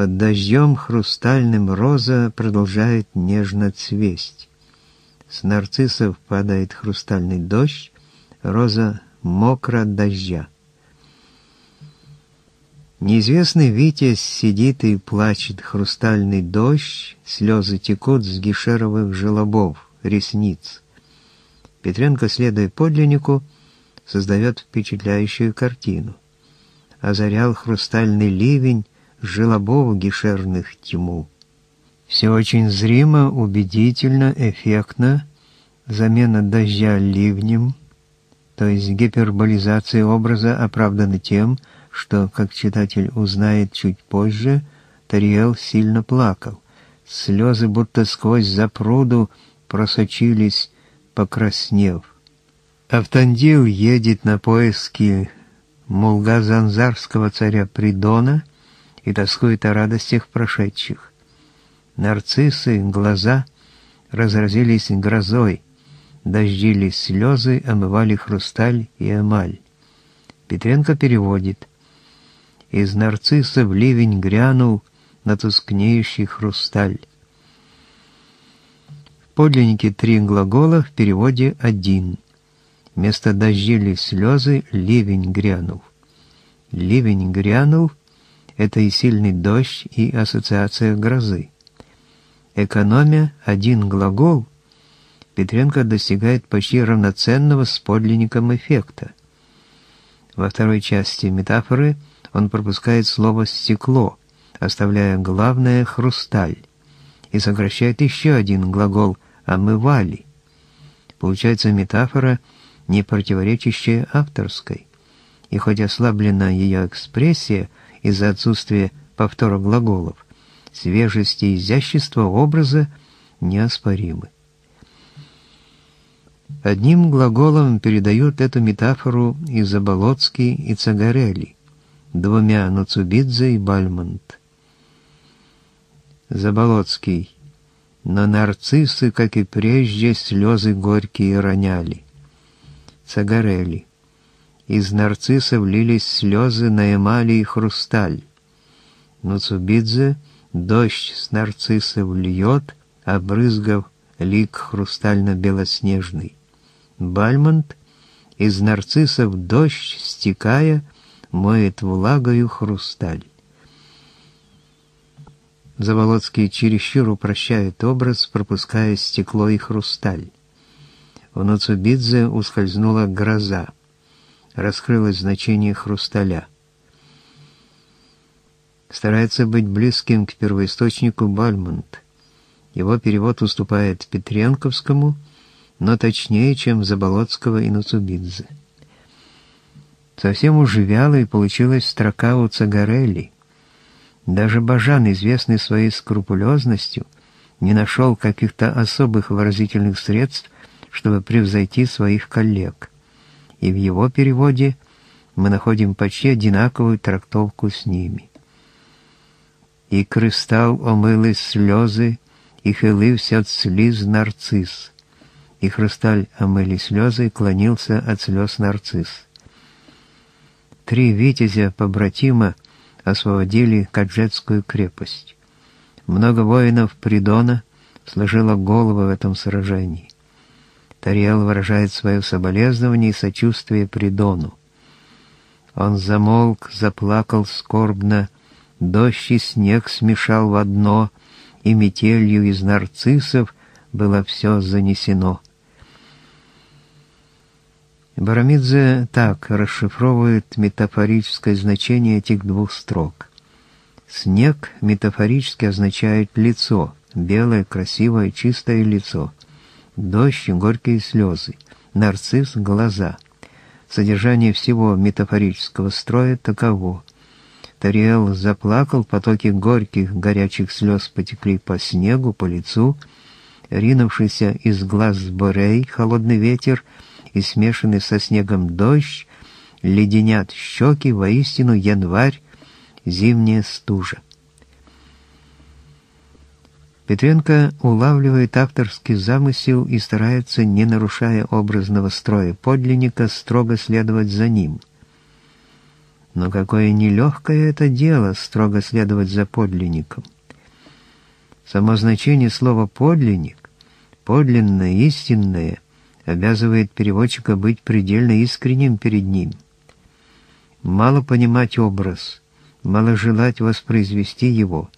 Под дождем хрустальным роза продолжает нежно цвесть. С нарциссов падает хрустальный дождь, роза мокра от дождя. Неизвестный витязь сидит и плачет, хрустальный дождь, слезы текут с гишеровых желобов, ресниц. Петренко, следуя подлиннику, создает впечатляющую картину. Озарял хрустальный ливень желобов гишерных тьму. Все очень зримо, убедительно, эффектно, замена дождя ливнем, то есть гиперболизация образа оправдана тем, что, как читатель узнает чуть позже, Тариэл сильно плакал. Слезы будто сквозь запруду просочились, покраснев. Автандил едет на поиски мулга-занзарского царя Придона и тоскует о радостях прошедших. Нарциссы, глаза разразились грозой, дождились слезы, омывали хрусталь и эмаль. Петренко переводит. Из нарциссов ливень грянул на тускнеющий хрусталь. В подлиннике три глагола, в переводе один. Вместо дождили слезы ливень грянул. Ливень грянул — это и сильный дождь, и ассоциация грозы. Экономия — один глагол. Петренко достигает почти равноценного с подлинником эффекта. Во второй части метафоры он пропускает слово «стекло», оставляя главное «хрусталь», и сокращает еще один глагол «омывали». Получается метафора, не противоречащая авторской. И хоть ослаблена ее экспрессия из-за отсутствия повтора глаголов, свежесть и изящество образа неоспоримы. Одним глаголом передают эту метафору и Заболоцкий, и Цагарели, двумя — Ноцубидзе и Бальмонт. Заболоцкий. Но нарциссы, как и прежде, слезы горькие роняли. Цагарели. Из нарциссов лились слезы на эмали и хрусталь. Ноцубидзе. Дождь с нарциссов льет, обрызгав лик хрустально-белоснежный. Бальмонт. Из нарциссов дождь, стекая, моет влагою хрусталь. Заболоцкий чересчур упрощает образ, пропуская стекло и хрусталь. У Ноцубидзе ускользнула гроза. Раскрылось значение хрусталя. Старается быть близким к первоисточнику Бальмонт. Его перевод уступает Петренковскому, но точнее, чем Заболоцкого и Ноцубидзе. Совсем уж вялой получилась строка у Цагарели. Даже Бажан, известный своей скрупулезностью, не нашел каких-то особых выразительных средств, чтобы превзойти своих коллег. И в его переводе мы находим почти одинаковую трактовку с ними. «И кристалл омылы слезы, и хилився от слез нарцисс». И хрусталь омыли слезы, и клонился от слез нарцисс. Три витязя-побратима освободили Каджетскую крепость. Много воинов Придона сложило голову в этом сражении. Тариэл выражает свое соболезнование и сочувствие Придону. Он замолк, заплакал скорбно, дождь и снег смешал в одно, и метелью из нарциссов было все занесено. Барамидзе так расшифровывает метафорическое значение этих двух строк. Снег метафорически означает лицо, белое, красивое, чистое лицо. Дождь — горькие слезы, нарцисс — глаза. Содержание всего метафорического строя таково. Тариэл заплакал, потоки горьких, горячих слез потекли по снегу, по лицу. Ринувшийся из глаз бурей холодный ветер и смешанный со снегом дождь леденят щеки, воистину январь, зимняя стужа. Петренко улавливает авторский замысел и старается, не нарушая образного строя подлинника, строго следовать за ним. Но какое нелегкое это дело строго следовать за подлинником. Само значение слова «подлинник», «подлинное», «истинное» обязывает переводчика быть предельно искренним перед ним. Мало понимать образ, мало желать воспроизвести его.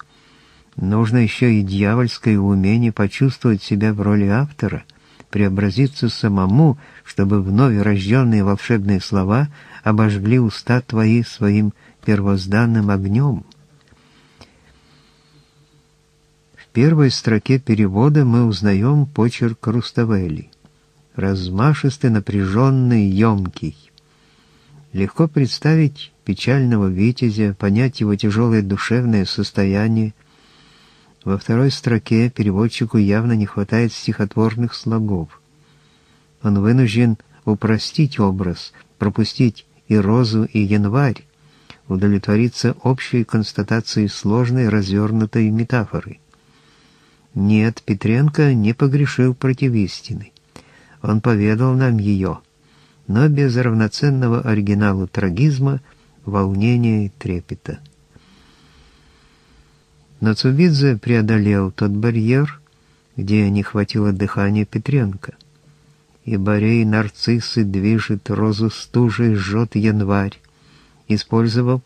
Нужно еще и дьявольское умение почувствовать себя в роли автора, преобразиться самому, чтобы вновь рожденные волшебные слова обожгли уста твои своим первозданным огнем. В первой строке перевода мы узнаем почерк Руставели. Размашистый, напряженный, емкий. Легко представить печального витязя, понять его тяжелое душевное состояние. Во второй строке переводчику явно не хватает стихотворных слогов. Он вынужден упростить образ, пропустить и розу, и январь, удовлетвориться общей констатацией сложной развернутой метафоры. Нет, Петренко не погрешил против истины. Он поведал нам ее, но без равноценного оригиналу трагизма, волнения и трепета. Но Цубидзе преодолел тот барьер, где не хватило дыхания Петренко. И борей нарциссы движет розу стужей, жжет январь, использовав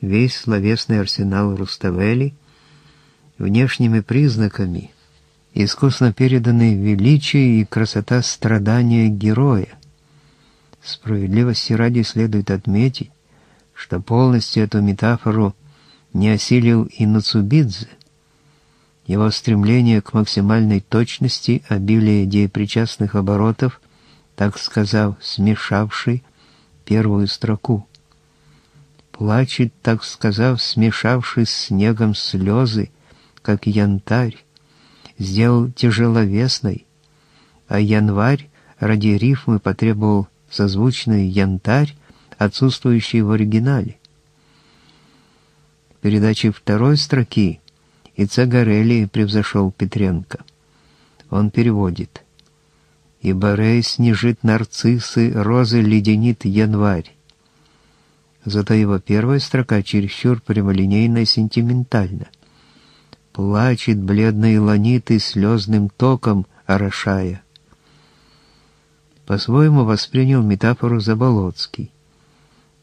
весь словесный арсенал Руставели, внешними признаками, искусно переданы величие и красота страдания героя. Справедливости ради следует отметить, что полностью эту метафору не осилил и Цубидзе. Его стремление к максимальной точности, обилие деепричастных оборотов, так сказав, смешавший первую строку. Плачет, так сказав, смешавший с снегом слезы, как янтарь, сделал тяжеловесной, а январь ради рифмы потребовал созвучный янтарь, отсутствующий в оригинале. Передачи второй строки и Цагарели превзошел Петренко. Он переводит: «И борей снежит нарциссы, розы леденит январь». Зато его первая строка чересчур прямолинейна и сентиментальна. «Плачет бледные ланиты слезным током, орошая». По-своему воспринял метафору Заболоцкий.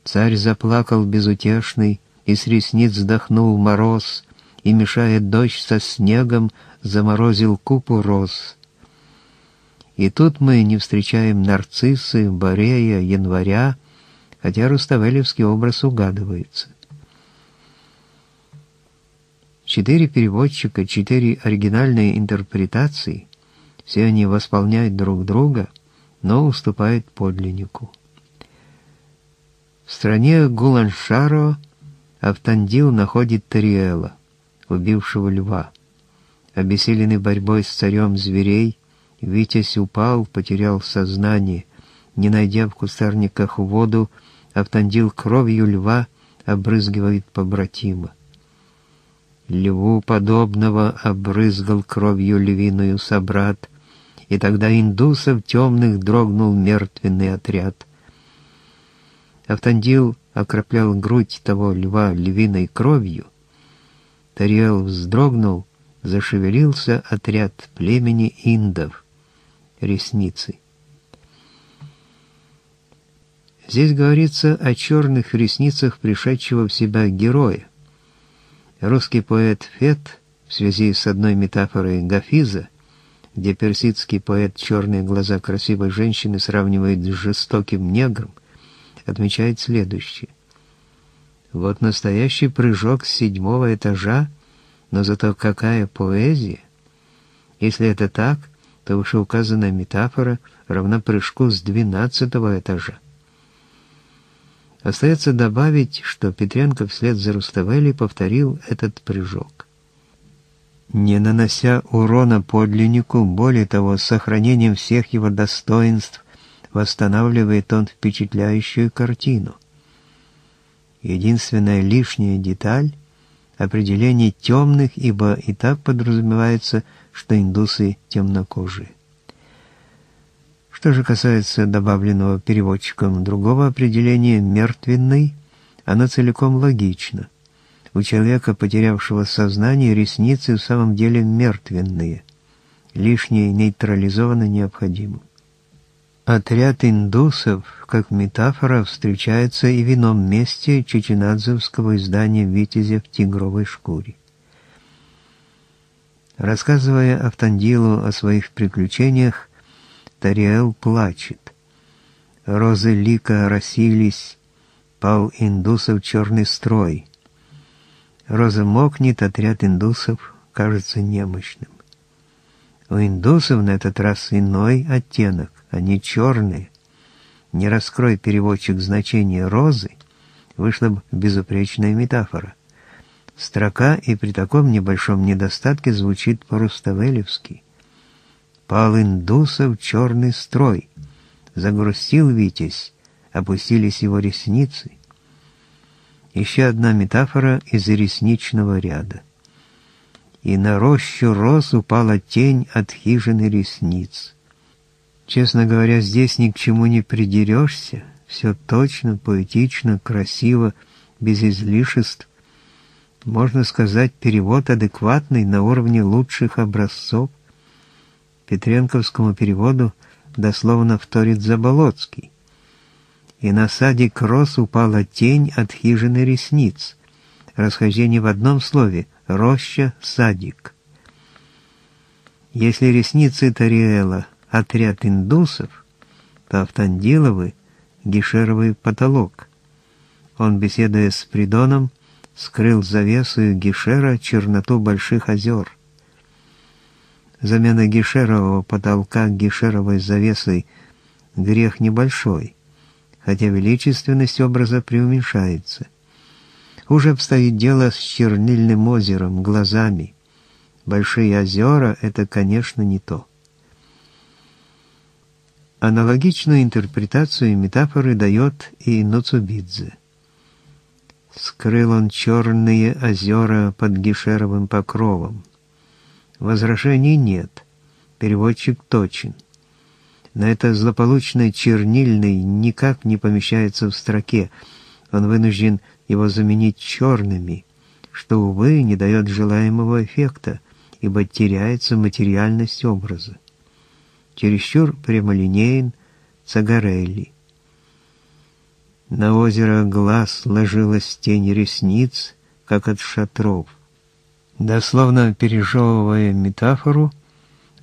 «Царь заплакал безутешный, и с ресниц вздохнул мороз, и, мешая дождь со снегом, заморозил купу роз». И тут мы не встречаем нарциссы, борея, января, хотя руставелевский образ угадывается. Четыре переводчика, четыре оригинальные интерпретации, все они восполняют друг друга, но уступают подлиннику. В стране Гуланшаро Автандил находит Тариэла, убившего льва. Обессиленный борьбой с царем зверей, витязь упал, потерял сознание. Не найдя в кустарниках воду, Автандил кровью льва обрызгивает побратима. Льву подобного обрызгал кровью львиную собрат, и тогда индусов темных дрогнул мертвенный отряд. Автандил окроплял грудь того льва львиной кровью. Тариэл вздрогнул, зашевелился отряд племени индов. Ресницы. Здесь говорится о черных ресницах пришедшего в себя героя. Русский поэт Фет в связи с одной метафорой Гафиза, где персидский поэт черные глаза красивой женщины сравнивает с жестоким негром, отмечает следующее. Вот настоящий прыжок с 7-го этажа, но зато какая поэзия! Если это так, то вышеуказанная метафора равна прыжку с 12-го этажа. Остается добавить, что Петренко вслед за Руставели повторил этот прыжок. Не нанося урона подлиннику, более того, с сохранением всех его достоинств, восстанавливает он впечатляющую картину. Единственная лишняя деталь — определение темных, ибо и так подразумевается, что индусы темнокожие. Что же касается добавленного переводчиком другого определения «мертвенный», Она целиком логична. У человека, потерявшего сознание, ресницы в самом деле мертвенные. Лишнее нейтрализовано необходимым. Отряд индусов, как метафора, встречается и в ином месте чичинадзевского издания «Витязя в тигровой шкуре». Рассказывая Автандилу о своих приключениях, Тариэл плачет. Розы лика рассились, пал индусов черный строй. Роза мокнет, отряд индусов кажется немощным. У индусов на этот раз иной оттенок, они черные. Не раскрой переводчик значение розы, вышла бы безупречная метафора. Строка и при таком небольшом недостатке звучит по-руставелевски. «Пал индусов черный строй, загрустил Витязь, опустились его ресницы». Еще одна метафора из ресничного ряда. «И на рощу роз упала тень от хижины ресниц». Честно говоря, здесь ни к чему не придерешься, все точно, поэтично, красиво, без излишеств. Можно сказать, перевод адекватный, на уровне лучших образцов. Петренковскому переводу дословно вторит Заболоцкий. «И на садик роз упала тень от хижины ресниц». Расхождение в одном слове – роща, садик. Если ресницы Тариэла – отряд индусов, то Автандиловы – гишеровый потолок. Он, беседуя с Придоном, скрыл завесу гишера черноту больших озер. Замена гишерового потолка гишеровой завесой – грех небольшой, хотя величественность образа преуменьшается. Хуже обстоит дело с чернильным озером, глазами. Большие озера – это, конечно, не то. Аналогичную интерпретацию метафоры дает и Ноцубидзе. «Скрыл он черные озера под гишеровым покровом». Возражений нет, переводчик точен. Но это злополучное чернильный никак не помещается в строке. Он вынужден его заменить черными, что, увы, не дает желаемого эффекта, ибо теряется материальность образа. Чересчур прямолинеен Цагарелли. На озеро глаз ложилась тень ресниц, как от шатров. Дословно пережевывая метафору,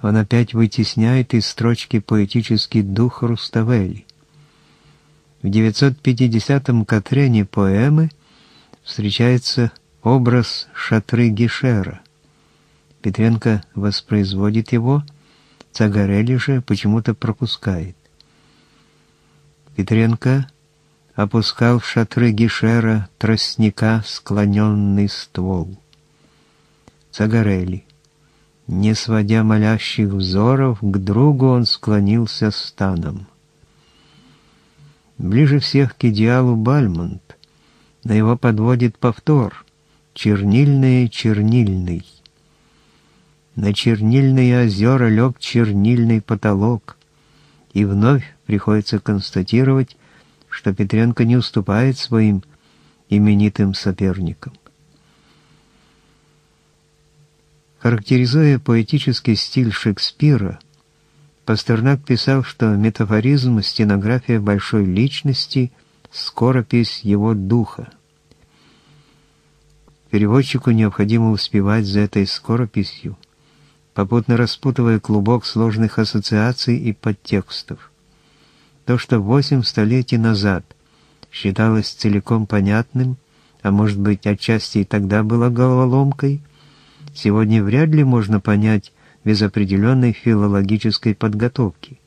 он опять вытесняет из строчки поэтический дух Руставели. В 950-м Катрене поэмы встречается образ шатры Гишера. Петренко воспроизводит его, Цагарелли же почему-то пропускает. Петренко опускал в шатры Гишера тростника склоненный ствол. Цагарелли. Не сводя молящих взоров, к другу он склонился станом. Ближе всех к идеалу Бальмонт, но его подводит повтор. Чернильное, чернильный. На чернильные озера лег чернильный потолок. И вновь приходится констатировать, что Петренко не уступает своим именитым соперникам. Характеризуя поэтический стиль Шекспира, Пастернак писал, что метафоризм – стенография большой личности, скоропись его духа. Переводчику необходимо успевать за этой скорописью, попутно распутывая клубок сложных ассоциаций и подтекстов. То, что 8 столетий назад считалось целиком понятным, а может быть, отчасти и тогда было головоломкой, сегодня вряд ли можно понять без определенной филологической подготовки.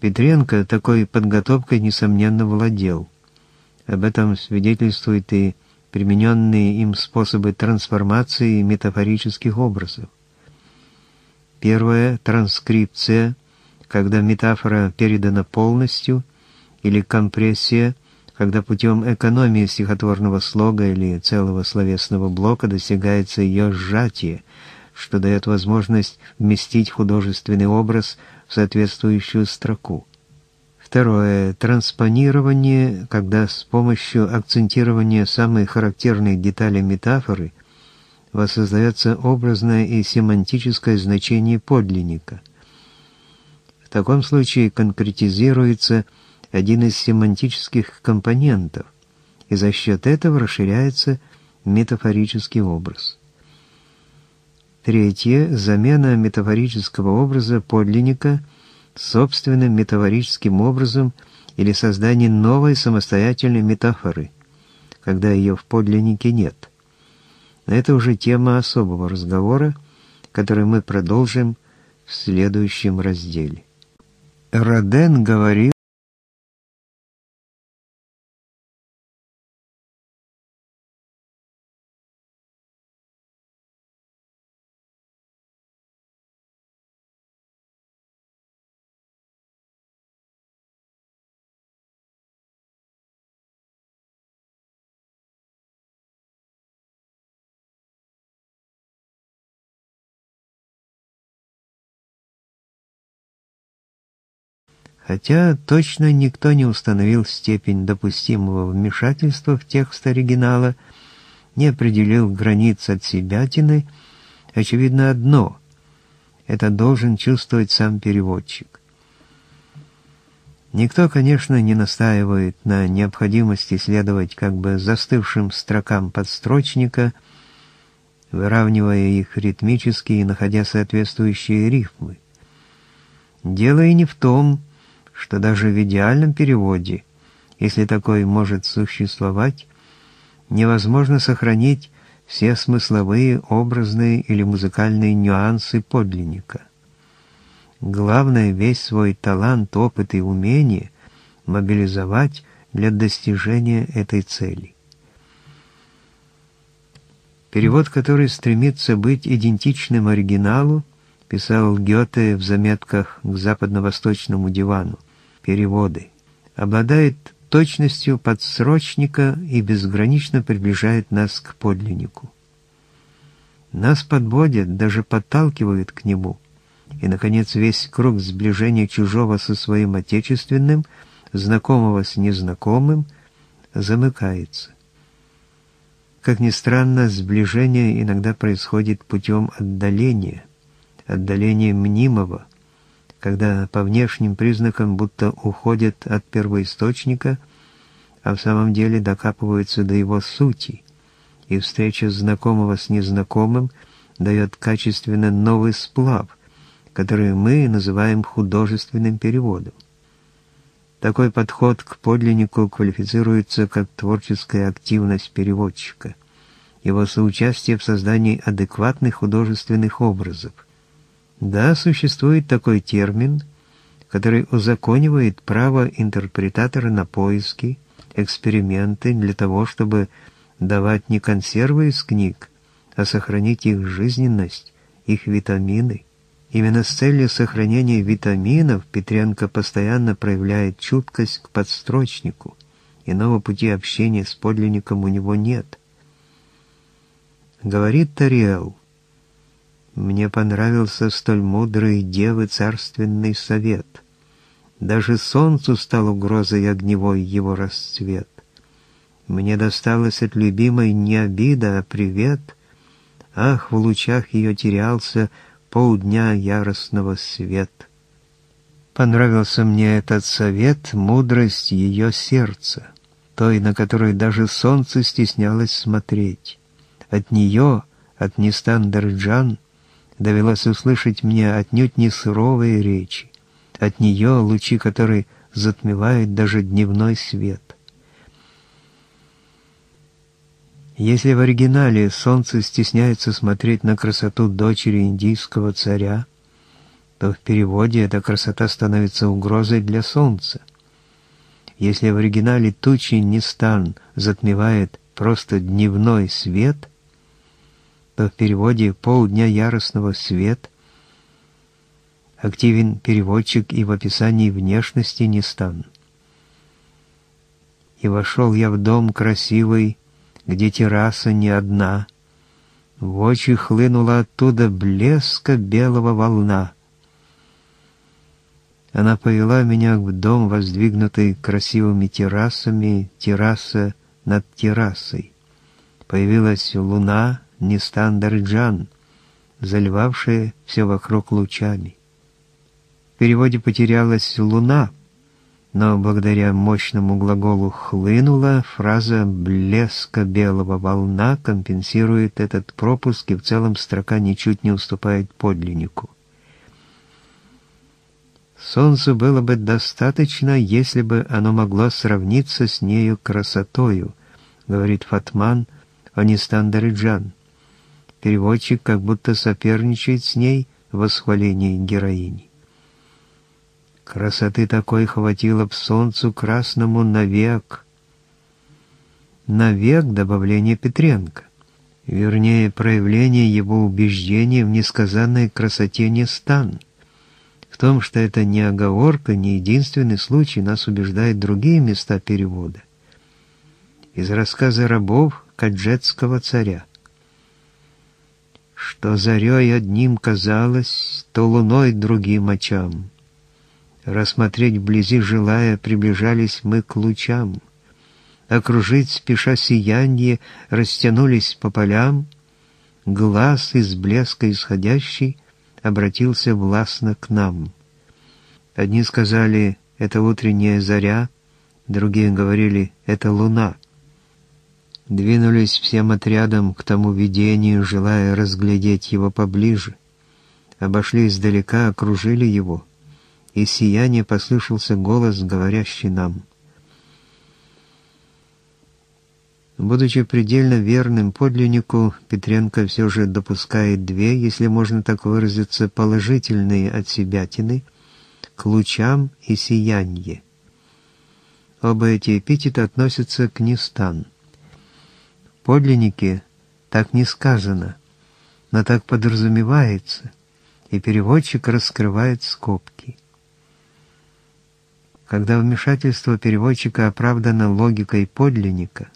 Петренко такой подготовкой, несомненно, владел. Об этом свидетельствуют и примененные им способы трансформации метафорических образов. Первая – транскрипция, когда метафора передана полностью, или компрессия, когда путем экономии стихотворного слога или целого словесного блока достигается ее сжатие, что дает возможность вместить художественный образ в соответствующую строку. Второе. Транспонирование, когда с помощью акцентирования самых характерных деталей метафоры воссоздается образное и семантическое значение подлинника. В таком случае конкретизируется один из семантических компонентов, и за счет этого расширяется метафорический образ. Третье. Замена метафорического образа подлинника собственным метафорическим образом или создание новой самостоятельной метафоры, когда ее в подлиннике нет. Но это уже тема особого разговора, который мы продолжим в следующем разделе. Роден говорил, хотя точно никто не установил степень допустимого вмешательства в текст оригинала, не определил границ отсебятины, очевидно одно – это должен чувствовать сам переводчик. Никто, конечно, не настаивает на необходимости следовать как бы застывшим строкам подстрочника, выравнивая их ритмически и находя соответствующие рифмы. Дело и не в том, что даже в идеальном переводе, если такой может существовать, невозможно сохранить все смысловые, образные или музыкальные нюансы подлинника. Главное, весь свой талант, опыт и умение мобилизовать для достижения этой цели. Перевод, который стремится быть идентичным оригиналу, писал Гёте в заметках к западно-восточному дивану, переводы, обладает точностью подсрочника и безгранично приближает нас к подлиннику. Нас подводят, даже подталкивают к нему, и, наконец, весь круг сближения чужого со своим отечественным, знакомого с незнакомым, замыкается. Как ни странно, сближение иногда происходит путем отдаления, отдаление мнимого, когда по внешним признакам будто уходят от первоисточника, а в самом деле докапываются до его сути, и встреча знакомого с незнакомым дает качественно новый сплав, который мы называем художественным переводом. Такой подход к подлиннику квалифицируется как творческая активность переводчика, его соучастие в создании адекватных художественных образов. Да, существует такой термин, который узаконивает право интерпретатора на поиски, эксперименты для того, чтобы давать не консервы из книг, а сохранить их жизненность, их витамины. Именно с целью сохранения витаминов Петренко постоянно проявляет чуткость к подстрочнику. Иного пути общения с подлинником у него нет. Говорит Тариэл: «Мне понравился столь мудрый девы царственный совет. Даже солнцу стал угрозой огневой его расцвет. Мне досталась от любимой не обида, а привет. Ах, в лучах ее терялся полдня яростного свет. Понравился мне этот совет, мудрость ее сердца, той, на которую даже солнце стеснялось смотреть. От нее, от Нестан-Дареджан, довелось услышать мне отнюдь не суровые речи, от нее лучи, которые затмевают даже дневной свет». Если в оригинале солнце стесняется смотреть на красоту дочери индийского царя, то в переводе эта красота становится угрозой для солнца. Если в оригинале тучи Нестан затмевает просто дневной свет, то в переводе «полдня яростного свет» активен переводчик и в описании внешности Нестан. «И вошел я в дом красивый, где терраса не одна, в очи хлынула оттуда блеска белого волна. Она повела меня в дом, воздвигнутый красивыми террасами, терраса над террасой. Появилась луна Нестан-Дареджан, заливавшая все вокруг лучами. В переводе «потерялась луна», но благодаря мощному глаголу «хлынула» фраза «блеска белого волна» компенсирует этот пропуск, и в целом строка ничуть не уступает подлиннику. Солнцу было бы достаточно, если бы оно могло сравниться с нею красотою, говорит Фатман о Нестан-Дареджан. Переводчик как будто соперничает с ней в восхвалении героини. Красоты такой хватило б солнцу красному навек. Навек — добавление Петренко. Вернее, проявление его убеждения в несказанной красоте Нестан. В том, что это не оговорка, не единственный случай, нас убеждают другие места перевода. Из рассказа рабов каджетского царя. «Что зарей одним казалось, то луной другим очам». Рассмотреть вблизи желая, приближались мы к лучам. Окружить спеша сиянье, растянулись по полям. Глаз из блеска исходящий обратился властно к нам. Одни сказали «это утренняя заря», другие говорили «это луна». Двинулись всем отрядом к тому видению, желая разглядеть его поближе. Обошли издалека, окружили его. Из сияния послышался голос, говорящий нам. Будучи предельно верным подлиннику, Петренко все же допускает две, если можно так выразиться, положительные отсебятины к лучам и сиянье. Оба эти эпитета относятся к Нестан. В подлиннике так не сказано, но так подразумевается, и переводчик раскрывает скобки. Когда вмешательство переводчика оправдано логикой подлинника,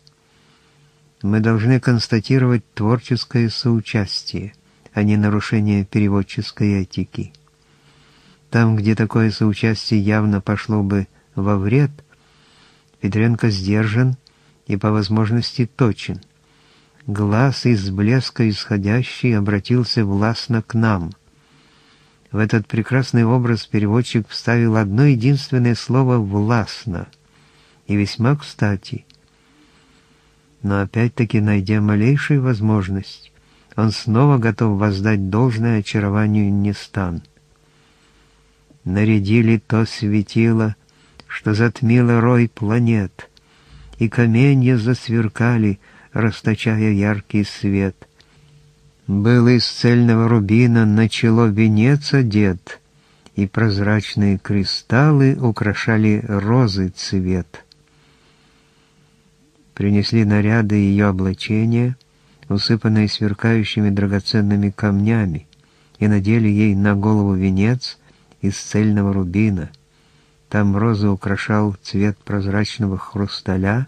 мы должны констатировать творческое соучастие, а не нарушение переводческой этики. Там, где такое соучастие явно пошло бы во вред, Петренко сдержан и по возможности точен. Глаз из блеска исходящий обратился властно к нам. В этот прекрасный образ переводчик вставил одно единственное слово «властно», и весьма кстати. Но опять-таки, найдя малейшую возможность, он снова готов воздать должное очарованию Нестан. Нарядили то светило, что затмило рой планет, и каменья засверкали, расточая яркий свет. Был из цельного рубина на чело венец одет, и прозрачные кристаллы украшали розы цвет. Принесли наряды ее облачения, усыпанные сверкающими драгоценными камнями, и надели ей на голову венец из цельного рубина. Там розу украшал цвет прозрачного хрусталя,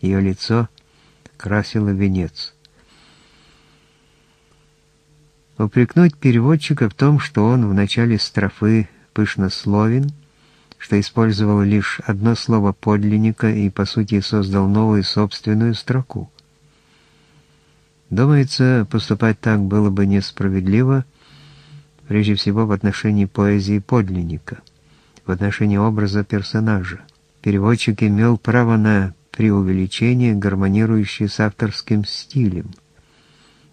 ее лицо красило венец. Упрекнуть переводчика в том, что он в начале строфы пышнословен, что использовал лишь одно слово подлинника и, по сути, создал новую собственную строку. Думается, поступать так было бы несправедливо, прежде всего в отношении поэзии подлинника, в отношении образа персонажа. Переводчик имел право на преувеличение, гармонирующее с авторским стилем.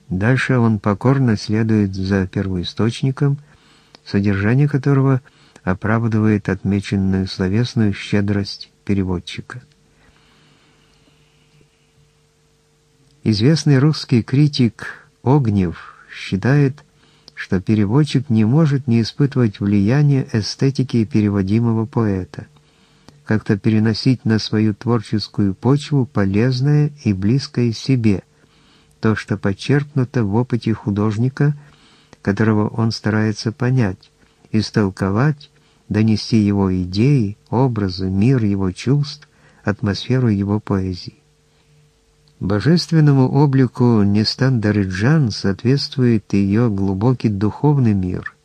Дальше он покорно следует за первоисточником, содержание которого оправдывает отмеченную словесную щедрость переводчика. Известный русский критик Огнев считает, что переводчик не может не испытывать влияния эстетики переводимого поэта, как-то переносить на свою творческую почву полезное и близкое себе, то, что почерпнуто в опыте художника, которого он старается понять, истолковать, донести его идеи, образы, мир его чувств, атмосферу его поэзии. Божественному облику Нестан-Дареджан соответствует ее глубокий духовный мир,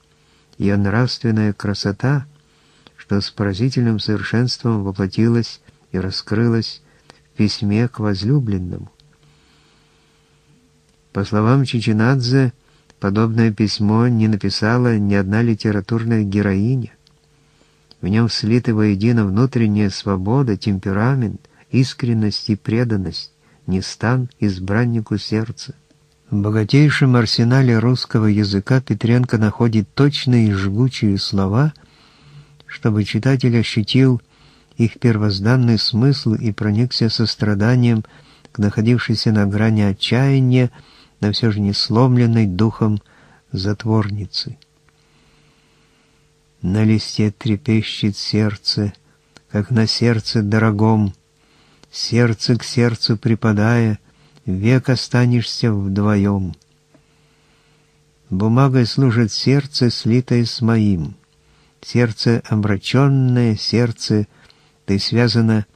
ее нравственная красота, что что с поразительным совершенством воплотилось и раскрылось в письме к возлюбленному. По словам Чичинадзе, подобное письмо не написала ни одна литературная героиня. В нем слиты воедино внутренняя свобода, темперамент, искренность и преданность, Нестан избраннику сердца. В богатейшем арсенале русского языка Петренко находит точные и жгучие слова, чтобы читатель ощутил их первозданный смысл и проникся состраданием к находившейся на грани отчаяния, но все же не сломленной духом затворницы. На листе трепещет сердце, как на сердце дорогом, сердце к сердцу припадая, век останешься вдвоем. Бумагой служит сердце, слитое с моим. Сердце обраченное, сердце, ты связана,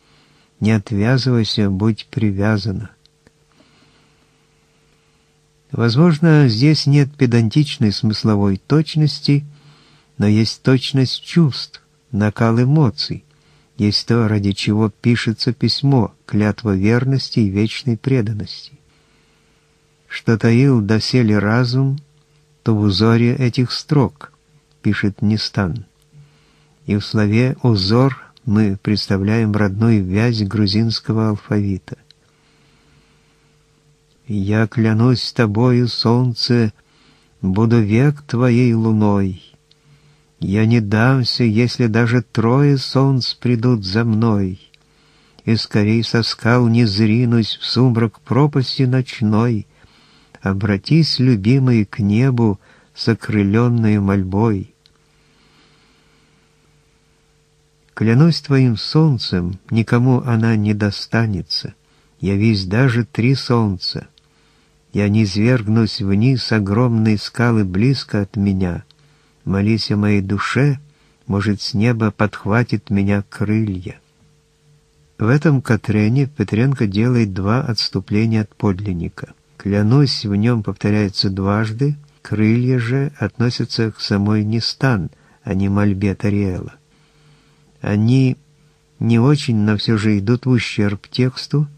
не отвязывайся, будь привязана. Возможно, здесь нет педантичной смысловой точности, но есть точность чувств, накал эмоций, есть то, ради чего пишется письмо, клятва верности и вечной преданности. Что таил доселе разум, то в узоре этих строк, пишет Нестан. И в слове «узор» мы представляем родную вязь грузинского алфавита. «Я клянусь тобою, солнце, буду век твоей луной. Я не дамся, если даже трое солнц придут за мной, и скорей со скал не зринусь в сумрак пропасти ночной. Обратись, любимый, к небу с окрыленной мольбой». Клянусь твоим солнцем, никому она не достанется. Явись даже три солнца. Я низвергнусь вниз, огромные скалы близко от меня. Молись о моей душе, может, с неба подхватит меня крылья. В этом Катрене Петренко делает два отступления от подлинника. Клянусь в нем повторяется дважды, крылья же относятся к самой Нестан, а не мольбе Тариэла. Они не очень, но все же идут в ущерб тексту,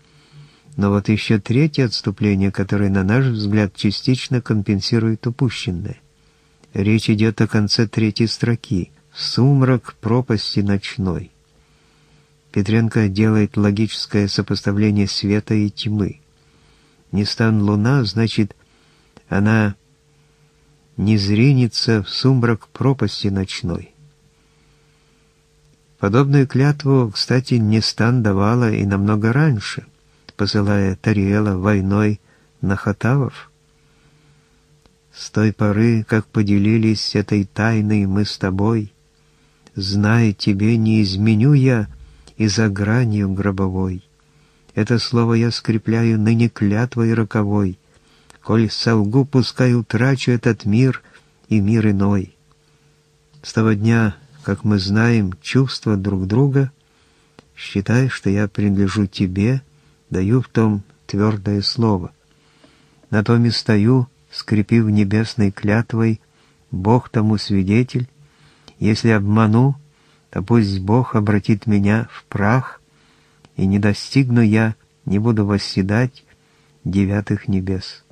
но вот еще третье отступление, которое, на наш взгляд, частично компенсирует упущенное. Речь идет о конце третьей строки «Сумрак пропасти ночной». Петренко делает логическое сопоставление света и тьмы. Нестан луна, значит, она не зринется в сумрак пропасти ночной. Подобную клятву, кстати, Нестан давала и намного раньше, посылая Тариэла войной на Хатавов. С той поры, как поделились этой тайной мы с тобой, зная, тебе не изменю я и за гранью гробовой. Это слово я скрепляю ныне клятвой роковой, коль солгу, пускай утрачу этот мир и мир иной. С того дня, как мы знаем чувства друг друга, считай, что я принадлежу тебе, даю в том твердое слово. На том и стою, скрепив небесной клятвой, Бог тому свидетель, если обману, то пусть Бог обратит меня в прах, и не достигну я, не буду восседать девятых небес.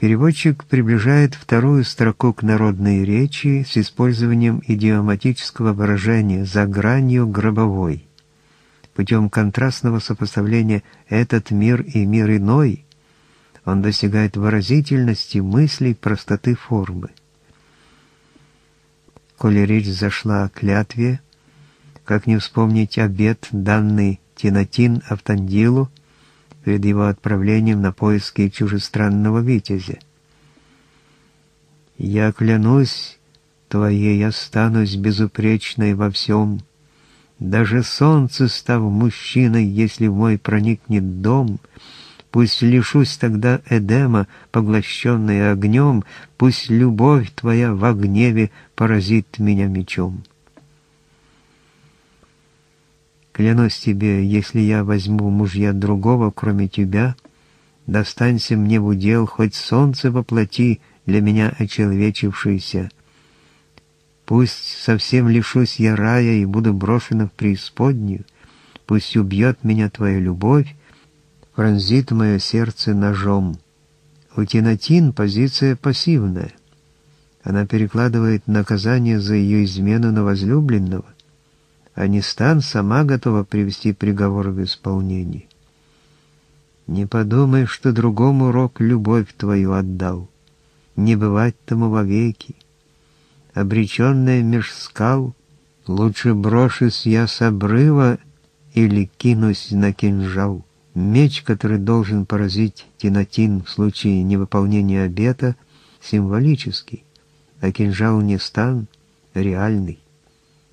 Переводчик приближает вторую строку к народной речи с использованием идиоматического выражения «за гранью гробовой», путем контрастного сопоставления «этот мир» и «мир иной». Он достигает выразительности мыслей, простоты формы. Коли речь зашла о клятве, как не вспомнить обет, данный Тинатин Автандилу перед его отправлением на поиски чужестранного витязя. «Я клянусь, твоей останусь безупречной во всем. Даже солнце, став мужчиной, если в мой проникнет дом, пусть лишусь тогда Эдема, поглощенная огнем, пусть любовь твоя во гневе поразит меня мечом. Клянусь тебе, если я возьму мужья другого, кроме тебя, достанься мне в удел, хоть солнце воплоти для меня очеловечившееся. Пусть совсем лишусь я рая и буду брошена в преисподнюю, пусть убьет меня твоя любовь, пронзит мое сердце ножом. У Тинатин позиция пассивная. Она перекладывает наказание за ее измену на возлюбленного, а Нестан сама готова привести приговор в исполнение. Не подумай, что другому рок любовь твою отдал. Не бывать тому вовеки. Обреченная меж скал, лучше брошусь я с обрыва или кинусь на кинжал. Меч, который должен поразить Тинатин в случае невыполнения обета, символический, а кинжал Нестан реальный.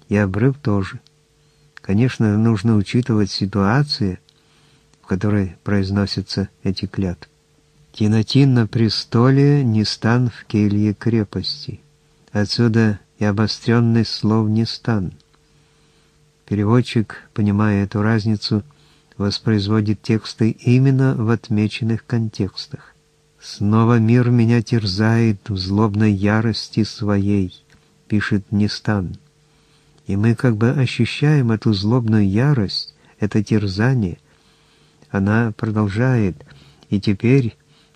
И обрыв тоже. Конечно, нужно учитывать ситуацию, в которой произносятся эти клятвы. Тинатин на престоле, Нестан в келье крепости. Отсюда и обостренный слов Нестан. Переводчик, понимая эту разницу, воспроизводит тексты именно в отмеченных контекстах. «Снова мир меня терзает в злобной ярости своей», — пишет Нестан. И мы как бы ощущаем эту злобную ярость, это терзание. Она продолжает, и теперь,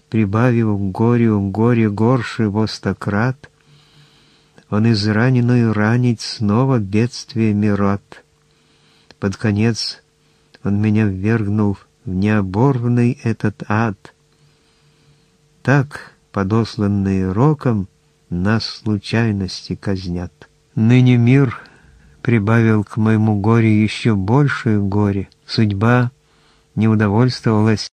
прибавив к горю горе горше во 100 крат, он израненную ранить снова бедствиями рад. Под конец он меня ввергнул в необорванный этот ад. Так, подосланные роком, нас случайности казнят. Ныне мир прибавил к моему горю еще большее горе. Судьба не удовольствовалась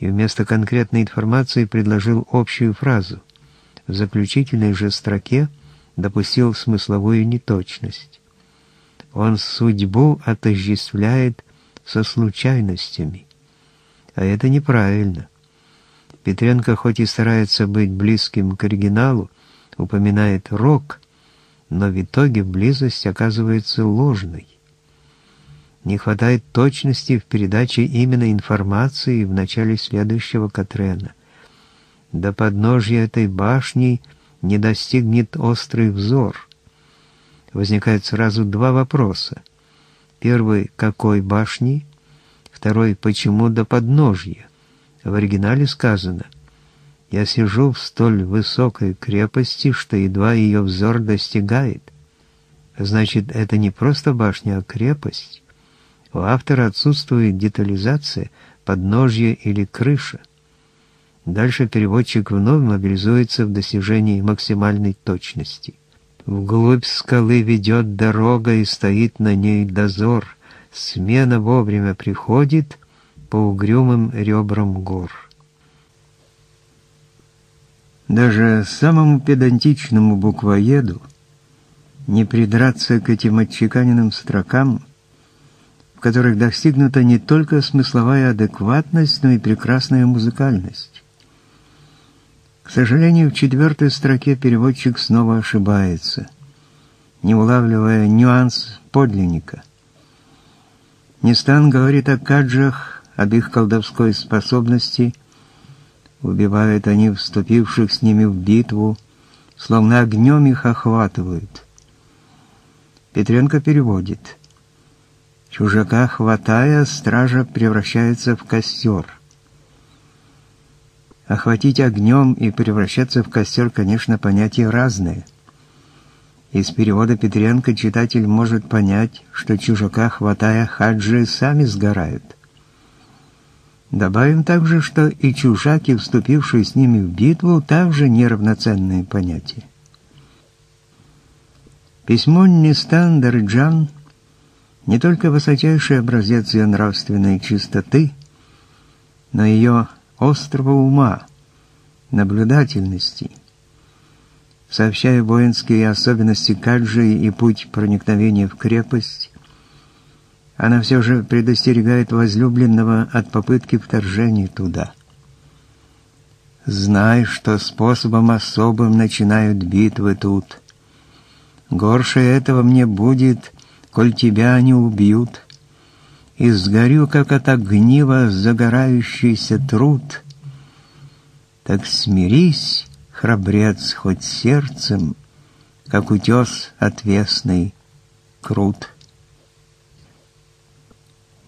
и вместо конкретной информации предложил общую фразу. В заключительной же строке допустил смысловую неточность. Он судьбу отождествляет со случайностями. А это неправильно. Петренко хоть и старается быть близким к оригиналу, упоминает рок, но в итоге близость оказывается ложной. Не хватает точности в передаче именно информации в начале следующего Катрена. До подножья этой башни не достигнет острый взор. Возникает сразу два вопроса. Первый — какой башни? Второй — почему до подножья? В оригинале сказано: «Я сижу в столь высокой крепости, что едва ее взор достигает». Значит, это не просто башня, а крепость. У автора отсутствует детализация, подножье или крыша. Дальше переводчик вновь мобилизуется в достижении максимальной точности. «Вглубь скалы ведет дорога, и стоит на ней дозор. Смена вовремя приходит по угрюмым ребрам гор». Даже самому педантичному буквоеду не придраться к этим отчеканенным строкам, в которых достигнута не только смысловая адекватность, но и прекрасная музыкальность. К сожалению, в 4-й строке переводчик снова ошибается, не улавливая нюанс подлинника. Нестан говорит о каджах, об их колдовской способности. Убивают они вступивших с ними в битву, словно огнем их охватывают. Петренко переводит: «Чужака хватая, стража превращается в костер». Охватить огнем и превращаться в костер, конечно, понятия разные. Из перевода Петренко читатель может понять, что чужака хватая, хаджи сами сгорают. Добавим также, что и чужаки, вступившие с ними в битву, также неравноценные понятия. Письмо Нестан-Дареджан не только высочайший образец ее нравственной чистоты, но и ее острого ума, наблюдательности. сообщая воинские особенности Каджи и путь проникновения в крепость, она все же предостерегает возлюбленного от попытки вторжения туда. «Знай, что способом особым начинают битвы тут. Горше этого мне будет, коль тебя не убьют, и сгорю, как от огнива загорающийся труд. Так смирись, храбрец, хоть сердцем, как утес отвесный, крут».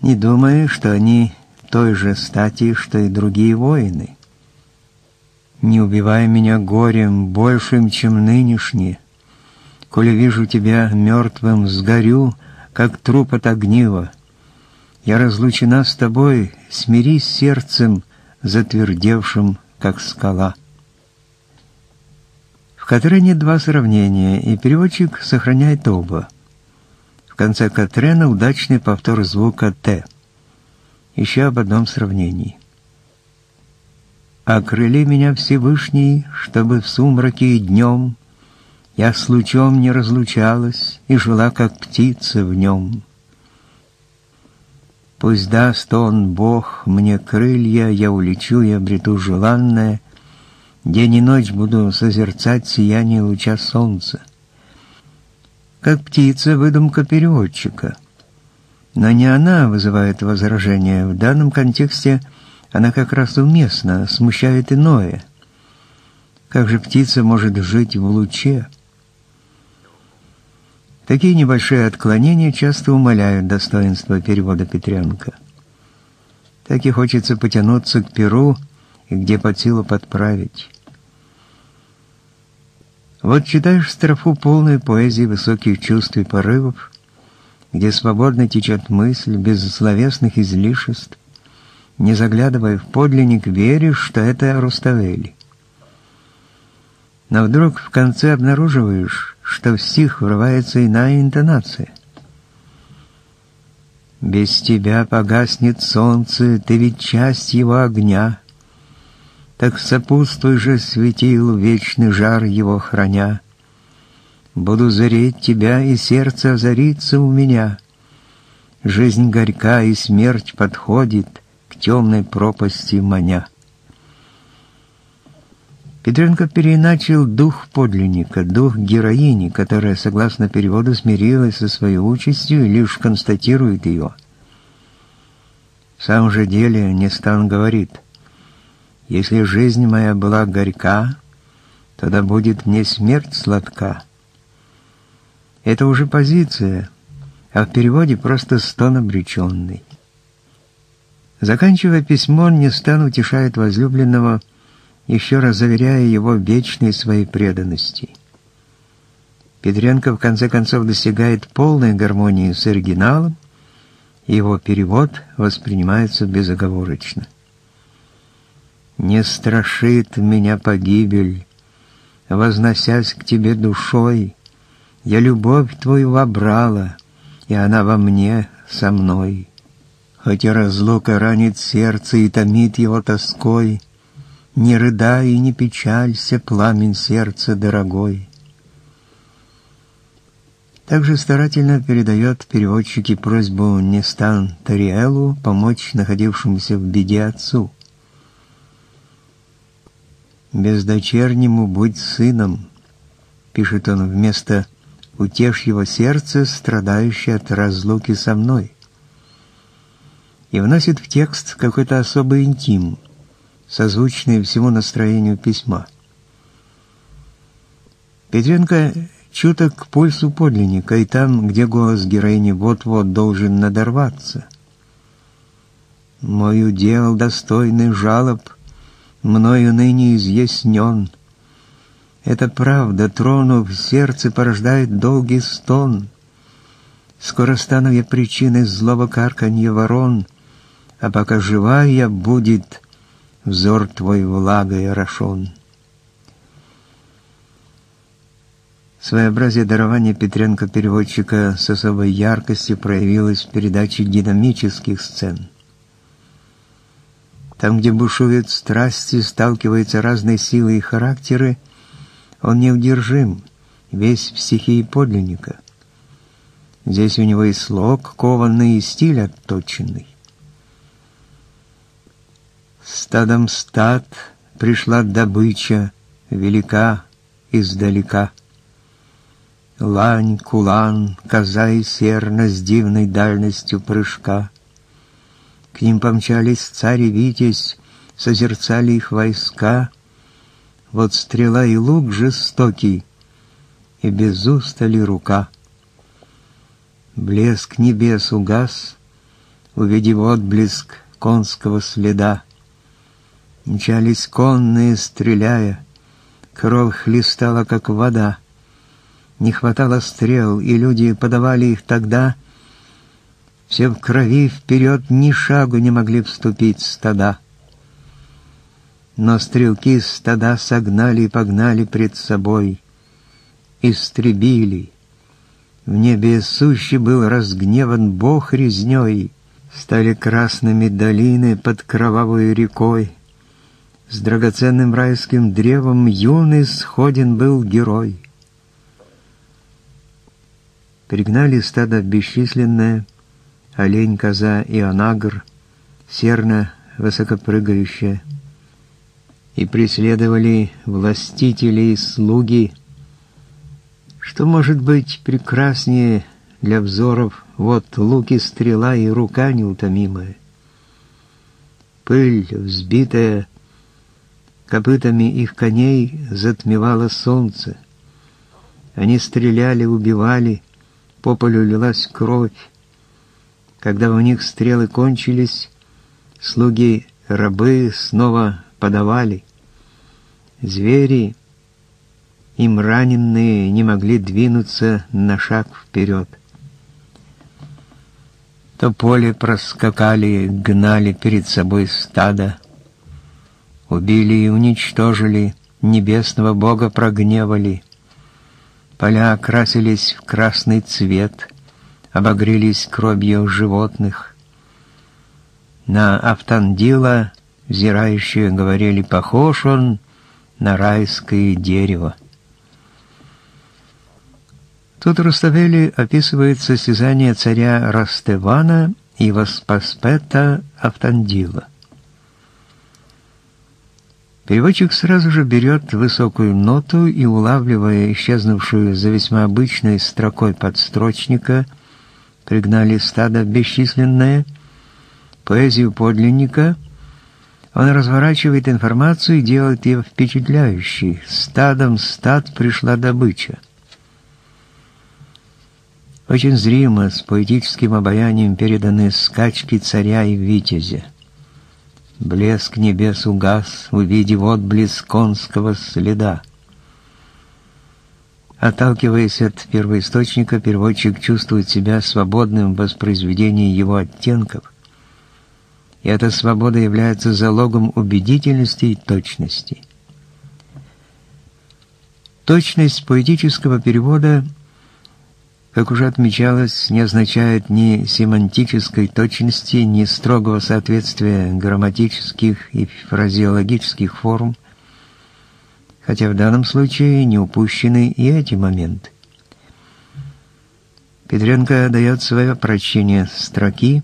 Не думая, что они той же стати, что и другие воины. «Не убивай меня горем, большим, чем нынешнее. Коли вижу тебя мертвым, сгорю, как труп от огнива. Я разлучена с тобой, смирись сердцем, затвердевшим, как скала». В Катрене два сравнения, и переводчик сохраняет оба. В конце Катрена удачный повтор звука «Т». Еще об одном сравнении. «Окрыли меня Всевышний, чтобы в сумраке и днем я с лучом не разлучалась и жила, как птица в нем. Пусть даст он, Бог, мне крылья, я улечу и обрету желанное, день и ночь буду созерцать сияние луча солнца». Как птица — выдумка переводчика. Но не она вызывает возражения, в данном контексте она как раз уместна, смущает иное. Как же птица может жить в луче? Такие небольшие отклонения часто умаляют достоинство перевода Петренко. Так и хочется потянуться к перу и где под силу подправить. Вот читаешь строфу полной поэзии высоких чувств и порывов, где свободно течет мысль, без словесных излишеств, не заглядывая в подлинник, веришь, что это Руставели. Но вдруг в конце обнаруживаешь, что в стих врывается иная интонация. «Без тебя погаснет солнце, ты ведь часть его огня, так сопутствуй же светилу, вечный жар его храня. Буду зареть тебя, и сердце озарится у меня. Жизнь горька, и смерть подходит, к темной пропасти маня». Петренко переиначил дух подлинника, дух героини, которая, согласно переводу, смирилась со своей участью и лишь констатирует ее. В самом же деле Нестан говорит: «Если жизнь моя была горька, тогда будет мне смерть сладка». Это уже позиция, а в переводе просто стон обреченный. Заканчивая письмо, Нестан утешает возлюбленного, еще раз заверяя его в вечной своей преданности. Петренко в конце концов достигает полной гармонии с оригиналом, и его перевод воспринимается безоговорочно. «Не страшит меня погибель, возносясь к тебе душой, я любовь твою вобрала, и она во мне со мной. Хотя разлука ранит сердце и томит его тоской, не рыдай и не печалься, пламень сердца дорогой». Также старательно передает переводчики просьбу Нестан Тариэлу помочь находившемуся в беде отцу. «Без дочернему будь сыном», — пишет он вместо «утешь его сердце, страдающее от разлуки со мной», и вносит в текст какой-то особый интим, созвучный всему настроению письма. Петренко чуток к пульсу подлинника и там, где голос героини вот-вот должен надорваться. «Мой удел достойный жалоб, мною ныне изъяснен. Это правда, тронув сердце, порождает долгий стон. Скоро стану я причиной злого карканья ворон, а пока жива я, будет взор твой влагой орошен». Своеобразие дарования Петренко-переводчика с особой яркостью проявилось в передаче динамических сцен. Там, где бушуют страсти, сталкиваются разные силы и характеры, Он неудержим, весь в стихии подлинника. Здесь у него и слог кованный, и стиль отточенный. Стадом стад пришла добыча велика издалека. Лань, кулан, коза и серна с дивной дальностью прыжка. К ним помчались царь и витязь, созерцали их войска. Вот стрела и лук жестокий, и без устали рука. Блеск небес угас, увидев отблеск конского следа. Мчались конные, стреляя, кровь хлестала, как вода. Не хватало стрел, и люди подавали их тогда. Все в крови, вперед ни шагу не могли вступить стада. Но стрелки стада согнали и погнали пред собой. Истребили. В небе сущий был разгневан Бог резней. Стали красными долины под кровавой рекой. С драгоценным райским древом юный сходен был герой. Пригнали стадо бесчисленное, олень, коза и онагр, серна высокопрыгающая. И преследовали властители и слуги. Что может быть прекраснее для взоров? Вот луки, стрела и рука неутомимая. Пыль, взбитая копытами их коней, затмевала солнце. Они стреляли, убивали, по полю лилась кровь. Когда у них стрелы кончились, слуги-рабы снова подавали. Звери, им раненые, не могли двинуться на шаг вперед. То поле проскакали, гнали перед собой стадо. Убили и уничтожили, небесного бога прогневали. Поля окрасились в красный цвет, обогрелись кровью животных. На Автандила взирающие говорили: похож он на райское дерево. Тут Руставели описывает состязание царя Растевана и Васпаспета Автандила. Переводчик сразу же берет высокую ноту и, улавливая исчезнувшую за весьма обычной строкой подстрочника «Пригнали стадо бесчисленное», поэзию подлинника, он разворачивает информацию и делает ее впечатляющей. «Стадом стад пришла добыча». Очень зримо, с поэтическим обаянием переданы скачки царя и витязя. Блеск небес угас, увидев отблеск конского следа. Отталкиваясь от первоисточника, переводчик чувствует себя свободным в воспроизведении его оттенков. И эта свобода является залогом убедительности и точности. Точность поэтического перевода, как уже отмечалось, не означает ни семантической точности, ни строгого соответствия грамматических и фразеологических форм, хотя в данном случае не упущены и эти моменты. Петренко дает свое прочтение строки,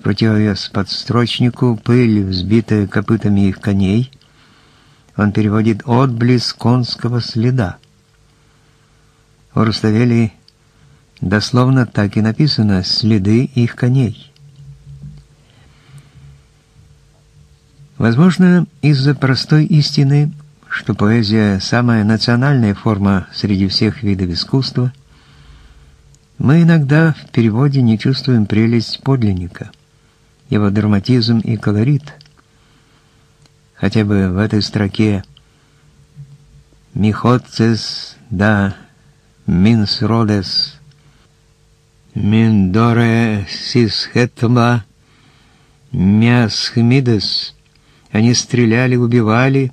противовес подстрочнику «Пыль, взбитая копытами их коней», он переводит «отблеск конского следа». У Руставели дословно так и написано: «следы их коней». Возможно, из-за простой истины, что поэзия – самая национальная форма среди всех видов искусства, мы иногда в переводе не чувствуем прелесть подлинника, его драматизм и колорит. Хотя бы в этой строке «Михоцес да минсродес». «Миндоре сисхетма мясхмидес». Они стреляли, убивали,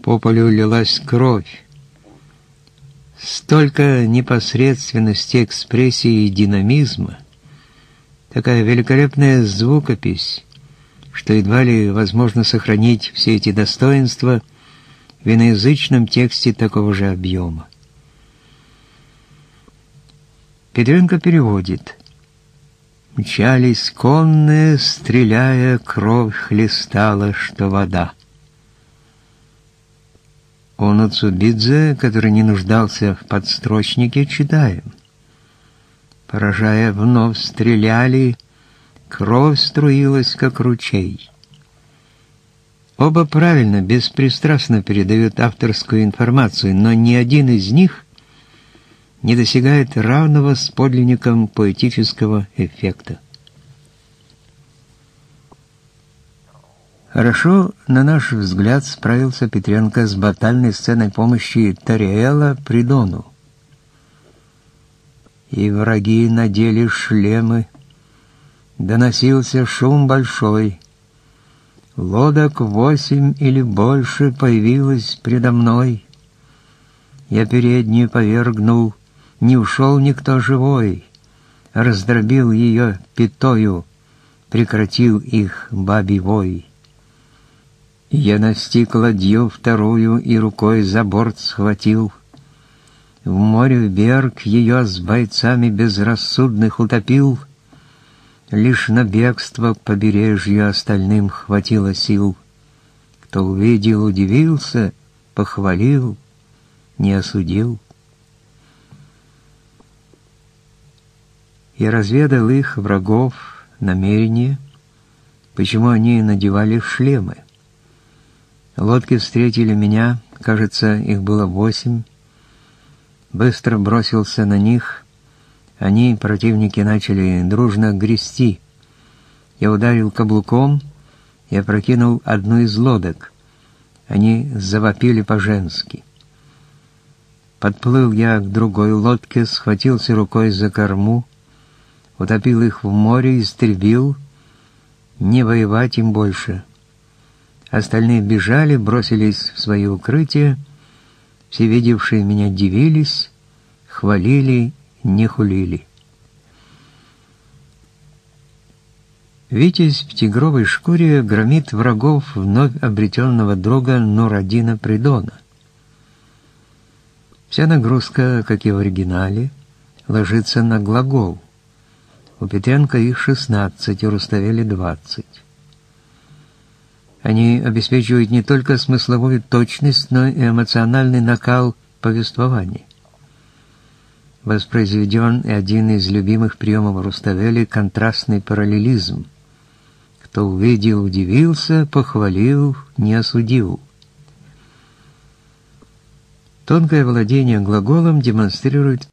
по полю лилась кровь. Столько непосредственности, экспрессии и динамизма, такая великолепная звукопись, что едва ли возможно сохранить все эти достоинства в иноязычном тексте такого же объема. Петренко переводит. «Мчались конные, стреляя, кровь хлестала, что вода». Он Цубидзе, который не нуждался в подстрочнике, читаем. Поражая, вновь стреляли, кровь струилась, как ручей. Оба правильно, беспристрастно передают авторскую информацию, но ни один из них не достигает равного с подлинником поэтического эффекта. Хорошо, на наш взгляд, справился Петренко с батальной сценой помощи Тариэла Придону. И враги надели шлемы, доносился шум большой. Лодок 8 или больше появилось предо мной. Я переднюю повергнул, не ушел никто живой, раздробил ее пятою, прекратил их бабий вой. Я настиг ладью вторую и рукой за борт схватил. В море вверх ее с бойцами безрассудных утопил. Лишь на бегство к побережью остальным хватило сил. Кто увидел, удивился, похвалил, не осудил. И разведал их врагов намерения, почему они надевали шлемы. Лодки встретили меня, кажется, их было 8. Быстро бросился на них. Они, противники, начали дружно грести. Я ударил каблуком и опрокинул одну из лодок. Они завопили по-женски. Подплыл я к другой лодке, схватился рукой за корму, утопил их в море, истребил. Не воевать им больше. Остальные бежали, бросились в свои укрытия. Все видевшие меня дивились, хвалили, не хулили. Витязь в тигровой шкуре громит врагов вновь обретенного друга Нурадина Придона. Вся нагрузка, как и в оригинале, ложится на глагол. У Петренко их 16, у Руставели 20. Они обеспечивают не только смысловую точность, но и эмоциональный накал повествования. Воспроизведен и один из любимых приемов Руставели – контрастный параллелизм. Кто увидел, удивился, похвалил, не осудил. Тонкое владение глаголом демонстрирует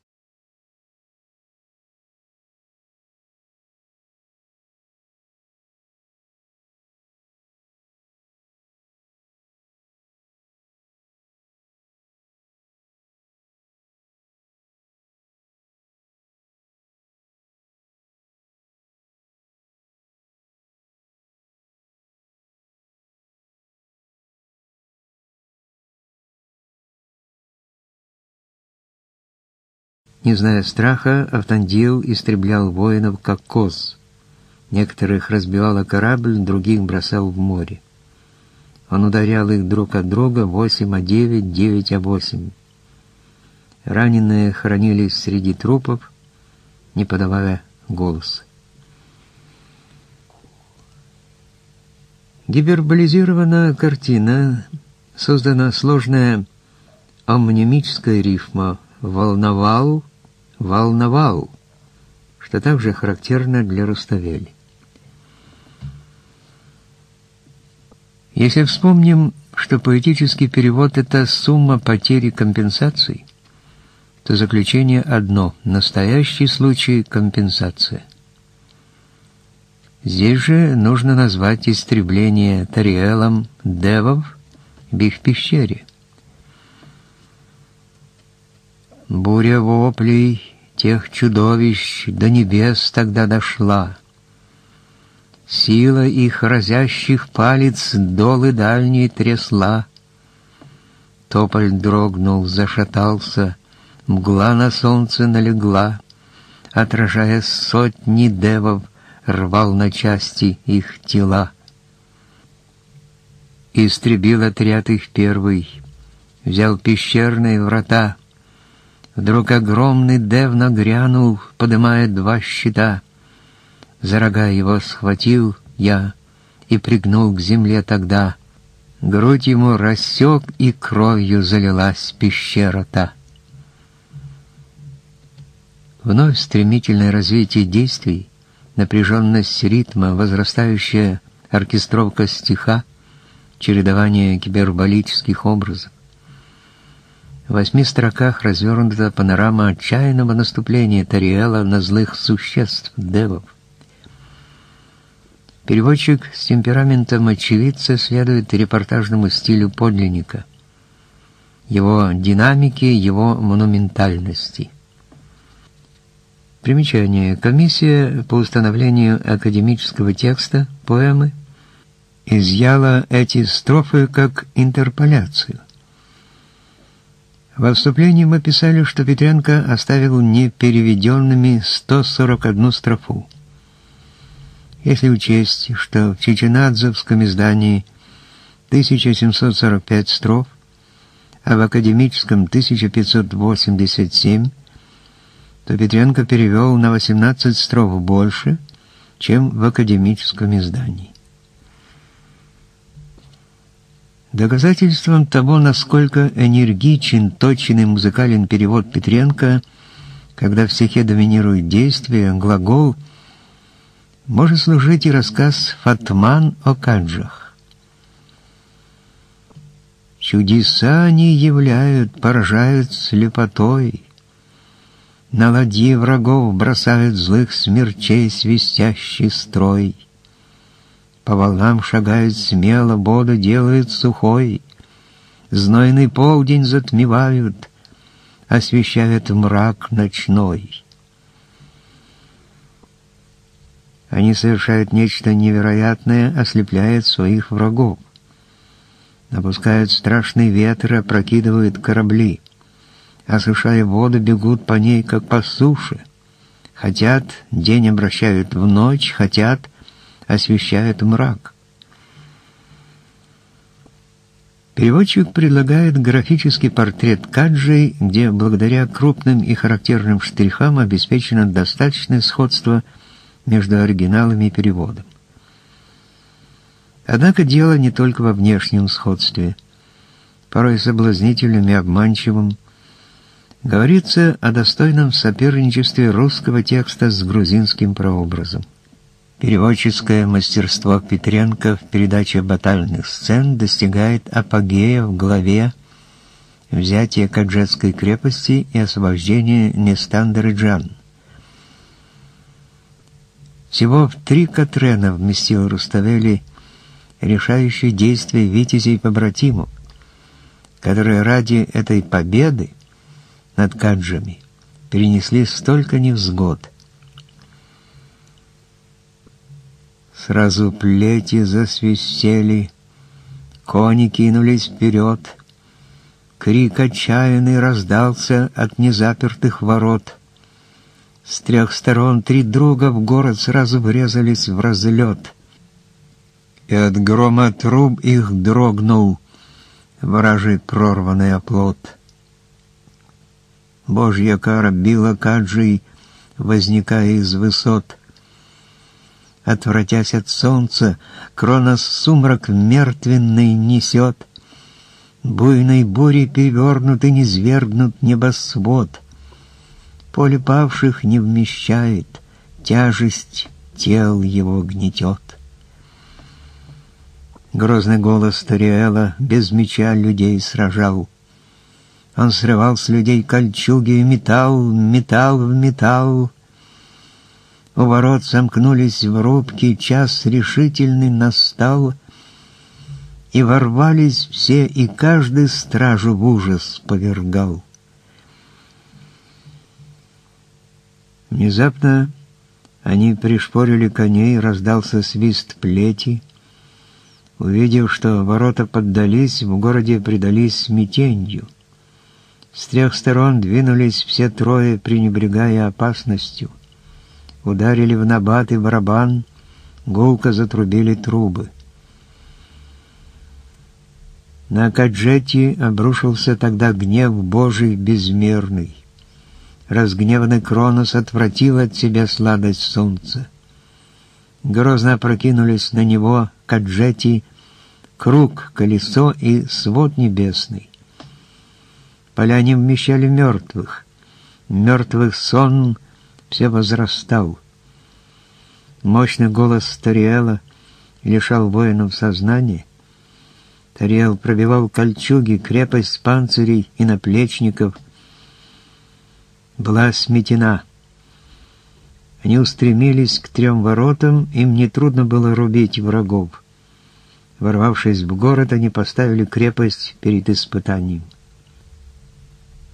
не зная страха, Автандил истреблял воинов, как коз. Некоторых разбивал корабль, других бросал в море. Он ударял их друг от друга 8 о 9, 9 о 8. Раненые хранились среди трупов, не подавая голоса. Гиперболизированная картина, создана сложная омнимическая рифма «волновал», «волновал», что также характерно для Руставели. Если вспомним, что поэтический перевод – это сумма потери компенсаций, то заключение одно – настоящий случай компенсация. Здесь же нужно назвать истребление Тариэлом девов в их пещере. Буря воплей тех чудовищ до небес тогда дошла. Сила их разящих палец долы дальней трясла. Тополь дрогнул, зашатался, мгла на солнце налегла, отражая сотни девов, рвал на части их тела. Истребил отряд их первый, взял пещерные врата. Вдруг огромный Девна грянул, подымая два щита. За рога его схватил я и пригнул к земле тогда. Грудь ему рассек, и кровью залилась пещера та. Вновь стремительное развитие действий, напряженность ритма, возрастающая оркестровка стиха, чередование киберболических образов. В 8 строках развернута панорама отчаянного наступления Тариэла на злых существ, девов. Переводчик с темпераментом очевидца следует репортажному стилю подлинника, его динамике, его монументальности. Примечание. Комиссия по установлению академического текста поэмы изъяла эти строфы как интерполяцию. Во вступлении мы писали, что Петренко оставил непереведенными 141 строфу. Если учесть, что в чичинадзовском издании 1745 строф, а в академическом 1587, то Петренко перевел на 18 строф больше, чем в академическом издании. Доказательством того, насколько энергичен, точен и музыкален перевод Петренко, когда в стихе доминирует действие, глагол, может служить и рассказ «Фатман о каджах». «Чудеса они являют, поражают слепотой, на ладьи врагов бросают злых смерчей свистящий строй. По волнам шагают смело, воду делают сухой, знойный полдень затмевают, освещают мрак ночной. Они совершают нечто невероятное, ослепляют своих врагов, напускают страшный ветер, опрокидывают корабли. Осушая воду, бегут по ней, как по суше. Хотят, день обращают в ночь, хотят, освещают мрак». Переводчик предлагает графический портрет каджей, где благодаря крупным и характерным штрихам обеспечено достаточное сходство между оригиналами и переводом. Однако дело не только во внешнем сходстве, порой соблазнительным и обманчивым. Говорится о достойном соперничестве русского текста с грузинским прообразом. Переводческое мастерство Петренко в передаче батальных сцен достигает апогея в главе «Взятие Каджетской крепости и освобождение Нестан-Дареджан». Всего в 3 Катрена вместил Руставели решающие действия витязей-побратимов, которые ради этой победы над каджами перенесли столько невзгод. Сразу плети засвистели, кони кинулись вперед, крик отчаянный раздался от незапертых ворот. С 3 сторон 3 друга в город сразу врезались в разлет, и от грома труб их дрогнул вражий прорванный оплот. Божья кара била каджей, возникая из высот. Отвратясь от солнца, Кронос сумрак мертвенный несет. Буйной бурей перевернут и низвергнут небосвод. Поле павших не вмещает, тяжесть тел его гнетет. Грозный голос Тариэла без меча людей сражал. Он срывал с людей кольчуги и металл, металл в металл. У ворот сомкнулись в рубке, час решительный настал, и ворвались все, и каждый стражу в ужас повергал. Внезапно они пришпорили коней, раздался свист плети. Увидев, что ворота поддались, в городе предались смятенью. С 3 сторон двинулись все 3, пренебрегая опасностью. Ударили в набат и барабан, гулко затрубили трубы. На Каджети обрушился тогда гнев Божий безмерный. Разгневанный Кронос отвратил от себя сладость солнца. Грозно опрокинулись на него Каджети, круг, колесо и свод небесный. Поля не вмещали мертвых. Мертвых сон все возрастал. Мощный голос Тариэла лишал воинов сознания. Тариэл пробивал кольчуги, крепость панцирей и наплечников. Была сметена. Они устремились к трем воротам, им нетрудно было рубить врагов. Ворвавшись в город, они поставили крепость перед испытанием.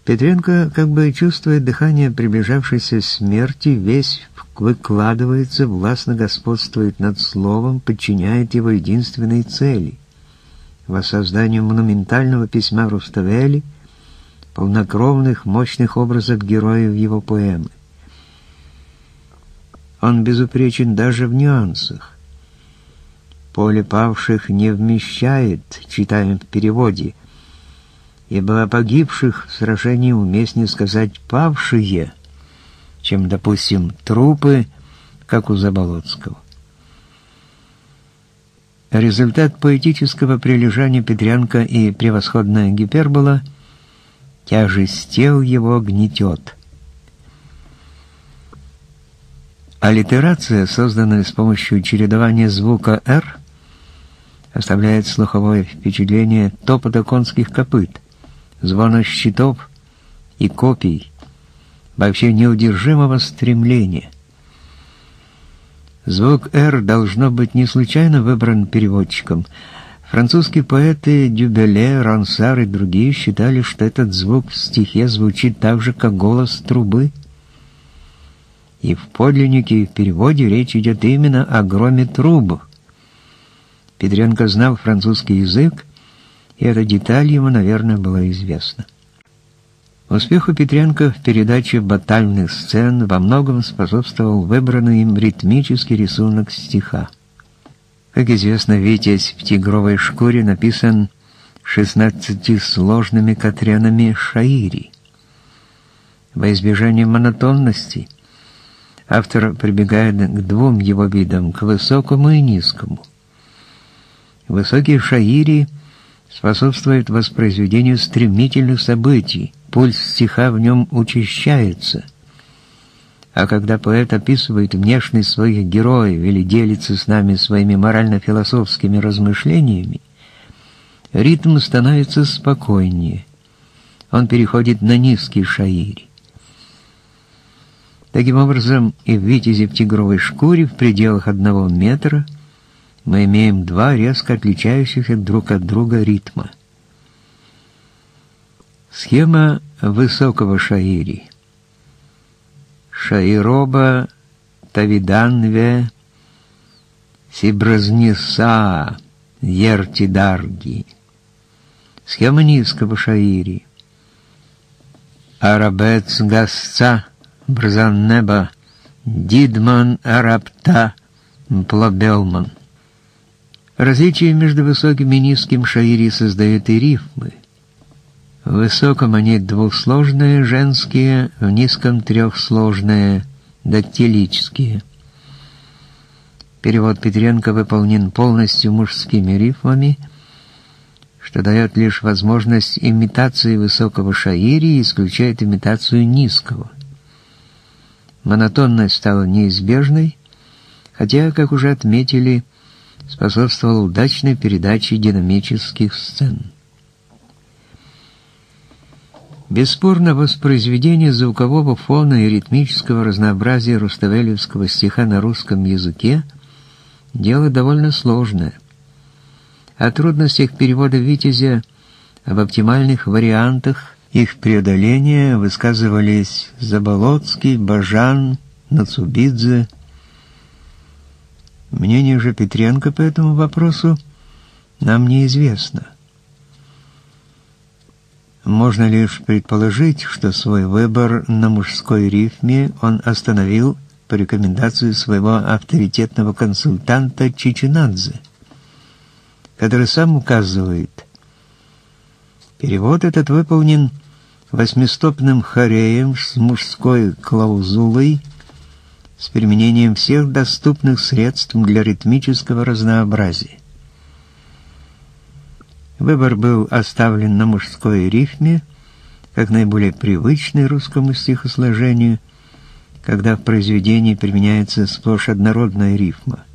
Петренко, как бы чувствуя дыхание приближавшейся смерти, весь выкладывается, властно господствует над словом, подчиняет его единственной цели — воссозданию монументального письма Руставели, полнокровных, мощных образов героев его поэмы. Он безупречен даже в нюансах. «Поле павших не вмещает», читаем в переводе, ибо о погибших в сражении уместнее сказать «павшие», чем, допустим, трупы, как у Заболоцкого. Результат поэтического прилежания Петренко и превосходная гипербола — тяжесть тел его гнетет. Аллитерация, созданная с помощью чередования звука «р», оставляет слуховое впечатление топота конских копыт, звона щитов и копий, вообще неудержимого стремления. Звук «р» должно быть не случайно выбран переводчиком. Французские поэты Дюбеле, Рансар и другие считали, что этот звук в стихе звучит так же, как голос трубы. И в подлиннике, и в переводе речь идет именно о громе труб. Петренко знал французский язык, и эта деталь ему, наверное, была известна. Успеху Петренко в передаче батальных сцен во многом способствовал выбранный им ритмический рисунок стиха. Как известно, «Витязь в тигровой шкуре» написан 16 сложными катренами шаири. Во избежание монотонности автор прибегает к двум его видам, к высокому и низкому. Высокие шаири способствует воспроизведению стремительных событий, пульс стиха в нем учащается. А когда поэт описывает внешность своих героев или делится с нами своими морально-философскими размышлениями, ритм становится спокойнее. Он переходит на низкий шаири. Таким образом, и в «Витязе в тигровой шкуре» в пределах 1 метра мы имеем два резко отличающихся друг от друга ритма. Схема высокого шаири. Шаироба тавиданве сибразнеса ертидарги. Схема низкого шаири. Арабец гасца бразаннеба дидман арапта мплобелман. Различие между высоким и низким шаири создают и рифмы. В высоком они двухсложные, женские, в низком трехсложные, дактилические. Перевод Петренко выполнен полностью мужскими рифмами, что дает лишь возможность имитации высокого шаири и исключает имитацию низкого. Монотонность стала неизбежной, хотя, как уже отметили, способствовала удачной передаче динамических сцен. Бесспорно, воспроизведение звукового фона и ритмического разнообразия руставелевского стиха на русском языке – дело довольно сложное. О трудностях перевода «Витязя», об оптимальных вариантах их преодоления высказывались Заболоцкий, Бажан, Нацубидзе. Мнение же Петренко по этому вопросу нам неизвестно. Можно лишь предположить, что свой выбор на мужской рифме он остановил по рекомендации своего авторитетного консультанта Чичинадзе, который сам указывает, Перевод этот выполнен восьмистопным хореем с мужской клаузулой, с применением всех доступных средств для ритмического разнообразия. Выбор был оставлен на мужской рифме, как наиболее привычный русскому стихосложению, когда в произведении применяется сплошь однородная рифма,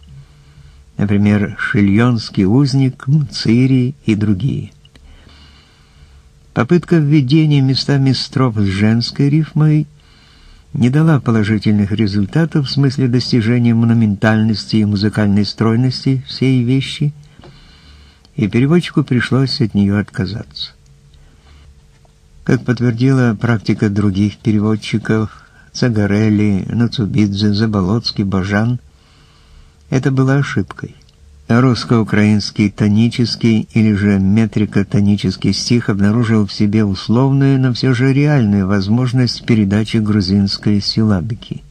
например, «Шильонский узник», «Мцири» и другие. Попытка введения местами строф с женской рифмой не дала положительных результатов в смысле достижения монументальности и музыкальной стройности всей вещи, и переводчику пришлось от нее отказаться. Как подтвердила практика других переводчиков Цагарели, Нацубидзе, Заболоцкий, Бажан, это было ошибкой. Русско-украинский тонический или же метрико-тонический стих обнаружил в себе условную, но все же реальную возможность передачи грузинской силлабики.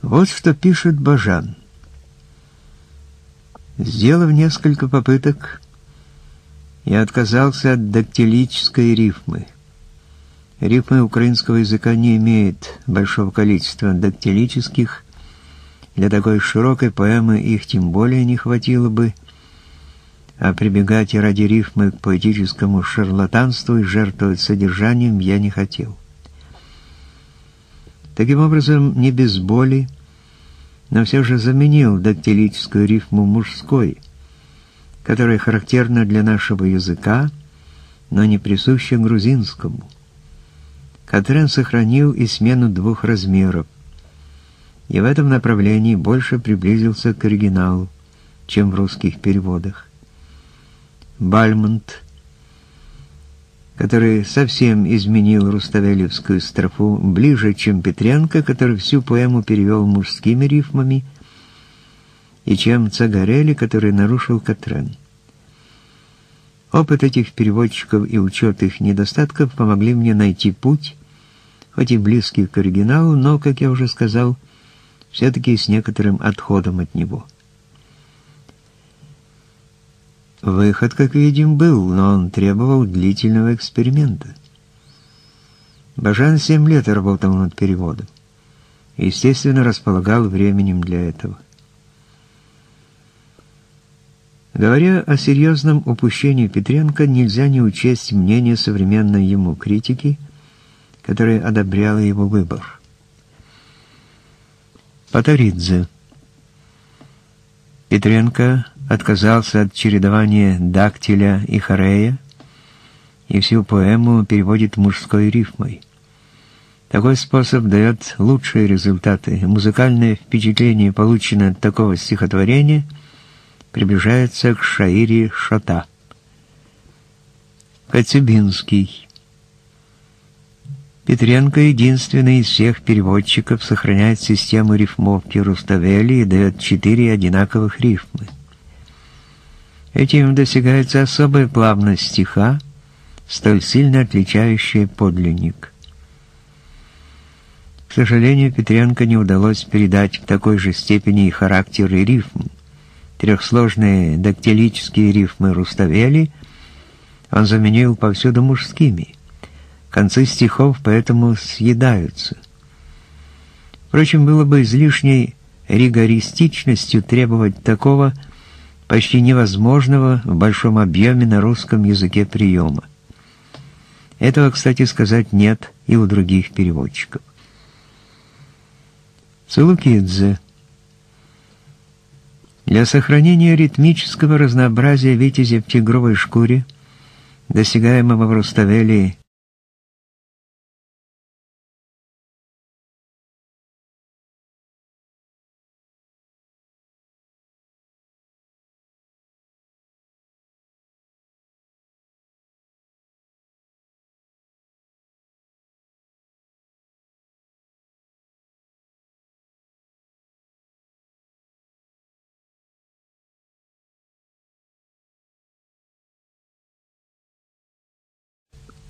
Вот что пишет Бажан. Сделав несколько попыток, я отказался от дактилической рифмы. Рифмы украинского языка не имеет большого количества дактилических. Для такой широкой поэмы их тем более не хватило бы, а прибегать ради рифмы к поэтическому шарлатанству и жертвовать содержанием я не хотел. Таким образом, не без боли, но все же заменил дактилическую рифму мужской, которая характерна для нашего языка, но не присуща грузинскому. Катрен сохранил и смену двух размеров, и в этом направлении больше приблизился к оригиналу, чем в русских переводах. Бальмонт, который совсем изменил руставелевскую строфу, ближе, чем Петренко, который всю поэму перевел мужскими рифмами, и чем Цагарели, который нарушил Катрен. Опыт этих переводчиков и учет их недостатков помогли мне найти путь, хоть и близкий к оригиналу, но, как я уже сказал, все-таки с некоторым отходом от него. Выход, как видим, был, но он требовал длительного эксперимента. Бажан 7 лет работал над переводом и, естественно, располагал временем для этого. Говоря о серьезном упущении Петренко, нельзя не учесть мнение современной ему критики, которая одобряла его выбор. Паторидзе. Петренко отказался от чередования дактиля и хорея и всю поэму переводит мужской рифмой. Такой способ дает лучшие результаты. Музыкальное впечатление, полученное от такого стихотворения, приближается к шаири Шота. Коцюбинский. Петренко, единственный из всех переводчиков, сохраняет систему рифмовки Руставели и дает 4 одинаковых рифмы. Этим достигается особая плавность стиха, столь сильно отличающая подлинник. К сожалению, Петренко не удалось передать в такой же степени и характер, и рифм. Трехсложные дактилические рифмы Руставели он заменил повсюду мужскими. Концы стихов поэтому съедаются. Впрочем, было бы излишней ригористичностью требовать такого почти невозможного в большом объеме на русском языке приема. Этого, кстати сказать, нет и у других переводчиков. Цулукидзе. Для сохранения ритмического разнообразия «Витязя в тигровой шкуре», достигаемого в Руставели,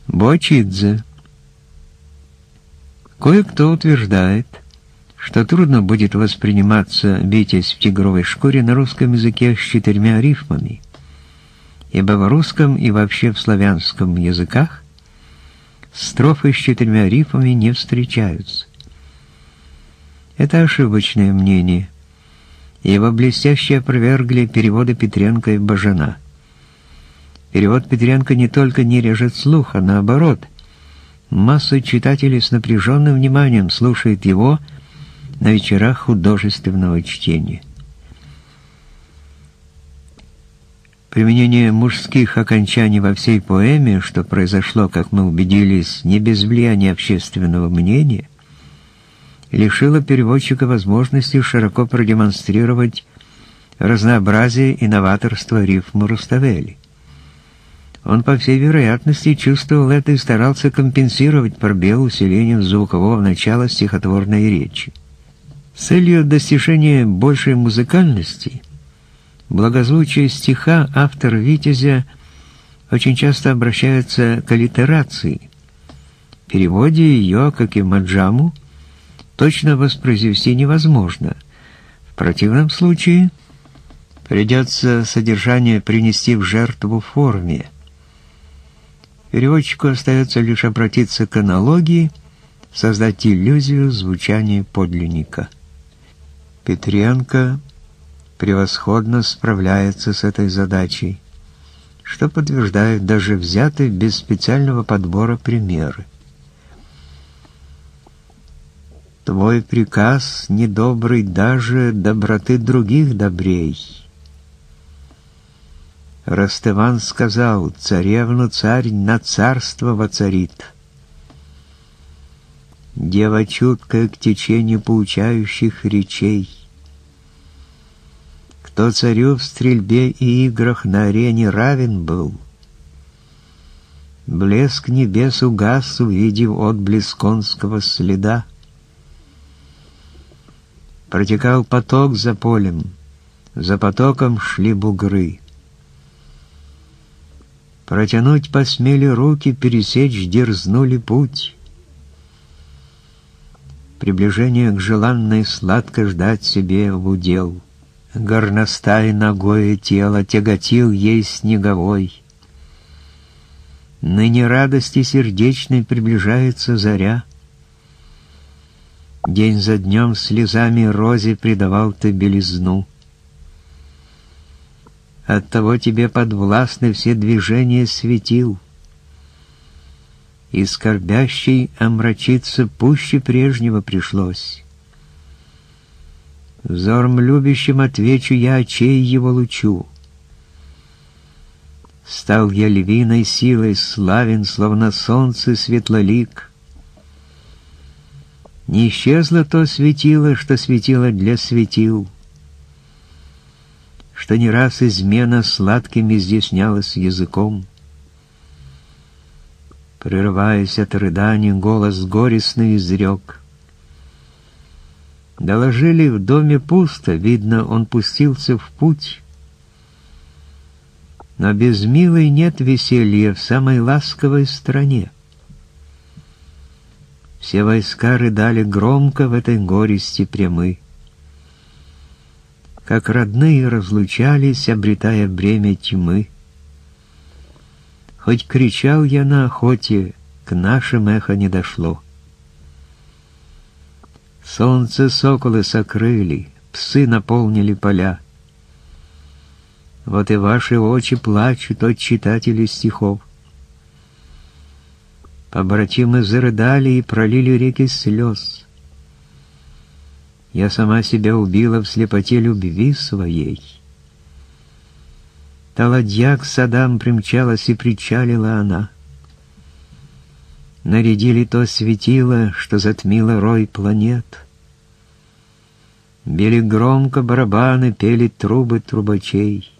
Бочидзе. Кое-кто утверждает, что трудно будет восприниматься «Витязь в тигровой шкуре» на русском языке с 4 рифмами, ибо в русском и вообще в славянском языках строфы с четырьмя рифами не встречаются. Это ошибочное мнение, и его блестяще опровергли переводы Петренко и Бажена. Перевод Петренко не только не режет слух, а наоборот. Масса читателей с напряженным вниманием слушает его на вечерах художественного чтения. Применение мужских окончаний во всей поэме, что произошло, как мы убедились, не без влияния общественного мнения, лишило переводчика возможности широко продемонстрировать разнообразие и новаторство рифмы Руставели. Он, по всей вероятности, чувствовал это и старался компенсировать пробел усилением звукового начала стихотворной речи. С целью достижения большей музыкальности благозвучие стиха автор «Витязя» очень часто обращается к аллитерации, в переводе ее, как и «Маджаму», точно воспроизвести невозможно. В противном случае придется содержание принести в жертву форме. Переводчику остается лишь обратиться к аналогии, создать иллюзию звучания подлинника. Петренко превосходно справляется с этой задачей, что подтверждают даже взятые без специального подбора примеры. «Твой приказ недобрый, даже доброты других добрей». Растыван сказал: «Царевну царь на царство воцарит». Дева чуткая к течению поучающих речей. Кто царю в стрельбе и играх на арене равен был, блеск небес угас, увидев отблеск конского следа. Протекал поток за полем, за потоком шли бугры. Протянуть посмели руки, пересечь дерзнули путь. Приближение к желанной сладко ждать себе в удел. Горностай ногое тело тяготил ей снеговой. Ныне радости сердечной приближается заря. День за днем слезами розе придавал ты белизну. Оттого тебе подвластны все движения светил, и скорбящей омрачиться пуще прежнего пришлось. Взором любящим отвечу я, очей его лучу. Стал я львиной силой славен, словно солнце светлолик. Не исчезло то светило, что светило для светил, что не раз измена сладким изъяснялась языком. Прерываясь от рыданий, голос горестный изрек. Доложили, в доме пусто, видно, он пустился в путь. Но без милой нет веселья в самой ласковой стране. Все войска рыдали громко в этой горести прямы. Как родные разлучались, обретая бремя тьмы. Хоть кричал я на охоте, к нашим эхо не дошло. Солнце соколы сокрыли, псы наполнили поля. Вот и ваши очи плачут от читателей стихов. Побратимы зарыдали и пролили реки слез. Я сама себя убила в слепоте любви своей. Та ладья к садам примчалась и причалила она. Нарядили то светило, что затмило рой планет. Били громко барабаны, пели трубы трубачей.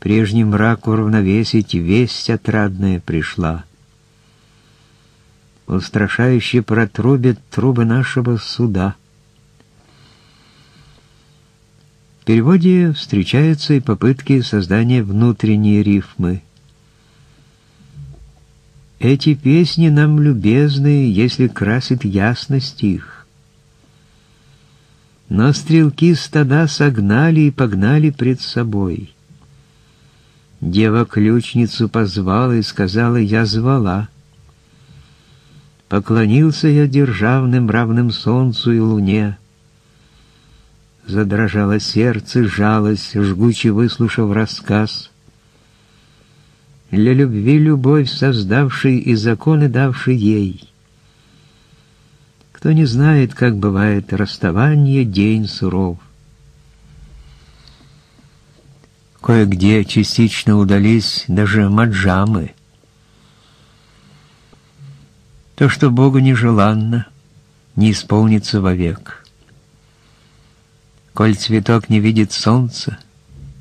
Прежний мрак уравновесить весть отрадная пришла. Устрашающе протрубят трубы нашего суда. В переводе встречаются и попытки создания внутренней рифмы. Эти песни нам любезны, если красит ясность их. Но стрелки стада согнали и погнали пред собой. Дева-ключницу позвала и сказала: «Я звала». Поклонился я державным, равным солнцу и луне. Задрожало сердце, жалость, жгуче выслушав рассказ. Для любви любовь, создавший и законы давший ей. Кто не знает, как бывает расставание, день суров. Кое-где частично удались даже маджамы. То, что Богу нежеланно, не исполнится вовек. Коль цветок не видит солнца,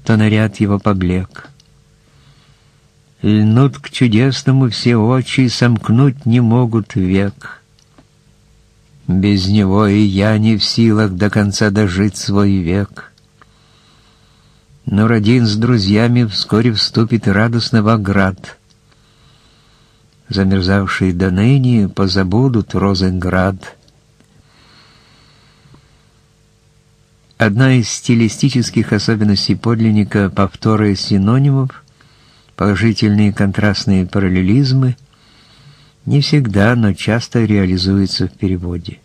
то наряд его поблек. Льнут к чудесному все очи, сомкнуть не могут век. Без него и я не в силах до конца дожить свой век. Но Родин с друзьями вскоре вступит радостно в оград. Замерзавшие до ныне позабудут Розенград. Одна из стилистических особенностей подлинника — повторы синонимов, положительные контрастные параллелизмы, не всегда, но часто реализуется в переводе.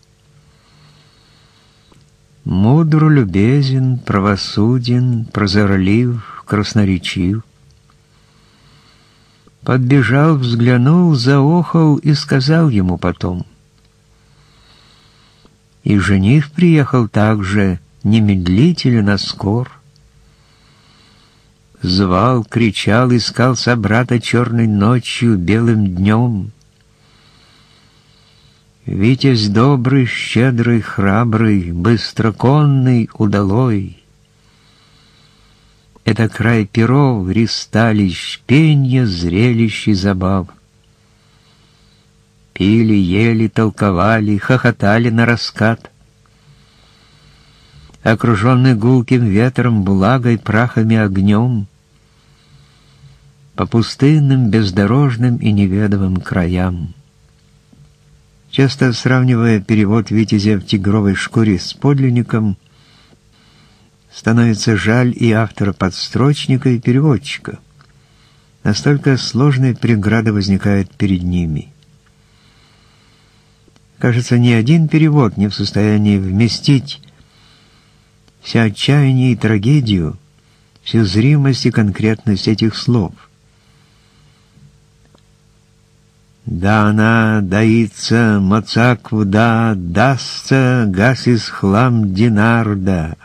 Мудр, любезен, правосуден, прозорлив, красноречив. Подбежал, взглянул, заохал и сказал ему потом. И жених приехал также немедлителен, а скор. Звал, кричал, искал собрата черной ночью, белым днем. Витязь добрый, щедрый, храбрый, быстроконный, удалой. Это край перов, ристалищ, пенья, зрелищ и забав. Пили, ели, толковали, хохотали на раскат. Окруженный гулким ветром, влагой, прахами, огнем, по пустынным, бездорожным и неведомым краям. Часто сравнивая перевод «Витязя в тигровой шкуре» с подлинником, становится жаль и автора-подстрочника, и переводчика. Настолько сложная преграда возникает перед ними. Кажется, ни один перевод не в состоянии вместить все отчаяние и трагедию, всю зримость и конкретность этих слов. Да она даится, мацаквда, дастся, гасис хлам динарда.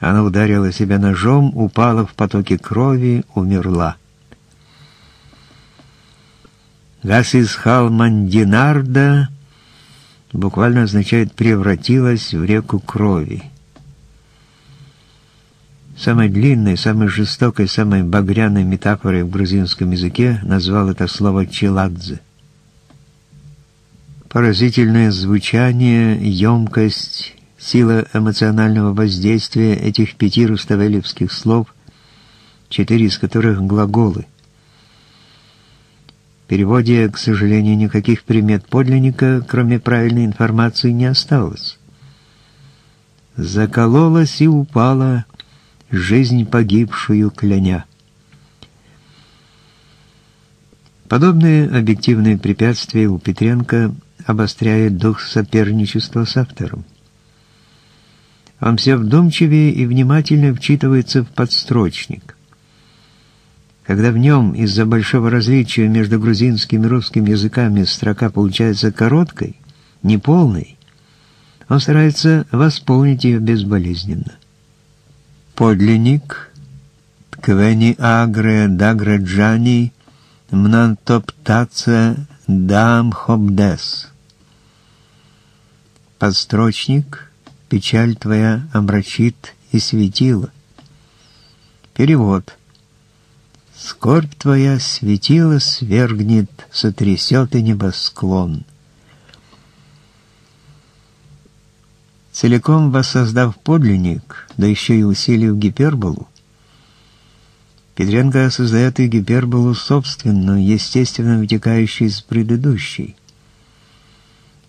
Она ударила себя ножом, упала в потоке крови, умерла. Гасис халман динарда буквально означает «превратилась в реку крови». Самой длинной, самой жестокой, самой багряной метафорой в грузинском языке назвал это слово Чиладзе. Поразительное звучание, емкость, сила эмоционального воздействия этих 5 руставелевских слов, 4 из которых глаголы. В переводе, к сожалению, никаких примет подлинника, кроме правильной информации, не осталось. Закололась и упала жизнь погибшую кляня. Подобные объективные препятствия у Петренко обостряют дух соперничества с автором. Он все вдумчивее и внимательно вчитывается в подстрочник. Когда в нем из-за большого различия между грузинским и русским языками строка получается короткой, неполной, он старается восполнить ее безболезненно. Подлинник «Тквени агре даграджани мнантоптаца дам хобдес». Подстрочник «Печаль твоя омрачит и светила». Перевод. «Скорбь твоя светила свергнет, сотрясет и небосклон». Целиком воссоздав подлинник, да еще и усилив гиперболу, Петренко создает и гиперболу собственную, естественно вытекающую из предыдущей.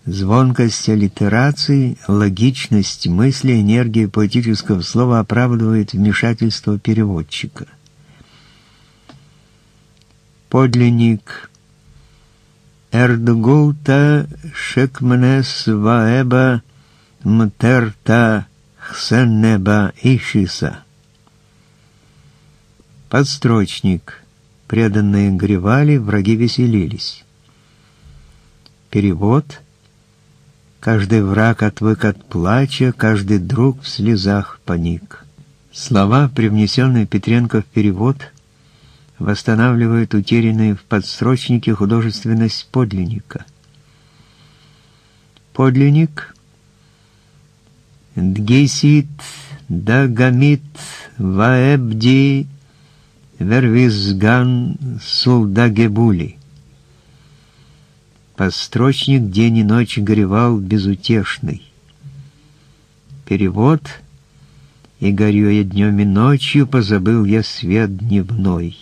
Звонкость аллитерации, логичность мысли, энергия поэтического слова оправдывает вмешательство переводчика. подлинник Эрдгулта Шекменес Ваэба Мтерта Хсенеба Ишиса. Подстрочник. Преданные гревали, враги веселились. Перевод. Каждый враг отвык от плача, каждый друг в слезах паник. Слова, привнесенные Петренко в перевод, восстанавливают утерянные в подстрочнике художественность подлинника. Подлинник Дгисит Дагамит Ваэбди Вервизган Сулдагебули. Подстрочник день и ночь горевал безутешный. Перевод. И горю я днем и ночью, позабыл я свет дневной.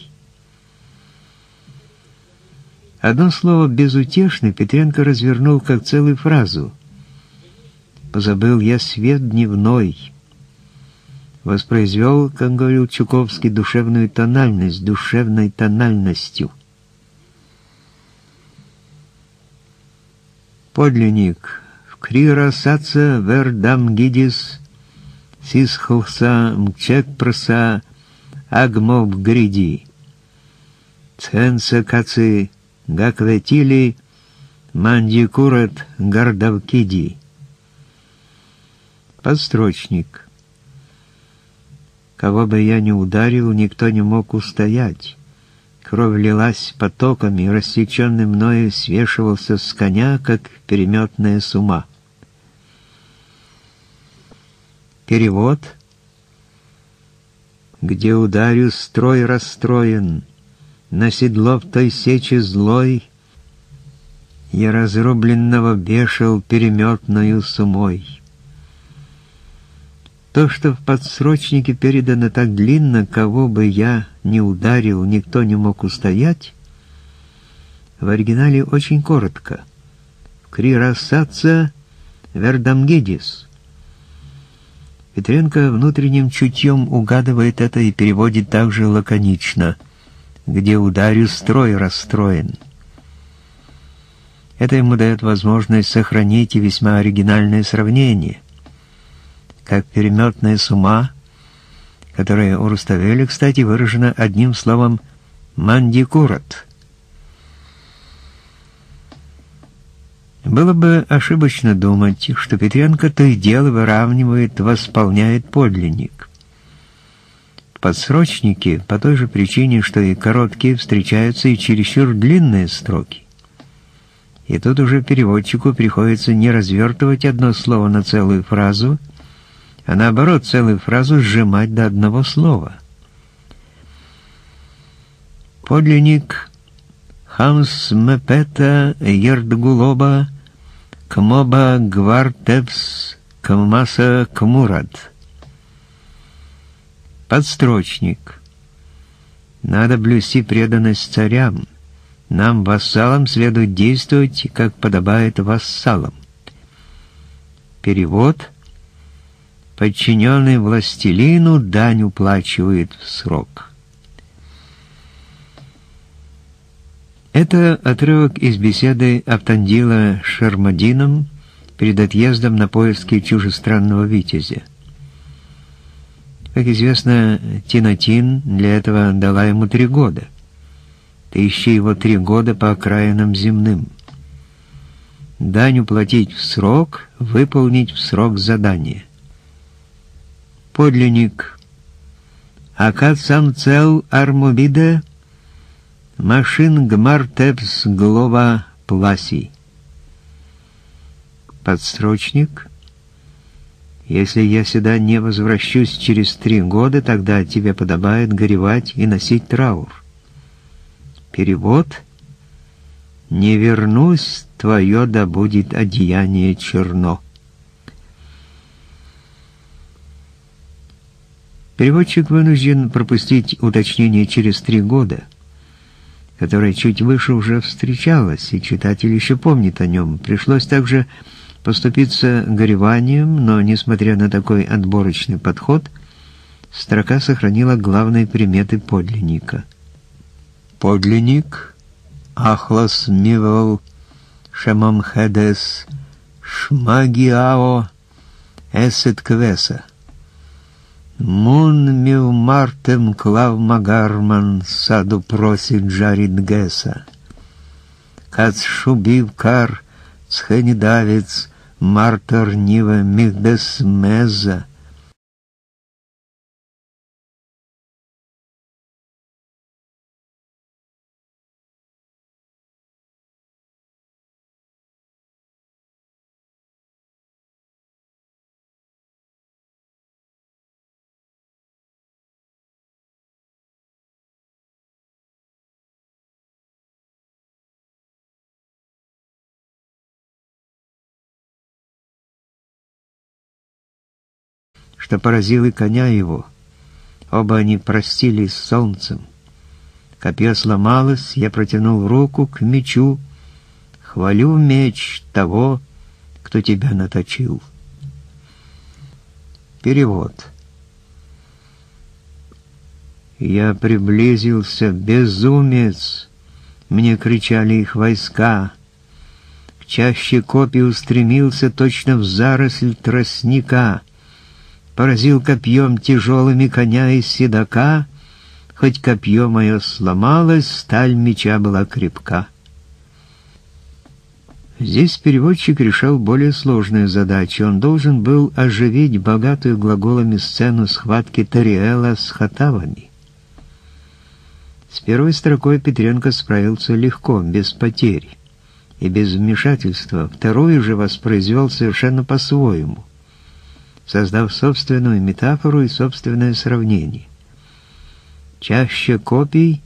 Одно слово «безутешный» Петренко развернул как целую фразу. «Позабыл я свет дневной». Воспроизвел, как говорил Чуковский, душевную тональность, душевной тональностью. Подлинник. Вкрирасаца вердамгидис сисхолса мчекпроса агмобгриди. Ценсакаци гакветили мандикурат гардавкиди. Подстрочник. Кого бы я ни ударил, никто не мог устоять. Кровь лилась потоками, и рассеченный мною свешивался с коня, как переметная сума. Перевод. Где ударю, строй расстроен, на седло в той сече злой я разрубленного бешил переметною сумой. То, что в подсрочнике передано так длинно, кого бы я ни ударил, никто не мог устоять, в оригинале очень коротко. «Крирасаца вердамгидис». Петренко внутренним чутьем угадывает это и переводит также лаконично. «Где ударю, строй расстроен». Это ему дает возможность сохранить и весьма оригинальное сравнение. Как переметная сума, которая у Руставели, кстати, выражена одним словом «мандикурат». Было бы ошибочно думать, что Петренко то и дело выравнивает, восполняет подлинник. В подсрочнике по той же причине, что и короткие, встречаются и чересчур длинные строки. И тут уже переводчику приходится не развертывать одно слово на целую фразу, а наоборот, целую фразу сжимать до одного слова. Подлинник «Хамс мепета ердгулоба кмоба гвартепс кмаса кмурат». Подстрочник. Надо блюсти преданность царям. Нам, вассалам, следует действовать, как подобает вассалам. Перевод. Подчиненный властелину дань уплачивает в срок. Это отрывок из беседы Автандила с Шармадином перед отъездом на поиски чужестранного витязя. Как известно, Тинатин для этого дала ему 3 года. Ты ищи его 3 года по окраинам земным. Дань уплатить в срок, выполнить в срок задание. Подлинник «Акад сам цел армобиде машин гмартепс глова пласи». Подстрочник «Если я сюда не возвращусь через 3 года, тогда тебе подобает горевать и носить траур». Перевод «Не вернусь, твое да будет одеяние черно». Переводчик вынужден пропустить уточнение через 3 года, которое чуть выше уже встречалось, и читатель еще помнит о нем. Пришлось также поступиться гореванием, но, несмотря на такой отборочный подход, строка сохранила главные приметы подлинника. подлинник «Ахлос мивол шамамхедес шмагиао эсет квеса». «Мун мил мартем клав магарман саду просит жарит геса. Кац шубивкар схенидавец мартер нива мигдес меза». Что поразил и коня его. Оба они простились с солнцем. Копье сломалось, я протянул руку к мечу. Хвалю меч того, кто тебя наточил. Перевод. Я приблизился, безумец, мне кричали их войска. К чаще копий устремился точно в заросль тростника. Поразил копьем тяжелыми коня из седока, хоть копье мое сломалось, сталь меча была крепка. Здесь переводчик решал более сложную задачу. Он должен был оживить богатую глаголами сцену схватки Тариэла с хатавами. С первой строкой Петренко справился легко, без потерь и без вмешательства. Вторую же воспроизвел совершенно по-своему, создав собственную метафору и собственное сравнение. «Чаще копий»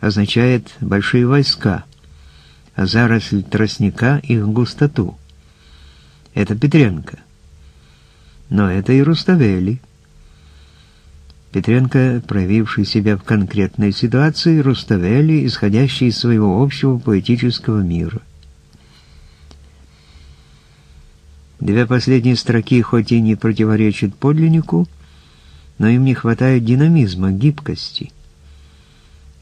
означает большие войска, а заросль тростника — их густоту. Это Петренко. Но это и Руставели. Петренко, проявивший себя в конкретной ситуации, Руставели, исходящий из своего общего поэтического мира. Две последние строки хоть и не противоречат подлиннику, но им не хватает динамизма, гибкости.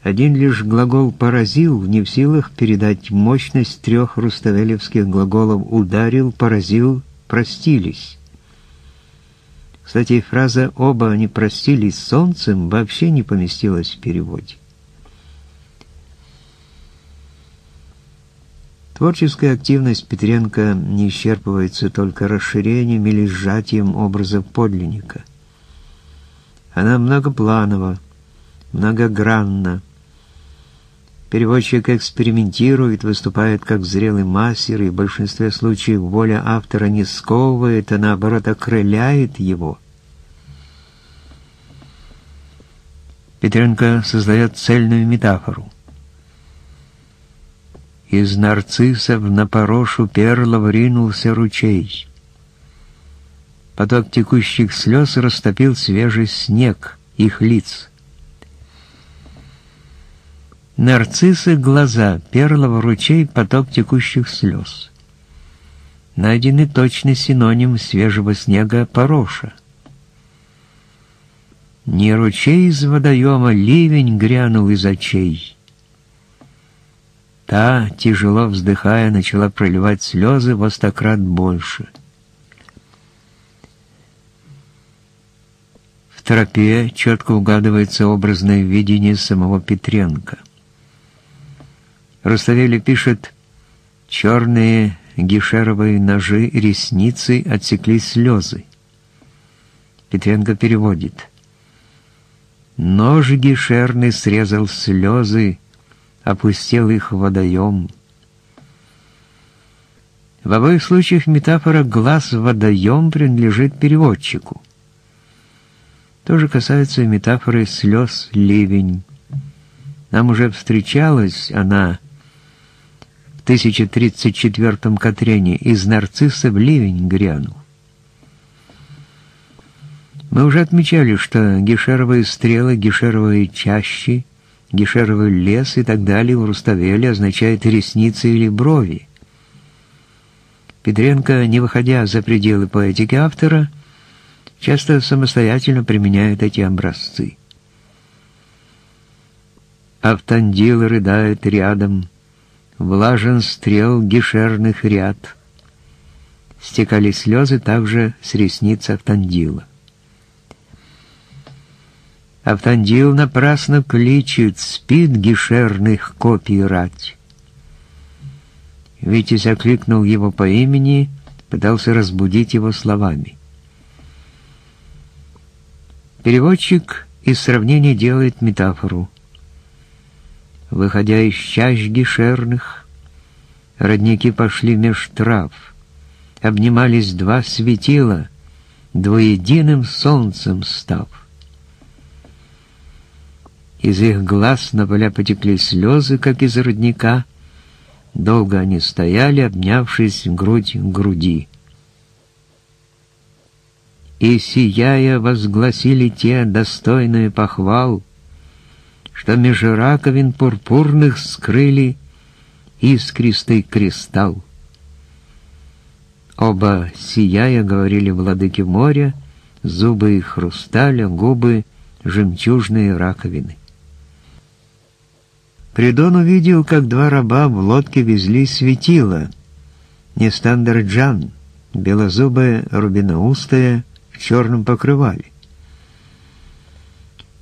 Один лишь глагол «поразил» не в силах передать мощность трех руставелевских глаголов «ударил», «поразил», «простились». Кстати, фраза «оба они простились солнцем» вообще не поместилась в переводе. Творческая активность Петренко не исчерпывается только расширением или сжатием образа подлинника. Она многопланова, многогранна. Переводчик экспериментирует, выступает как зрелый мастер, и в большинстве случаев воля автора не сковывает, а наоборот окрыляет его. Петренко создает цельную метафору. Из нарциссов на порошу перлов ринулся ручей. Поток текущих слез растопил свежий снег их лиц. Нарциссы — глаза, перлов ручей — поток текущих слез. Найден и точный синоним свежего снега — пороша. Не ручей из водоема, ливень грянул из очей. Та, тяжело вздыхая, начала проливать слезы во 100 крат больше. В тропе четко угадывается образное видение самого Петренко. Руставели пишет: «Черные гишеровые ножи ресницы отсекли слезы». Петренко переводит: «Нож гишерный срезал слезы, опустил их в водоем». В обоих случаях метафора «глаз в водоем» принадлежит переводчику. То же касается и метафоры «слез ливень». Нам уже встречалась она в 1034-м Катрене: «Из нарциссов ливень грянул». Мы уже отмечали, что гишеровые стрелы, гишеровые чащи, гишеровый лес и так далее у Руставели означает ресницы или брови. Петренко, не выходя за пределы поэтики автора, часто самостоятельно применяет эти образцы. Автандил рыдает рядом, влажен стрел гишерных ряд. Стекали слезы также с ресниц Автандила. Автандил напрасно кличет, спит гишерных копий рать. Витязь окликнул его по имени, пытался разбудить его словами. Переводчик из сравнения делает метафору. Выходя из чащ гишерных, родники пошли меж трав. Обнимались два светила, двоединым солнцем став. Из их глаз на поля потекли слезы, как из родника. Долго они стояли, обнявшись грудь к груди. И, сияя, возгласили те достойные похвал, что меж раковин пурпурных скрыли искристый кристалл. Оба, сияя, говорили владыки моря, зубы их хрусталя, губы жемчужные раковины. Придон увидел, как два раба в лодке везли светило. Нестан-Дареджан, белозубая, рубиноустая, в черном покрывале.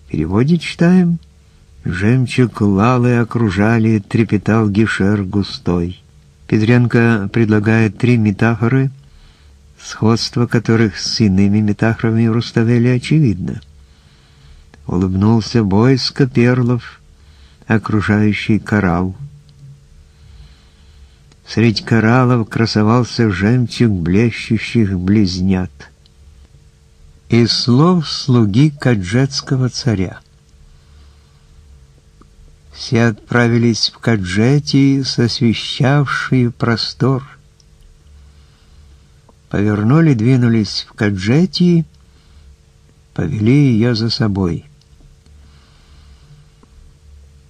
В переводе читаем: «Жемчуг лалы окружали, трепетал гишер густой». Петренко предлагает три метафоры, сходство которых с иными метафорами Руставели очевидно. Улыбнулся войско перлов, окружающий коралл. Средь кораллов красовался жемчуг блещущих близнят. Из слов слуги каджетского царя. Все отправились в Каджети, освещавшие простор. Повернули, двинулись в Каджети, повели ее за собой.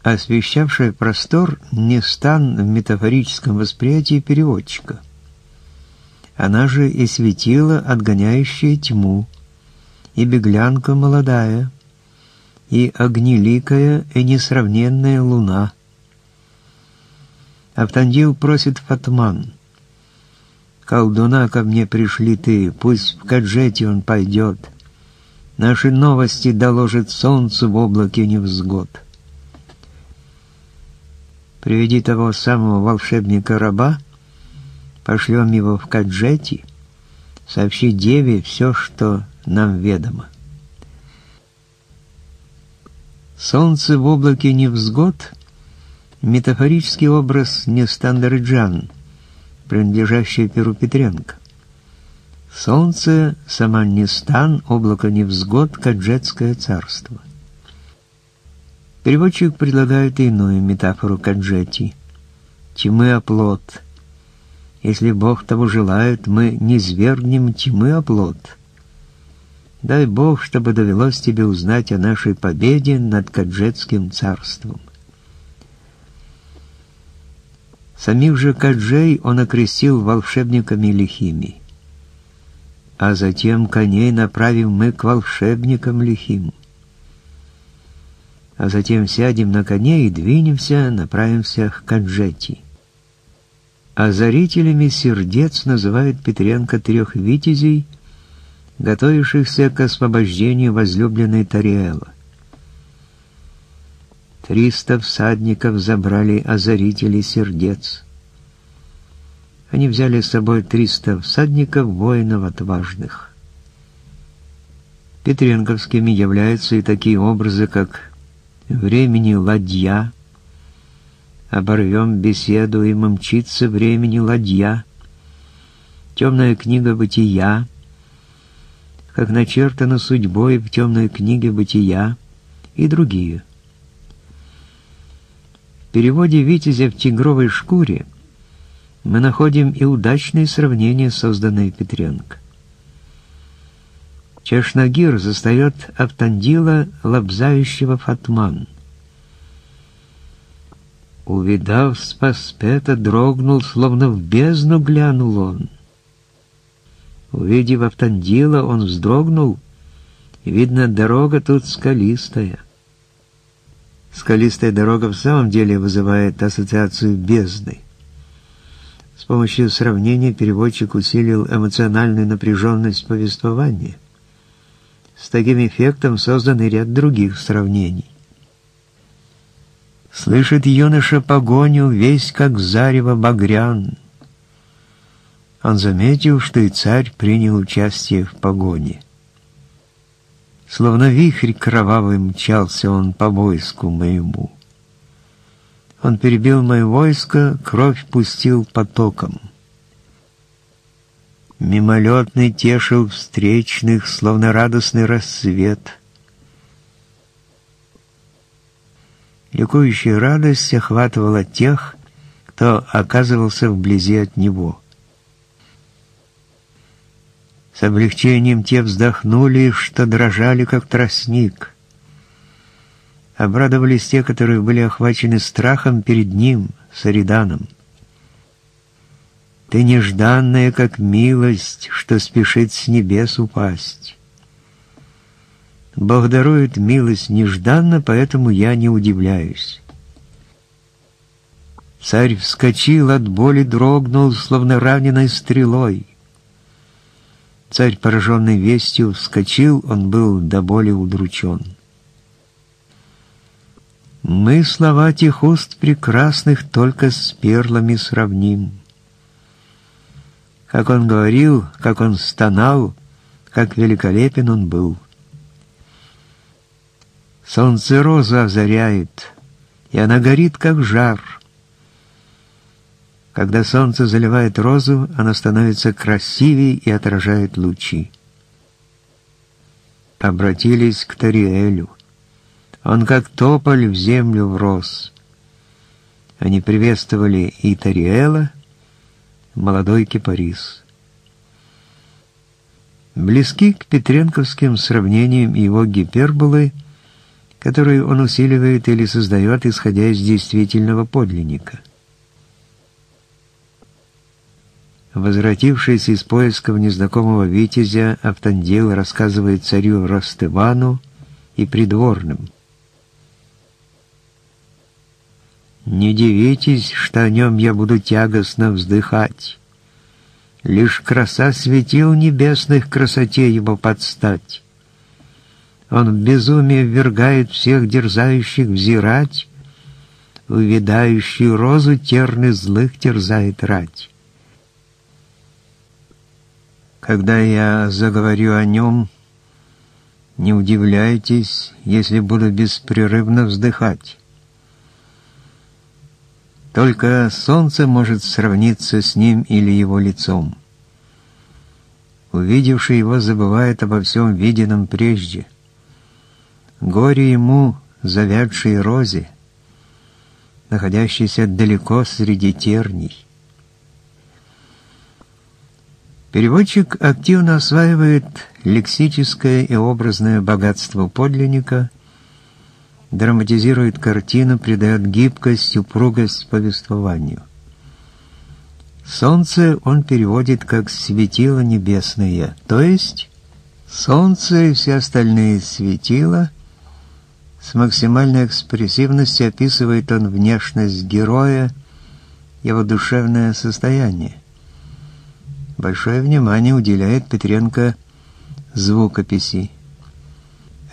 Освещавший простор не стан в метафорическом восприятии переводчика. Она же и светила, отгоняющая тьму, и беглянка молодая, и огнеликая, и несравненная луна. Автандил просит Фатман: «Колдуна ко мне пришли ты, пусть в Каджете он пойдет. Наши новости доложит солнцу в облаке невзгод». Приведи того самого волшебника-раба, пошлем его в Каджети, сообщи деве все, что нам ведомо. «Солнце в облаке невзгод» — метафорический образ Нестан-Дареджан, принадлежащий перу Петренко. Солнце, сама Нестан, облако невзгод, каджетское царство. Переводчик предлагает иную метафору Каджети — тьмы оплот. Если Бог того желает, мы низвергнем тьмы оплот. Дай Бог, чтобы довелось тебе узнать о нашей победе над Каджетским царством. Самих же Каджей он окрестил волшебниками лихими. А затем коней направим мы к волшебникам лихим. А затем сядем на коне и двинемся, направимся к Каджети. А зарителями сердец называет Петренко трех витязей, готовившихся к освобождению возлюбленной Тариэла. 300 всадников забрали озарители сердец. Они взяли с собой 300 всадников, воинов отважных. Петренковскими являются и такие образы, как «времени ладья», «оборвем беседу и мчится времени ладья», «темная книга бытия», как начертано судьбой в темной книге бытия, и другие. В переводе «Витязя в тигровой шкуре» мы находим и удачные сравнения, созданные Петренко. Чешнагир застает Автандила, лобзающего Фатман. Увидав Спаспета, дрогнул, словно в бездну глянул он. Увидев Автандила, он вздрогнул. Видно, дорога тут скалистая. Скалистая дорога в самом деле вызывает ассоциацию бездны. С помощью сравнения переводчик усилил эмоциональную напряженность повествования. С таким эффектом создан и ряд других сравнений. Слышит юноша погоню, весь как зарево багрян. Он заметил, что и царь принял участие в погоне. Словно вихрь кровавый мчался он по войску моему. Он перебил мое войско, кровь пустил потоком. Мимолетный тешил встречных, словно радостный рассвет. Ликующая радость охватывала тех, кто оказывался вблизи от него. С облегчением те вздохнули, что дрожали, как тростник. Обрадовались те, которые были охвачены страхом перед ним, Сариданом. «Ты нежданная, как милость, что спешит с небес упасть». Бог дарует милость нежданно, поэтому я не удивляюсь. Царь вскочил, от боли дрогнул, словно раненой стрелой. Царь, пораженный вестью, вскочил, он был до боли удручен. Мы слова тех уст прекрасных только с перлами сравним. Как он говорил, как он стонал, как великолепен он был. Солнце роза озаряет, и она горит, как жар. Когда солнце заливает розу, она становится красивее и отражает лучи. Обратились к Тариэлю. Он как тополь в землю врос. Они приветствовали и Тариэла, молодой кипарис. Близки к петренковским сравнениям его гиперболы, которые он усиливает или создает, исходя из действительного подлинника. Возвратившись из поисков незнакомого витязя, Автандил рассказывает царю Ростывану и придворным. «Не дивитесь, что о нем я буду тягостно вздыхать. Лишь краса светил небесных красоте его подстать». Он в безумие ввергает всех дерзающих взирать, увядающую розу терны злых терзает рать. Когда я заговорю о нем, не удивляйтесь, если буду беспрерывно вздыхать. Только солнце может сравниться с ним или его лицом. Увидевший его забывает обо всем виденном прежде. Горе ему, завядшей розе, находящейся далеко среди терний. Переводчик активно осваивает лексическое и образное богатство подлинника, драматизирует картину, придает гибкость, упругость повествованию. Солнце он переводит как «светило небесное», то есть солнце и все остальные светила. С максимальной экспрессивностью описывает он внешность героя, его душевное состояние. Большое внимание уделяет Петренко звукописи.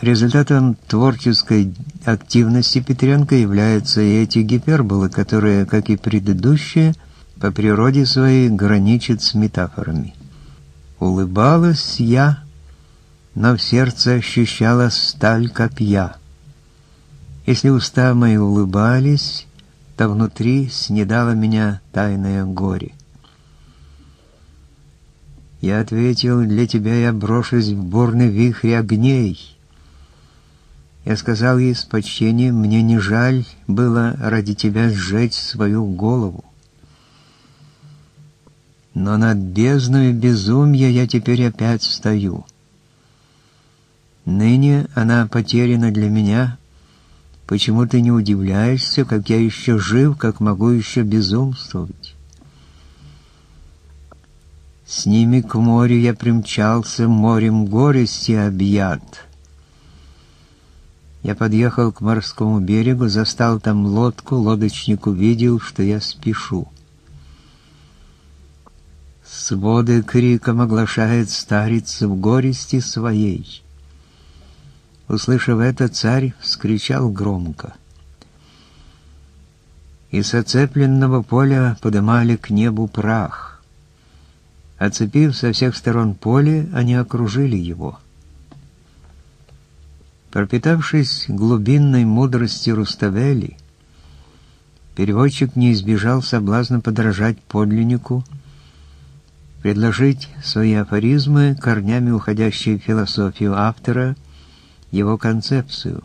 Результатом творческой активности Петренко являются и эти гиперболы, которые, как и предыдущие, по природе своей граничат с метафорами. «Улыбалась я, но в сердце ощущала сталь копья». Если уста мои улыбались, то внутри снедало меня тайное горе. Я ответил: «Для тебя я брошусь в бурный вихрь огней». Я сказал ей с почтением: «Мне не жаль было ради тебя сжечь свою голову». Но над бездной безумья я теперь опять стою. Ныне она потеряна для меня. Почему ты не удивляешься, как я еще жив, как могу еще безумствовать? С ними к морю я примчался, морем горести объят. Я подъехал к морскому берегу, застал там лодку, лодочник увидел, что я спешу. Своды криком оглашает старица в горести своей. Услышав это, царь вскричал громко. И с оцепленного поля подымали к небу прах. Оцепив со всех сторон поле, они окружили его. Пропитавшись глубинной мудростью Руставели, переводчик не избежал соблазна подражать подлиннику, предложить свои афоризмы, корнями уходящие в философию автора, его концепцию.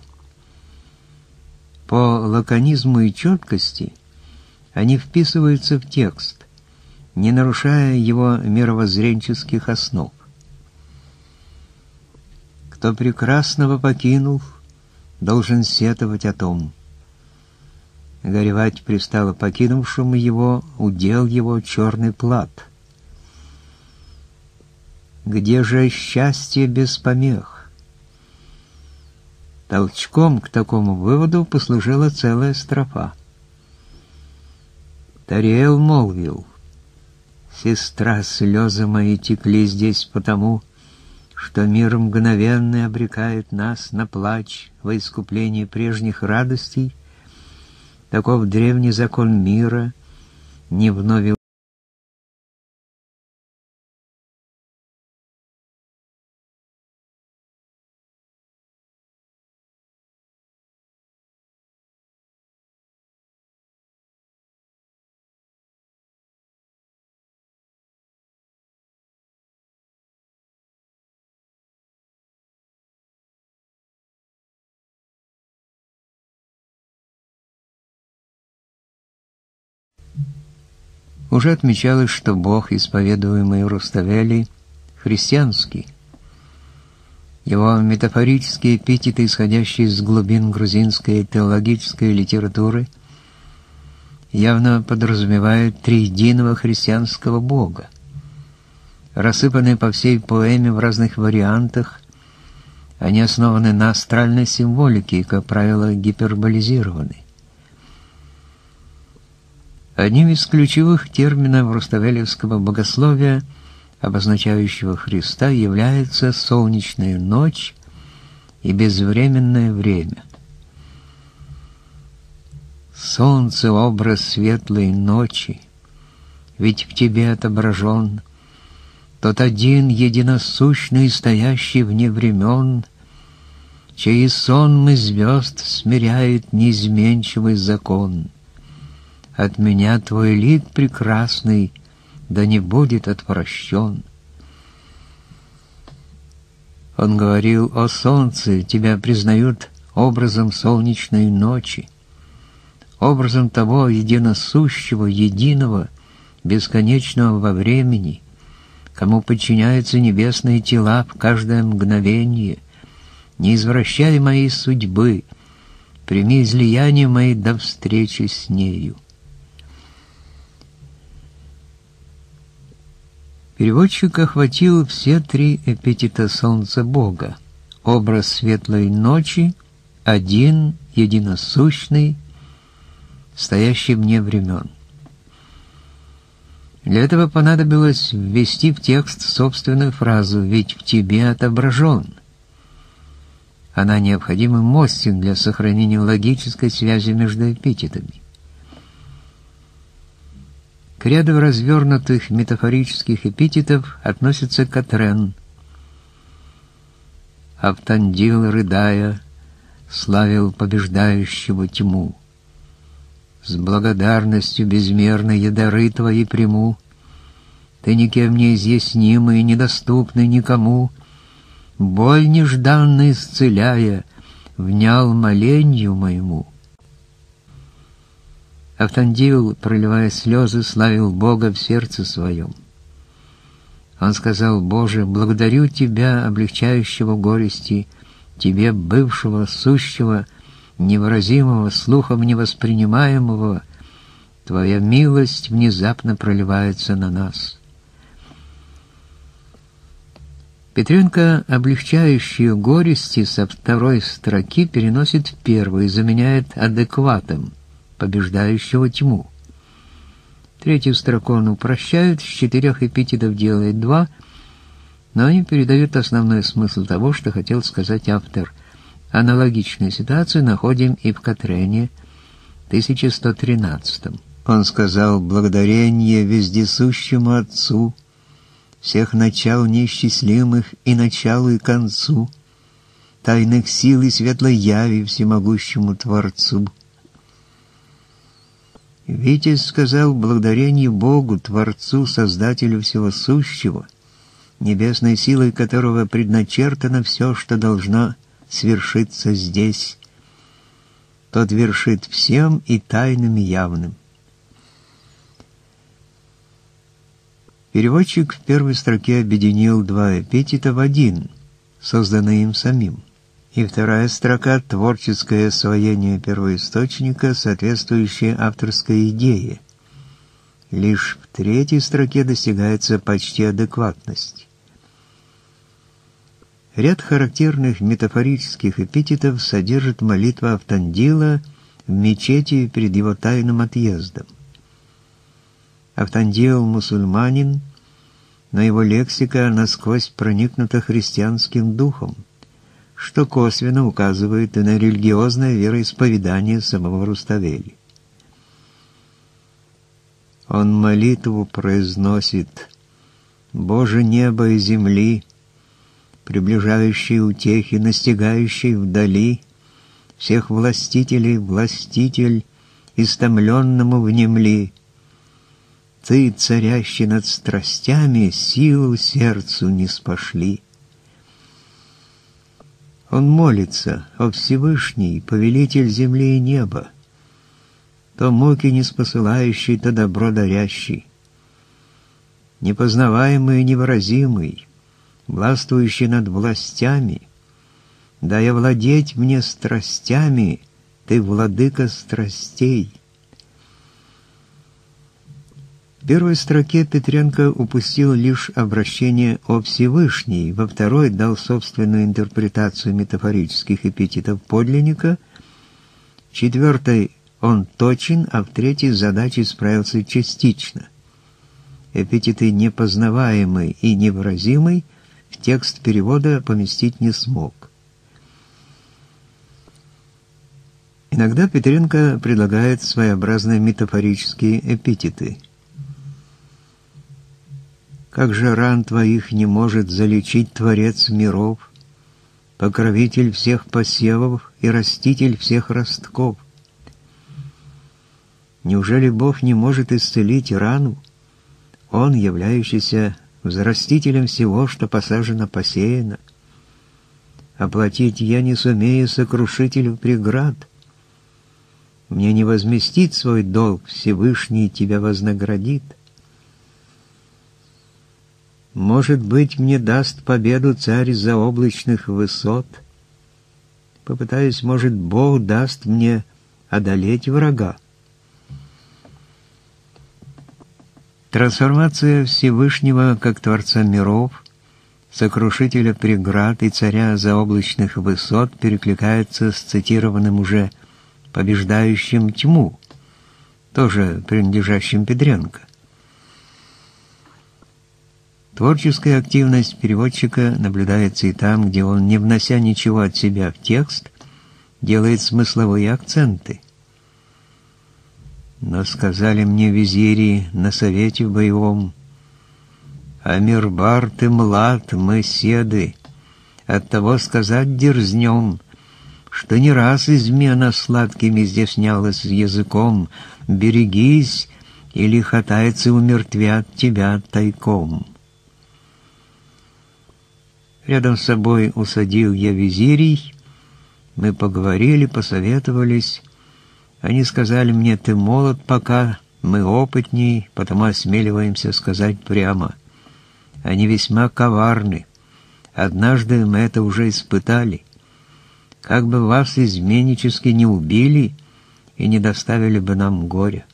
По лаконизму и четкости они вписываются в текст, не нарушая его мировоззренческих основ. Кто прекрасного покинул, должен сетовать о том. Горевать пристало покинувшему его, удел его черный плат. Где же счастье без помех? Толчком к такому выводу послужила целая строфа. Тариэл молвил: «Сестра, слезы мои текли здесь потому, что мир мгновенный обрекает нас на плач во искупление прежних радостей. Таков древний закон мира, не вновь Уже отмечалось, что Бог, исповедуемый Руставели, христианский. Его метафорические эпитеты, исходящие из глубин грузинской теологической литературы, явно подразумевают триединого христианского Бога. Рассыпанные по всей поэме в разных вариантах, они основаны на астральной символике и, как правило, гиперболизированы. Одним из ключевых терминов руставелевского богословия, обозначающего Христа, является солнечная ночь и безвременное время. Солнце — образ светлой ночи, ведь в тебе отображен тот один единосущный, стоящий вне времен, чей сонмы звезд смиряет неизменчивый закон. От меня твой лик прекрасный, да не будет отвращен. Он говорил: о солнце, тебя признают образом солнечной ночи, образом того единосущего, единого, бесконечного во времени, кому подчиняются небесные тела в каждое мгновение. Не извращай моей судьбы, прими излияние моей до встречи с нею. Переводчик охватил все три эпитета солнца Бога: образ светлой ночи, один, единосущный, стоящий вне времен. Для этого понадобилось ввести в текст собственную фразу «ведь в тебе отображен». Она необходима мостик для сохранения логической связи между эпитетами. К ряду развернутых метафорических эпитетов относится Катрен. Автандил, рыдая, славил побеждающего тьму. С благодарностью безмерной я дары твои приму. Ты никем не изъяснимый, недоступный никому. Боль нежданно исцеляя, внял моленью моему. Автандил, проливая слезы, славил Бога в сердце своем. Он сказал: «Боже, благодарю Тебя, облегчающего горести, Тебе, бывшего, сущего, невыразимого, слухом невоспринимаемого, Твоя милость внезапно проливается на нас». Петренко облегчающую горести со второй строки переносит в первую и заменяет адекватом, побеждающего тьму. Третью строку он упрощает, с 4 эпитетов делает 2, но они передают основной смысл того, что хотел сказать автор. Аналогичную ситуацию находим и в Катрене, 1113. Он сказал: «Благодарение вездесущему Отцу, всех начал неисчислимых и началу и концу, тайных сил и светлой яви всемогущему Творцу». Витязь сказал: «Благодарение Богу, Творцу, Создателю всего сущего, небесной силой которого предначертано все, что должно свершиться здесь. Тот вершит всем и тайным, и явным». Переводчик в первой строке объединил 2 эпитета в 1, созданный им самим. И вторая строка – творческое освоение первоисточника, соответствующее авторской идее. Лишь в третьей строке достигается почти адекватность. Ряд характерных метафорических эпитетов содержит молитва Автандила в мечети перед его тайным отъездом. Автандил – мусульманин, но его лексика насквозь проникнута христианским духом, что косвенно указывает и на религиозное вероисповедание самого Руставели. Он молитву произносит: «Боже неба и земли, приближающий утехи, настигающий вдали, всех властителей властитель, истомленному внемли, Ты, царящий над страстями, силу сердцу не спошли». Он молится: «О Всевышний, повелитель земли и неба, то муки не спосылающий, то добро дарящий, непознаваемый и невыразимый, властвующий над властями, дай овладеть мне страстями, Ты, владыка страстей». В первой строке Петренко упустил лишь обращение «О Всевышний», во второй дал собственную интерпретацию метафорических эпитетов подлинника, в 4 он точен, а в 3 с задачей справился частично. Эпитеты «непознаваемый» и «невыразимый» в текст перевода поместить не смог. Иногда Петренко предлагает своеобразные метафорические эпитеты. «Как же ран твоих не может залечить Творец миров, покровитель всех посевов и раститель всех ростков? Неужели Бог не может исцелить рану, Он, являющийся взрастителем всего, что посажено-посеяно? Оплатить я не сумею сокрушителю преград. Мне не возместить свой долг, Всевышний тебя вознаградит. Может быть, мне даст победу царь заоблачных высот? Попытаюсь, может, Бог даст мне одолеть врага». Трансформация Всевышнего как Творца миров, сокрушителя преград и царя заоблачных высот перекликается с цитированным уже «побеждающим тьму», тоже принадлежащим Петренко. Творческая активность переводчика наблюдается и там, где он, не внося ничего от себя в текст, делает смысловые акценты. «Но сказали мне визири на совете боевом: Амирбар, ты млад, мы седы, оттого сказать дерзнем, что не раз измена сладкими здесь снялась языком, берегись, или хатайцы умертвят тебя тайком». Рядом с собой усадил я визирий, мы поговорили, посоветовались. Они сказали мне: «Ты молод пока, мы опытней, потому осмеливаемся сказать прямо». Они весьма коварны, однажды мы это уже испытали. Как бы вас изменнически не убили и не доставили бы нам горя.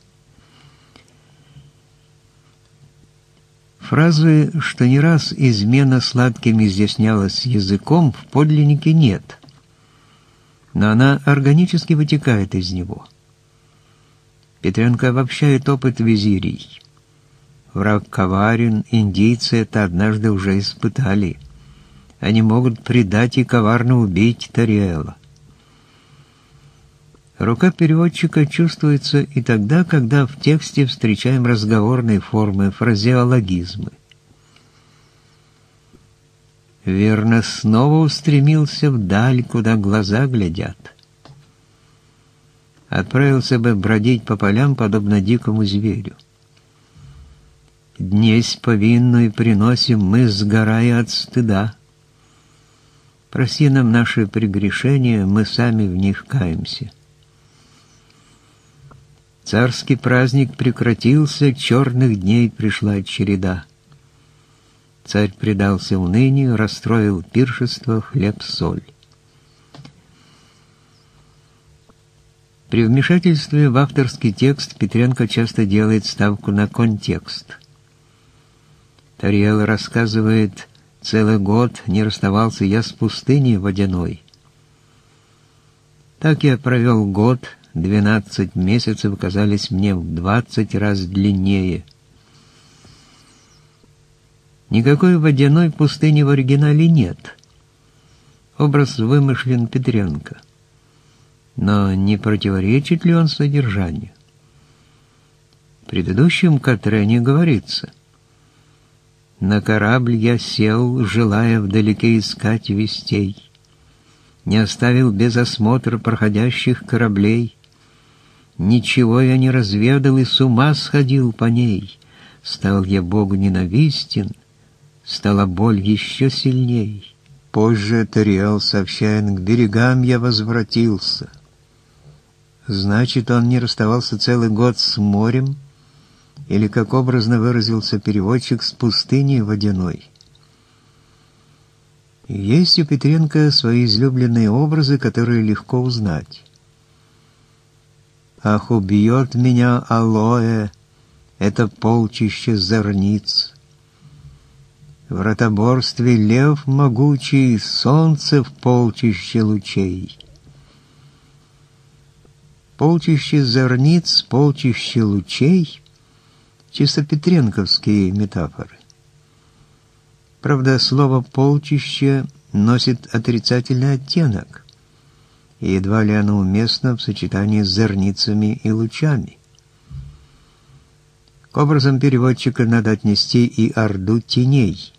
Фразы, что не раз измена сладким изъяснялась языком, в подлиннике нет, но она органически вытекает из него. Петренко обобщает опыт визирий. Враг коварен, индейцы это однажды уже испытали. Они могут предать и коварно убить Тариэла. Рука переводчика чувствуется и тогда, когда в тексте встречаем разговорные формы, фразеологизмы. Верно, снова устремился вдаль, куда глаза глядят. Отправился бы бродить по полям, подобно дикому зверю. Днесь повинную приносим мы, сгорая от стыда. Прости нам наши прегрешения, мы сами в них каемся. Царский праздник прекратился, черных дней пришла череда. Царь предался унынию, расстроил пиршество, хлеб-соль. При вмешательстве в авторский текст Петренко часто делает ставку на контекст. Тариэл рассказывает: «Целый год не расставался я с пустыней водяной. Так я провел год». 12 месяцев казались мне в 20 раз длиннее. Никакой водяной пустыни в оригинале нет. Образ вымышлен Петренко. Но не противоречит ли он содержанию? В предыдущем Катрене говорится: «На корабль я сел, желая вдалеке искать вестей. Не оставил без осмотра проходящих кораблей. Ничего я не разведал и с ума сходил по ней. Стал я Богу ненавистен, стала боль еще сильней. Позже Тариэл сообщает: к берегам я возвратился». Значит, он не расставался целый год с морем, или, как образно выразился переводчик, с пустыней водяной. Есть у Петренко свои излюбленные образы, которые легко узнать. «Ах, убьет меня алоэ, это полчище зорниц. В ротоборстве лев могучий, солнце в полчище лучей». Полчище зорниц, полчище лучей — чисто петренковские метафоры. Правда, слово «полчище» носит отрицательный оттенок, и едва ли оно уместно в сочетании с зорницами и лучами. К образам переводчика надо отнести и орду теней.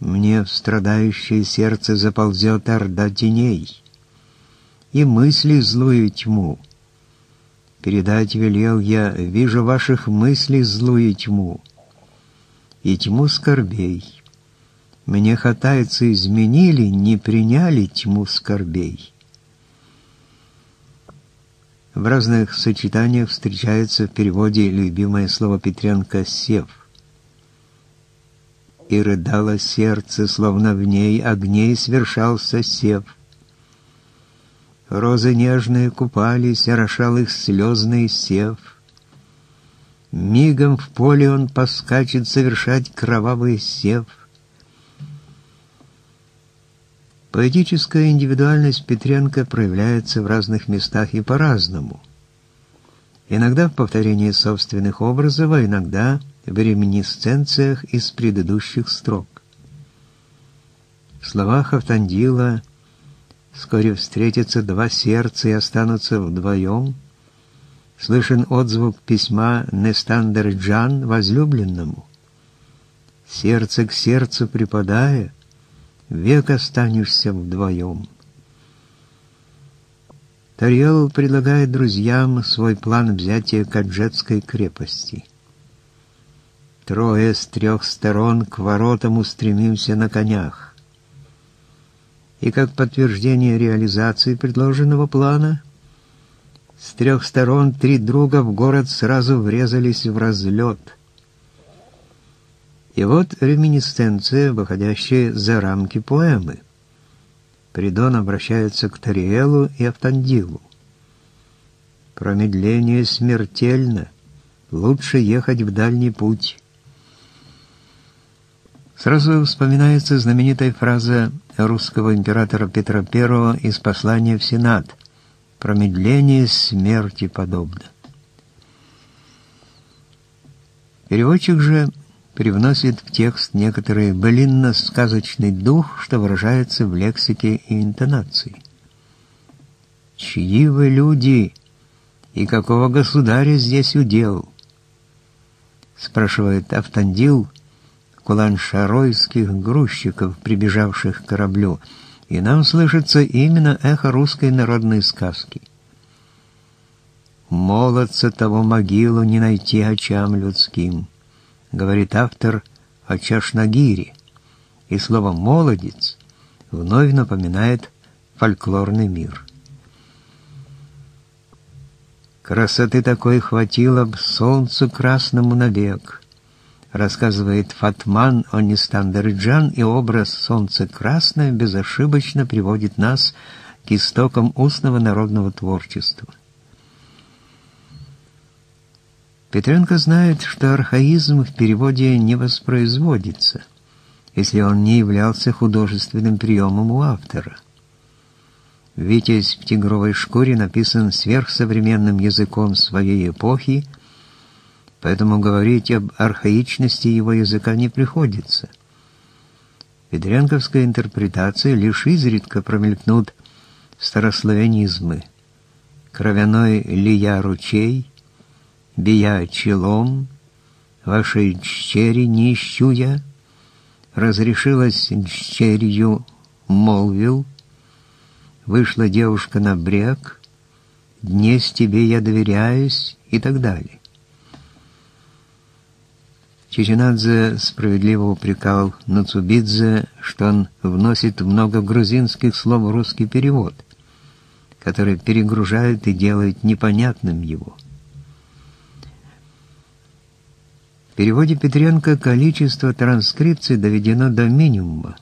«Мне в страдающее сердце заползет орда теней, и мысли злую тьму. Передать велел я, вижу ваших мыслей злую тьму, и тьму скорбей. Мне хатайцы изменили, не приняли тьму скорбей». В разных сочетаниях встречается в переводе любимое слово Петренко «сев». «И рыдало сердце, словно в ней огней свершался сев. Розы нежные купались, орошал их слезный сев. Мигом в поле он поскачет совершать кровавый сев». Поэтическая индивидуальность Петренко проявляется в разных местах и по-разному. Иногда в повторении собственных образов, а иногда в реминисценциях из предыдущих строк. В словах Автандила «Вскоре встретятся два сердца и останутся вдвоем» слышен отзвук письма Нестан-Дареджан возлюбленному: «Сердце к сердцу припадая, век останешься вдвоем». Тариэл предлагает друзьям свой план взятия Каджетской крепости: «Трое с трех сторон к воротам устремимся на конях». И как подтверждение реализации предложенного плана, с трех сторон 3 друга в город сразу врезались в разлет. И вот реминисценция, выходящая за рамки поэмы. Придон обращается к Тариэлу и Автандилу: «Промедление смертельно, лучше ехать в дальний путь». Сразу вспоминается знаменитая фраза русского императора Петра I из послания в Сенат: «Промедление смерти подобно». Переводчик же привносит в текст некоторый былинно-сказочный дух, что выражается в лексике и интонации. «Чьи вы люди, и какого государя здесь удел?» — спрашивает Автандил куланшаройских грузчиков, прибежавших к кораблю, и нам слышится именно эхо русской народной сказки. «Молодца того могилу не найти очам людским», — говорит автор о Чашнагире, и слово «молодец» вновь напоминает фольклорный мир. «Красоты такой хватило б солнцу красному навек», рассказывает Фатман о Нестан-Дареджан, и образ солнца красное безошибочно приводит нас к истокам устного народного творчества. Петренко знает, что архаизм в переводе не воспроизводится, если он не являлся художественным приемом у автора. «Витязь в тигровой шкуре» написан сверхсовременным языком своей эпохи, поэтому говорить об архаичности его языка не приходится. В петренковской интерпретации лишь изредка промелькнут старославянизмы: «Кровяной лия ручей», «Бия челом», «Вашей чери не ищу я», «Разрешилась черью молвил», «Вышла девушка на брег», «Днесь тебе я доверяюсь» и так далее. Чичинадзе справедливо упрекал Коцюбинского, что он вносит много грузинских слов в русский перевод, который перегружает и делает непонятным его. В переводе Петренко количество транскрипций доведено до минимума.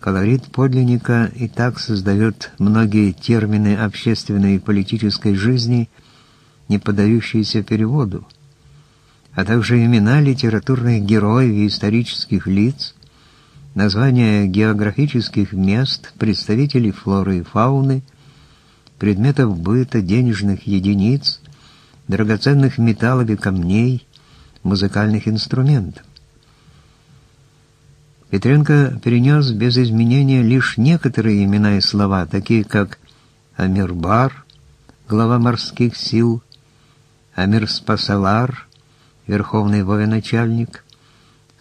Колорит подлинника и так создает многие термины общественной и политической жизни, не поддающиеся переводу, а также имена литературных героев и исторических лиц, названия географических мест, представителей флоры и фауны, предметов быта, денежных единиц, драгоценных металлов и камней, музыкальных инструментов. Петренко перенес без изменения лишь некоторые имена и слова, такие как Амирбар, глава морских сил, Амир-Спасалар, верховный военачальник,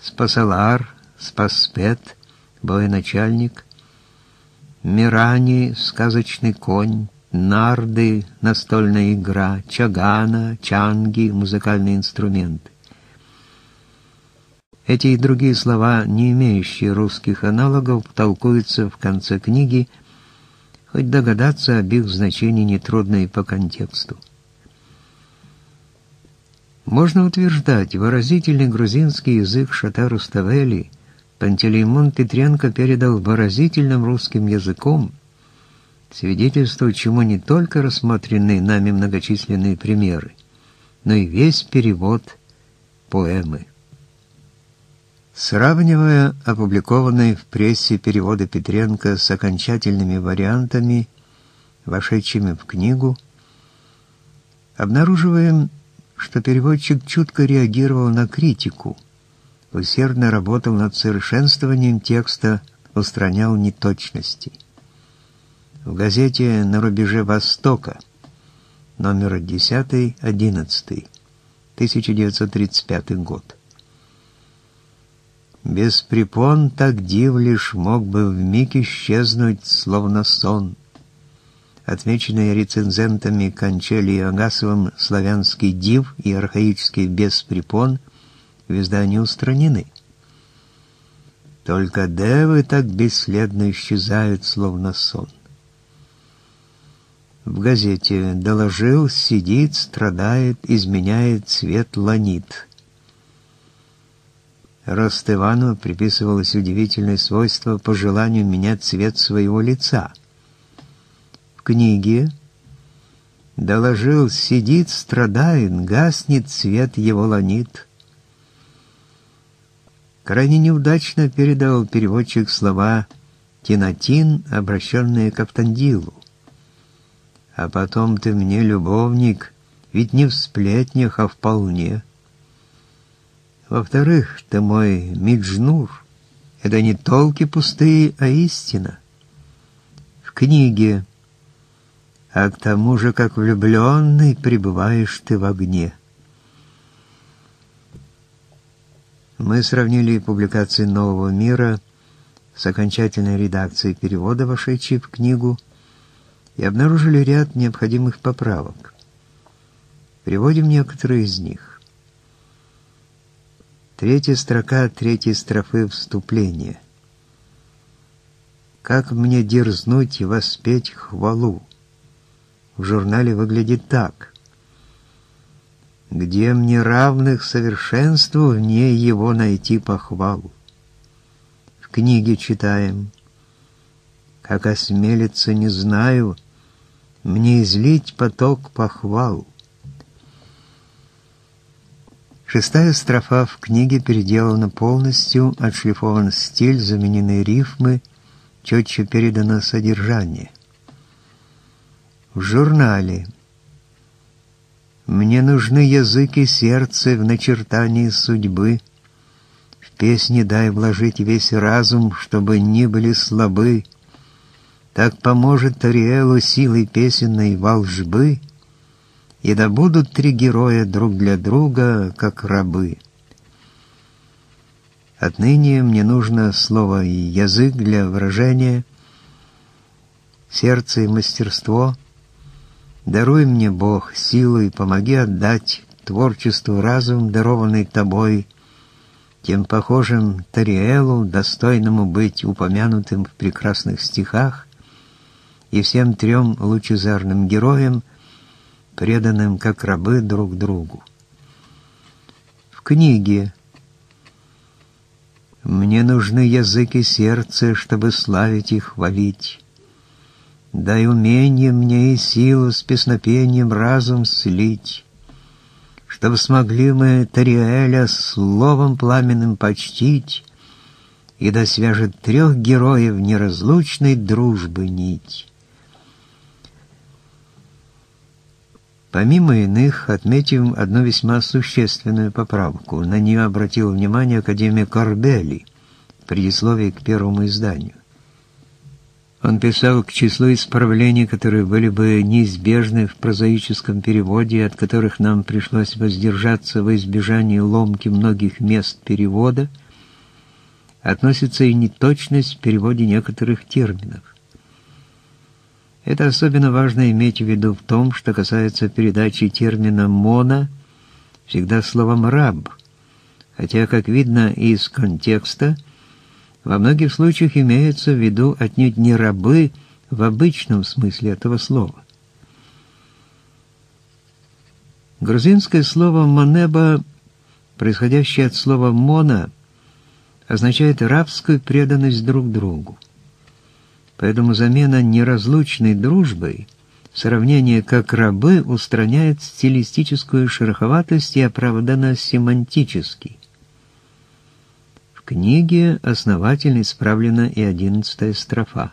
Спасалар, Спаспет, военачальник, Мирани, сказочный конь, нарды, настольная игра, чагана, чанги, музыкальные инструменты. Эти и другие слова, не имеющие русских аналогов, толкуются в конце книги, хоть догадаться об их значении нетрудно и по контексту. Можно утверждать, выразительный грузинский язык Шота Руставели Пантелеймон Петренко передал выразительным русским языком, свидетельству чему не только рассмотрены нами многочисленные примеры, но и весь перевод поэмы. Сравнивая опубликованные в прессе переводы Петренко с окончательными вариантами, вошедшими в книгу, обнаруживаем, что переводчик чутко реагировал на критику, усердно работал над совершенствованием текста, устранял неточности. В газете «На рубеже Востока», номер 10-11, 1935 год. «Без препон так див лишь мог бы вмиг исчезнуть, словно сон», отмеченные рецензентами Кончели и Агасовым «Славянский див» и архаический «без препон» в издании устранены. «Только девы так бесследно исчезают, словно сон». В газете «Доложил, сидит, страдает, изменяет цвет ланит». Рост Ивану приписывалось удивительное свойство по желанию менять цвет своего лица. В книге «Доложил, сидит, страдает, гаснет цвет его ланит». Крайне неудачно передал переводчик слова «Тинатин», обращенные к Автандилу. «А потом ты мне любовник, ведь не в сплетнях, а вполне. Во-вторых, ты мой Миджнур. Это не толки пустые, а истина. В книге. А к тому же, как влюбленный, пребываешь ты в огне». Мы сравнили публикации «Нового мира» с окончательной редакцией перевода, вошедшей в книгу, и обнаружили ряд необходимых поправок. Приводим некоторые из них. Третья строка третьей строфы вступления. «Как мне дерзнуть и воспеть хвалу?» в журнале выглядит так. «Где мне равных совершенству, вне его найти похвалу?» В книге читаем. «Как осмелиться, не знаю, мне излить поток похвал». Шестая строфа в книге переделана полностью, отшлифован стиль, заменены рифмы, четче передано содержание. В журнале «Мне нужны язык и сердце в начертании судьбы. В песни дай вложить весь разум, чтобы не были слабы. Так поможет Тариэлу силой песенной волжбы». И да будут три героя друг для друга, как рабы. Отныне мне нужно слово и язык для выражения, сердце и мастерство. Даруй мне, Бог, силу и помоги отдать творчеству разум, дарованный тобой, тем похожим Тариэлу, достойному быть упомянутым в прекрасных стихах, и всем трем лучезарным героям, преданным как рабы друг другу. В книге «Мне нужны язык и сердце, чтобы славить и хвалить. Дай умение мне и силу с песнопением разум слить, чтобы смогли мы Тариэля словом пламенным почтить, и да свяжет трех героев неразлучной дружбы нить». Помимо иных, отметим одну весьма существенную поправку. На нее обратил внимание академик Орбелли в предисловии к первому изданию. Он писал к числу исправлений, которые были бы неизбежны в прозаическом переводе, от которых нам пришлось воздержаться во избежание ломки многих мест перевода, относится и неточность в переводе некоторых терминов. Это особенно важно иметь в виду в том, что касается передачи термина «моно» всегда словом «раб», хотя, как видно из контекста, во многих случаях имеются в виду отнюдь не рабы в обычном смысле этого слова. Грузинское слово «монеба», происходящее от слова «мона», означает рабскую преданность друг другу. Поэтому замена неразлучной дружбой, сравнение как рабы, устраняет стилистическую шероховатость и оправдано семантически. В книге основательно исправлена и 11-я строфа.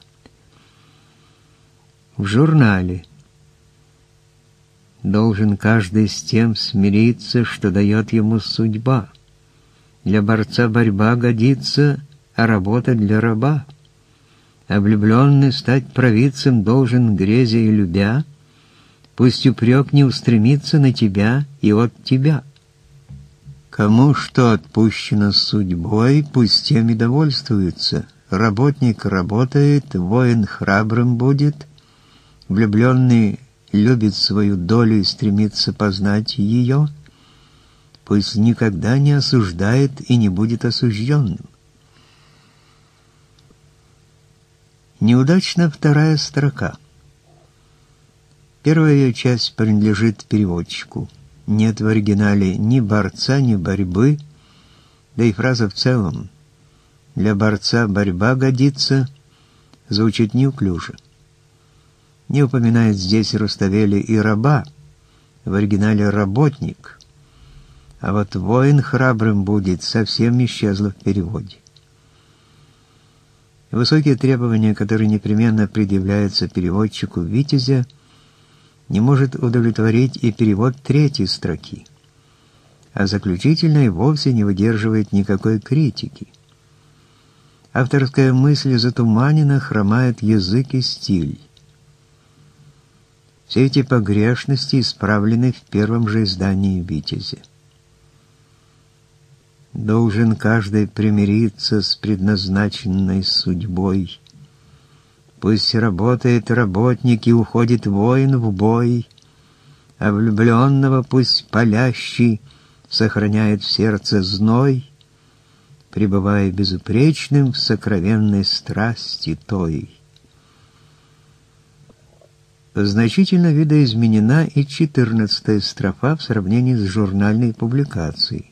В журнале «Должен каждый с тем смириться, что дает ему судьба. Для борца борьба годится, а работа для раба. А влюбленный стать провидцем должен, грезя и любя, пусть упрек не устремится на тебя и от тебя. Кому что отпущено судьбой, пусть тем и довольствуется. Работник работает, воин храбрым будет, влюбленный любит свою долю и стремится познать ее, пусть никогда не осуждает и не будет осужденным». Неудачна вторая строка. Первая ее часть принадлежит переводчику. Нет в оригинале ни борца, ни борьбы, да и фраза в целом «для борца борьба годится» звучит неуклюже. Не упоминает здесь Руставели и раба, в оригинале «работник», а вот «воин храбрым будет» совсем исчезло в переводе. Высокие требования, которые непременно предъявляются переводчику «Витязя», не может удовлетворить и перевод третьей строки, а заключительная вовсе не выдерживает никакой критики. Авторская мысль затуманена, хромает язык и стиль. Все эти погрешности исправлены в первом же издании «Витязя». Должен каждый примириться с предназначенной судьбой. Пусть работает работник и уходит воин в бой, а влюбленного пусть палящий сохраняет в сердце зной, пребывая безупречным в сокровенной страсти той. Значительно видоизменена и 14-я строфа в сравнении с журнальной публикацией.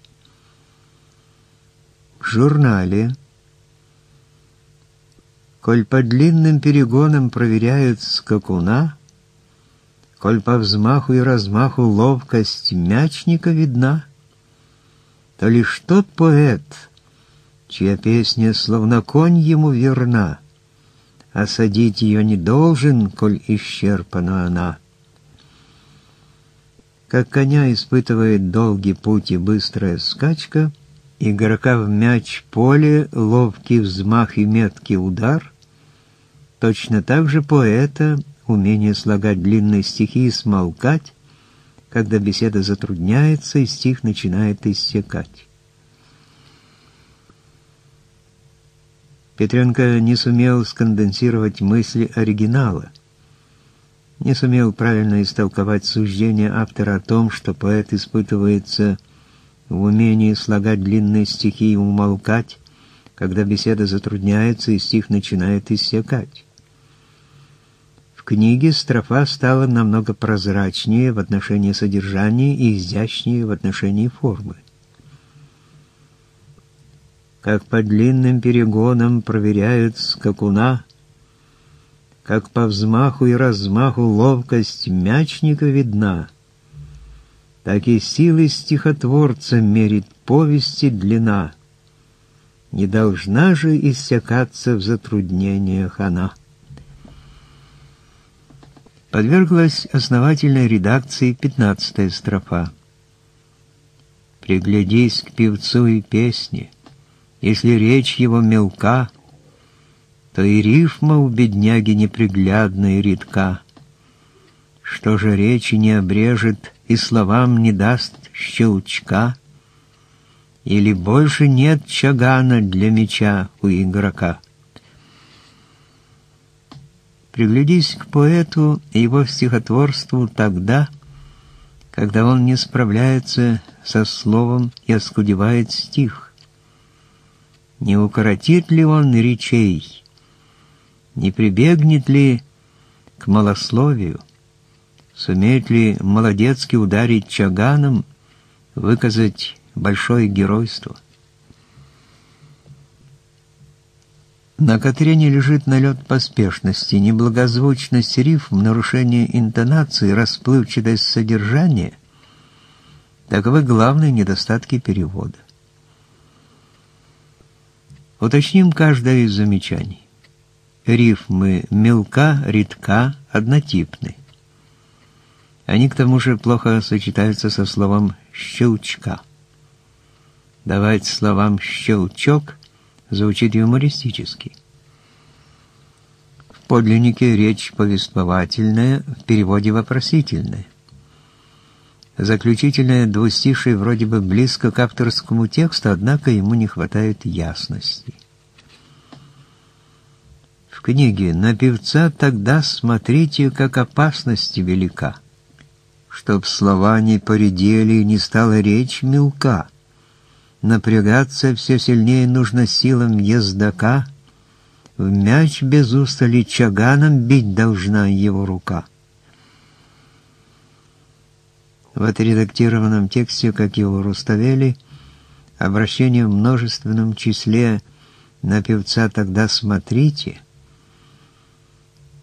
В журнале, коль по длинным перегонам проверяют скакуна, коль по взмаху и размаху ловкость мячника видна, то лишь тот поэт, чья песня словно конь ему верна, а садить ее не должен, коль исчерпана она. Как коня испытывает долгий путь и быстрая скачка, игрока в мяч поле, ловкий взмах и меткий удар, точно так же поэта умение слагать длинные стихи и смолкать, когда беседа затрудняется и стих начинает иссякать. Петренко не сумел сконденсировать мысли оригинала, не сумел правильно истолковать суждение автора о том, что поэт испытывается в умении слагать длинные стихи и умолкать, когда беседа затрудняется и стих начинает иссякать. В книге строфа стала намного прозрачнее в отношении содержания и изящнее в отношении формы. Как по длинным перегонам проверяют скакуна, как по взмаху и размаху ловкость мячника видна, так и силы стихотворца мерит повести длина, не должна же иссякаться в затруднениях она. Подверглась основательной редакции 15-я строфа. «Приглядись к певцу и песне, если речь его мелка, то и рифма у бедняги неприглядна и редка. Что же речи не обрежет и словам не даст щелчка? Или больше нет чагана для меча у игрока?» Приглядись к поэту и его стихотворству тогда, когда он не справляется со словом и оскудевает стих. Не укоротит ли он речей? Не прибегнет ли к малословию? Сумеет ли молодецки ударить чаганом, выказать большое геройство? На Катрене лежит налет поспешности, неблагозвучность рифм, нарушение интонации, расплывчатость содержания. Таковы главные недостатки перевода. Уточним каждое из замечаний. Рифмы мелка, редка, однотипны. Они к тому же плохо сочетаются со словом «щелчка». Давать словам «щелчок» звучит юмористически. В подлиннике речь повествовательная, в переводе вопросительная. Заключительное двустишие вроде бы близко к авторскому тексту, однако ему не хватает ясности. В книге «На певца тогда смотрите, как опасность велика, чтоб слова не поредели и не стала речь мелка. Напрягаться все сильнее нужно силам ездока, в мяч без устали чаганом бить должна его рука». В отредактированном тексте, как и у Руставели, обращение в множественном числе «на певца тогда смотрите».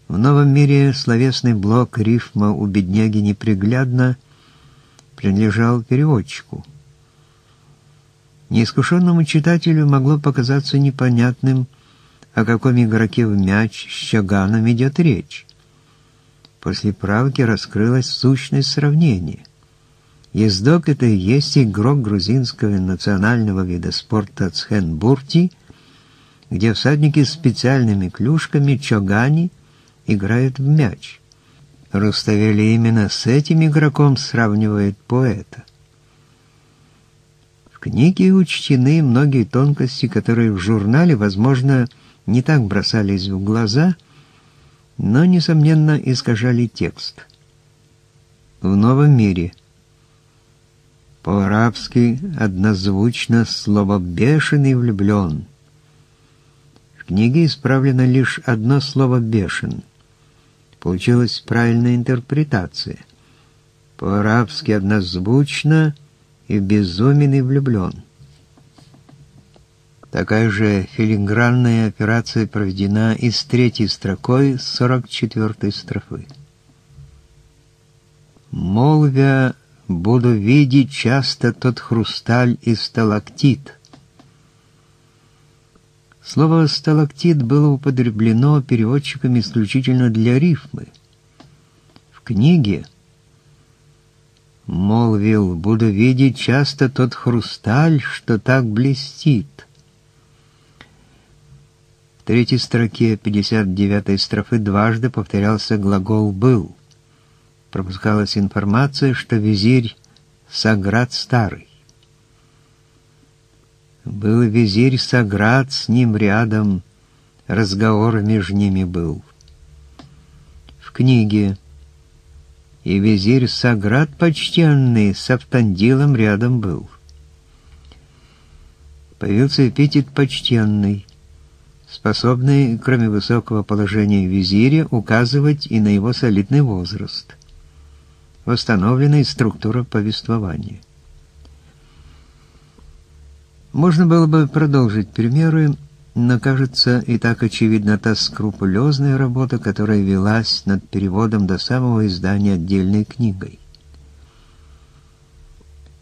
В новом мире словесный блок «рифма у бедняги неприглядна» принадлежал переводчику. Неискушенному читателю могло показаться непонятным, о каком игроке в мяч с Чаганом идет речь. После правки раскрылась сущность сравнения. Ездок — это и есть игрок грузинского национального вида спорта цхен-бурти, где всадники с специальными клюшками чогани играют в мяч. Руставели именно с этим игроком сравнивает поэта. В книге учтены многие тонкости, которые в журнале, возможно, не так бросались в глаза, но, несомненно, искажали текст. В новом мире по-арабски однозвучно слово «бешеный» влюблен. В книге исправлено лишь одно слово «бешен». Получилась правильная интерпретация. По-арабски однозвучно и безумен и влюблен. Такая же филигранная операция проведена и с третьей строкой 44-й строфы. «Молвя, буду видеть часто тот хрусталь и сталактит». Слово «сталактит» было употреблено переводчиками исключительно для рифмы. В книге «молвил, буду видеть часто тот хрусталь, что так блестит». В третьей строке 59-й строфы дважды повторялся глагол «был». Пропускалась информация, что визирь Саград старый. Был визирь Саград, с ним рядом разговор между ними был. В книге «И визирь Саград почтенный с Автандилом рядом был». Появился эпитет «почтенный», способный, кроме высокого положения визиря, указывать и на его солидный возраст. Восстановлена структура повествования. Можно было бы продолжить примеры, но, кажется, и так очевидна та скрупулезная работа, которая велась над переводом до самого издания отдельной книгой.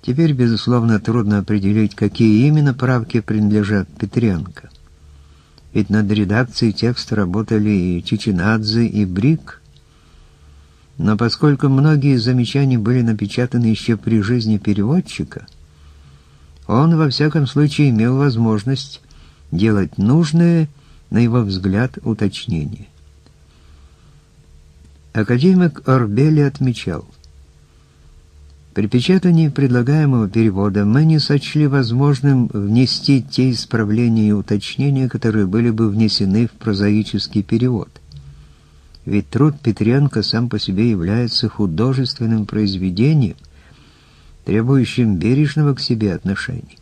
Теперь, безусловно, трудно определить, какие именно правки принадлежат Петренко. Ведь над редакцией текста работали и Чичинадзе, и Брик. Но поскольку многие замечания были напечатаны еще при жизни переводчика, он, во всяком случае, имел возможность делать нужные, на его взгляд, уточнения. Академик Орбелли отмечал: «При печатании предлагаемого перевода мы не сочли возможным внести те исправления и уточнения, которые были бы внесены в прозаический перевод. Ведь труд Петренко сам по себе является художественным произведением, требующим бережного к себе отношения.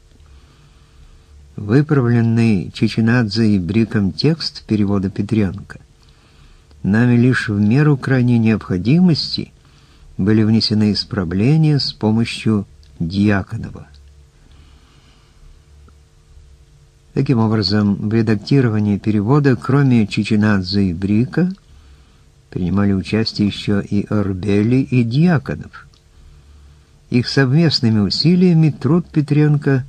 Выправленный Чичинадзе и Бриком текст перевода Петренко нами лишь в меру крайней необходимости были внесены исправления с помощью Дьяконова». Таким образом, в редактировании перевода, кроме Чичинадзе и Брика, принимали участие еще и Орбелли, и Дьяконов. Их совместными усилиями труд Петренко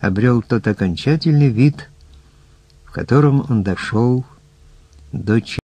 обрел тот окончательный вид, в котором он дошел до чего.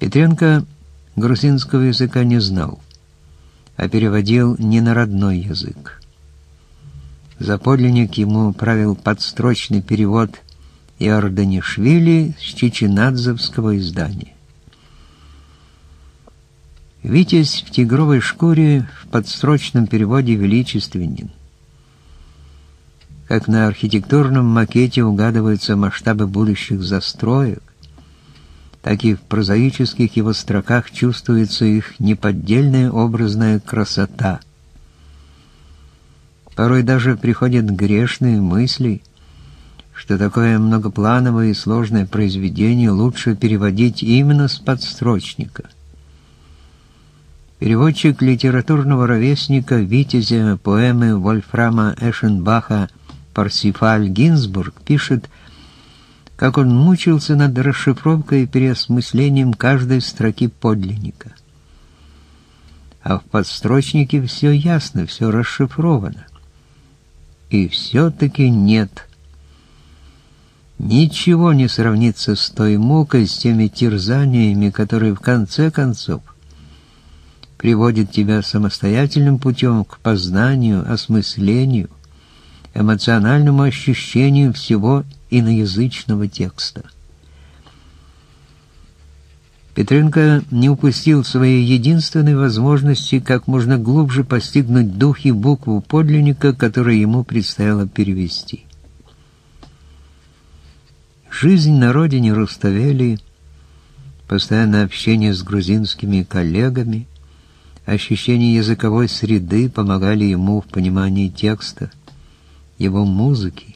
Петренко грузинского языка не знал, а переводил не на родной язык. Заподлинник ему правил подстрочный перевод Иорданишвили с чичинадзовского издания. «Витязь в тигровой шкуре» в подстрочном переводе величественен. Как на архитектурном макете угадываются масштабы будущих застроек, так и в прозаических его строках чувствуется их неподдельная образная красота. Порой даже приходят грешные мысли, что такое многоплановое и сложное произведение лучше переводить именно с подстрочника. Переводчик литературного ровесника «Витязя» поэмы Вольфрама Эшенбаха «Парсифаль Гинзбург» пишет, как он мучился над расшифровкой и переосмыслением каждой строки подлинника. А в подстрочнике все ясно, все расшифровано. И все-таки нет. Ничего не сравнится с той мукой, с теми терзаниями, которые в конце концов приводят тебя самостоятельным путем к познанию, осмыслению, эмоциональному ощущению всего иноязычного текста. Петренко не упустил своей единственной возможности как можно глубже постигнуть дух и букву подлинника, который ему предстояло перевести. Жизнь на родине Руставели, постоянное общение с грузинскими коллегами, ощущение языковой среды помогали ему в понимании текста, его музыки.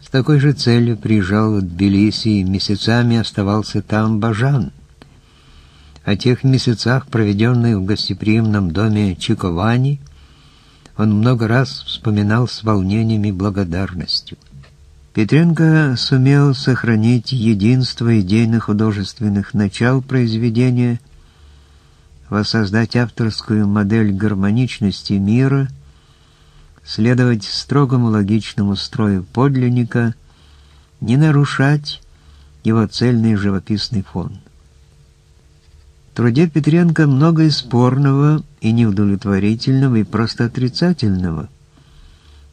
С такой же целью приезжал в Тбилиси и месяцами оставался там Бажан. О тех месяцах, проведенных в гостеприимном доме Чиковани, он много раз вспоминал с волнением и благодарностью. Петренко сумел сохранить единство идейно-художественных начал произведения, воссоздать авторскую модель гармоничности мира, следовать строгому логичному строю подлинника, не нарушать его цельный живописный фон. В труде Петренко много и спорного, и неудовлетворительного, и просто отрицательного.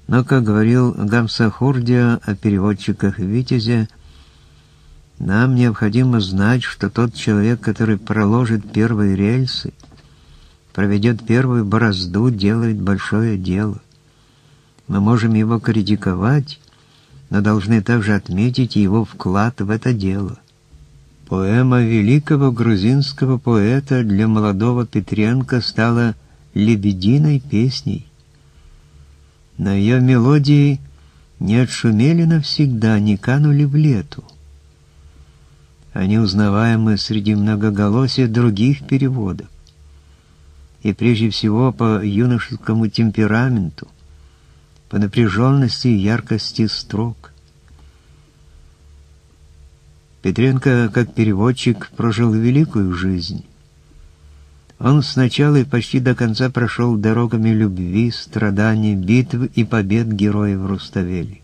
Но, как говорил Гамсахурдия о переводчиках «Витязя», нам необходимо знать, что тот человек, который проложит первые рельсы, проведет первую борозду, делает большое дело. Мы можем его критиковать, но должны также отметить его вклад в это дело. Поэма великого грузинского поэта для молодого Петренко стала «Лебединой песней». На ее мелодии не отшумели навсегда, не канули в лету. Они узнаваемы среди многоголосия других переводов. И прежде всего по юношескому темпераменту, по напряженности и яркости строк. Петренко, как переводчик, прожил великую жизнь. Он сначала и почти до конца прошел дорогами любви, страданий, битв и побед героев Руставели.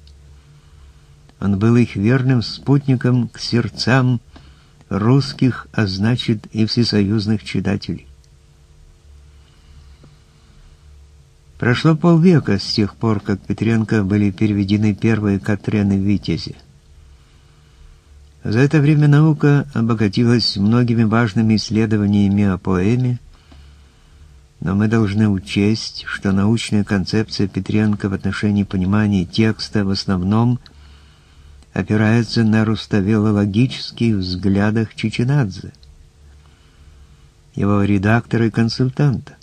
Он был их верным спутником к сердцам русских, а значит и всесоюзных читателей. Прошло полвека с тех пор, как Петренко были переведены первые Катрены «Витязя». За это время наука обогатилась многими важными исследованиями о поэме, но мы должны учесть, что научная концепция Петренко в отношении понимания текста в основном опирается на руставелологических взглядах Чичинадзе, его редактора и консультанта.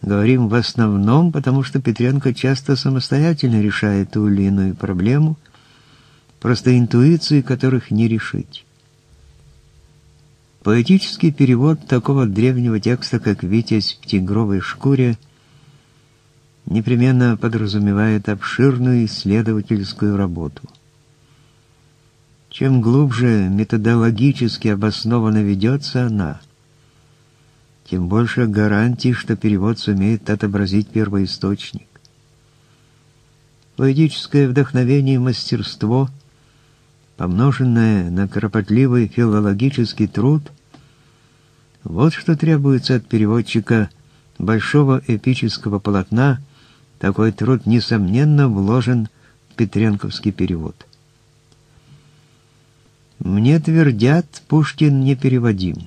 Говорим в основном, потому что Петренко часто самостоятельно решает ту или иную проблему, просто интуиции которых не решить. Поэтический перевод такого древнего текста, как «Витязь в тигровой шкуре», непременно подразумевает обширную исследовательскую работу. Чем глубже методологически обоснованно ведется она, тем больше гарантий, что перевод сумеет отобразить первоисточник. Поэтическое вдохновение и мастерство – помноженное на кропотливый филологический труд, вот что требуется от переводчика большого эпического полотна. Такой труд, несомненно, вложен в петренковский перевод. Мне твердят, Пушкин непереводим.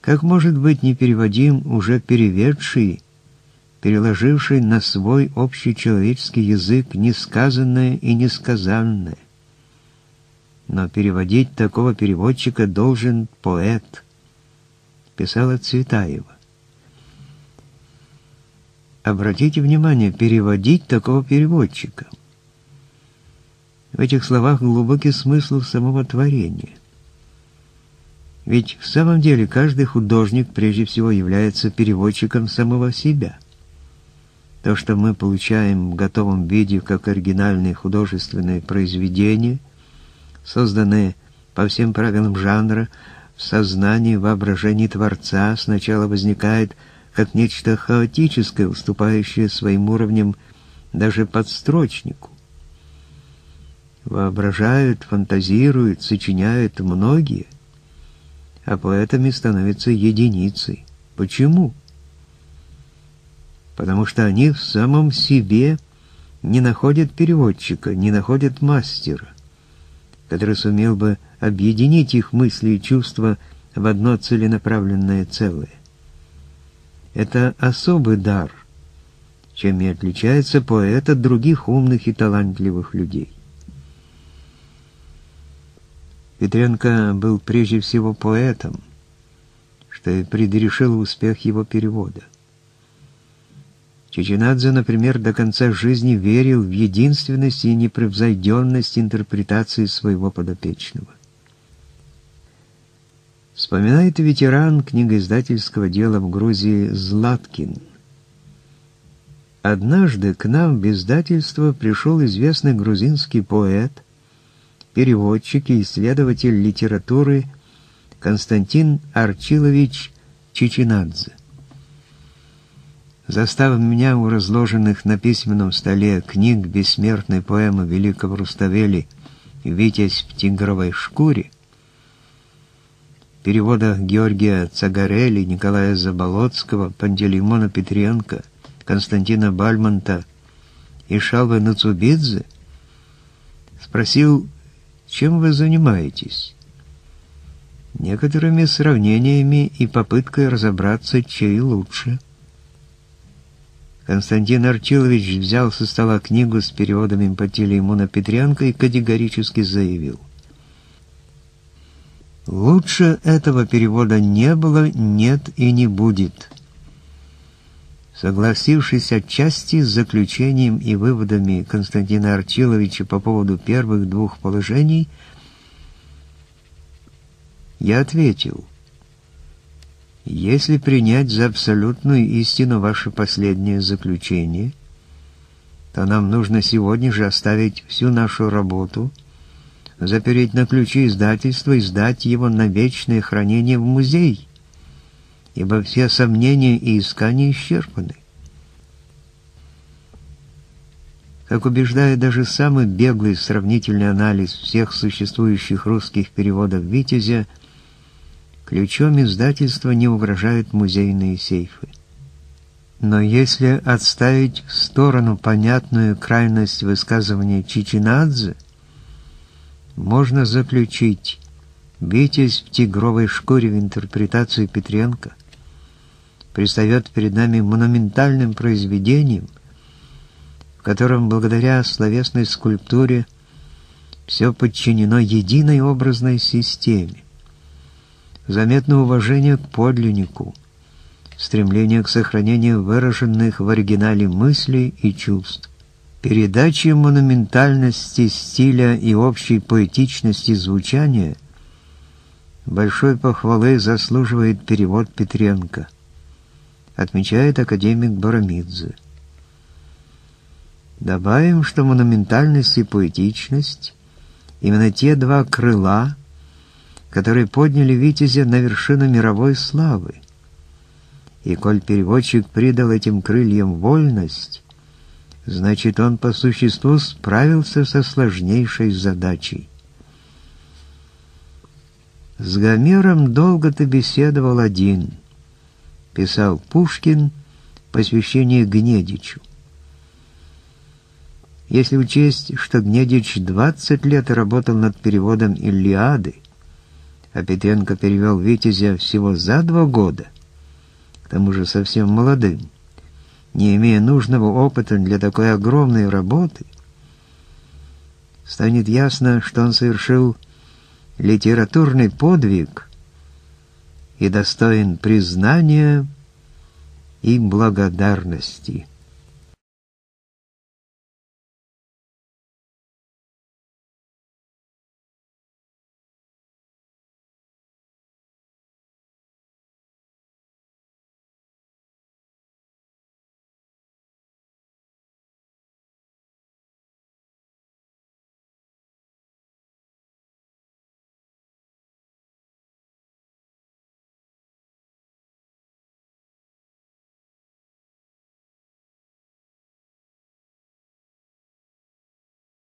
Как может быть непереводим уже переведший, переложивший на свой общечеловеческий язык несказанное и несказанное? Но переводить такого переводчика должен поэт, писала Цветаева. Обратите внимание, переводить такого переводчика. В этих словах глубокий смысл самого творения. Ведь в самом деле каждый художник прежде всего является переводчиком самого себя. То, что мы получаем в готовом виде, как оригинальные художественные произведения, созданные по всем правилам жанра, в сознании, воображении творца сначала возникает как нечто хаотическое, уступающее своим уровнем даже подстрочнику. Воображают, фантазируют, сочиняют многие, а поэтами становятся единицей. Почему? Потому что они в самом себе не находят переводчика, не находят мастера, который сумел бы объединить их мысли и чувства в одно целенаправленное целое. Это особый дар, чем и отличается поэт от других умных и талантливых людей. Петренко был прежде всего поэтом, что и предрешило успех его перевода. Чичинадзе, например, до конца жизни верил в единственность и непревзойденность интерпретации своего подопечного. Вспоминает ветеран книгоиздательского дела в Грузии Златкин. Однажды к нам в издательство пришел известный грузинский поэт, переводчик и исследователь литературы Константин Арчилович Чичинадзе. Застав меня у разложенных на письменном столе книг бессмертной поэмы великого Руставели «Витязь в тигровой шкуре», в переводах Георгия Цагарели, Николая Заболоцкого, Пантелеймона Петренко, Константина Бальмонта и Шалвы Нацубидзе, спросил, чем вы занимаетесь? Некоторыми сравнениями и попыткой разобраться, чей лучше. Константин Арчилович взял со стола книгу с переводами Пантелеймона Петренко и категорически заявил: лучше этого перевода не было, нет и не будет. Согласившись отчасти с заключением и выводами Константина Арчиловича по поводу первых двух положений, я ответил: если принять за абсолютную истину ваше последнее заключение, то нам нужно сегодня же оставить всю нашу работу, запереть на ключи издательства и сдать его на вечное хранение в музей, ибо все сомнения и искания исчерпаны. Как убеждает даже самый беглый сравнительный анализ всех существующих русских переводов «Витязя», ключом издательства не угрожают музейные сейфы. Но если отставить в сторону понятную крайность высказывания Чичинадзе, можно заключить: «Витязь в тигровой шкуре» в интерпретации Петренко предстает перед нами монументальным произведением, в котором благодаря словесной скульптуре все подчинено единой образной системе. Заметно уважение к подлиннику, стремление к сохранению выраженных в оригинале мыслей и чувств. Передачи монументальности стиля и общей поэтичности звучания большой похвалы заслуживает перевод Петренко, отмечает академик Барамидзе. Добавим, что монументальность и поэтичность – именно те два крыла, которые подняли «Витязя» на вершину мировой славы. И коль переводчик придал этим крыльям вольность, значит, он по существу справился со сложнейшей задачей. «С Гомером долго ты беседовал один», — писал Пушкин в посвящении Гнедичу. Если учесть, что Гнедич 20 лет работал над переводом «Илиады», а Петренко перевел «Витязя» всего за 2 года, к тому же совсем молодым, не имея нужного опыта для такой огромной работы, станет ясно, что он совершил литературный подвиг и достоин признания и благодарности.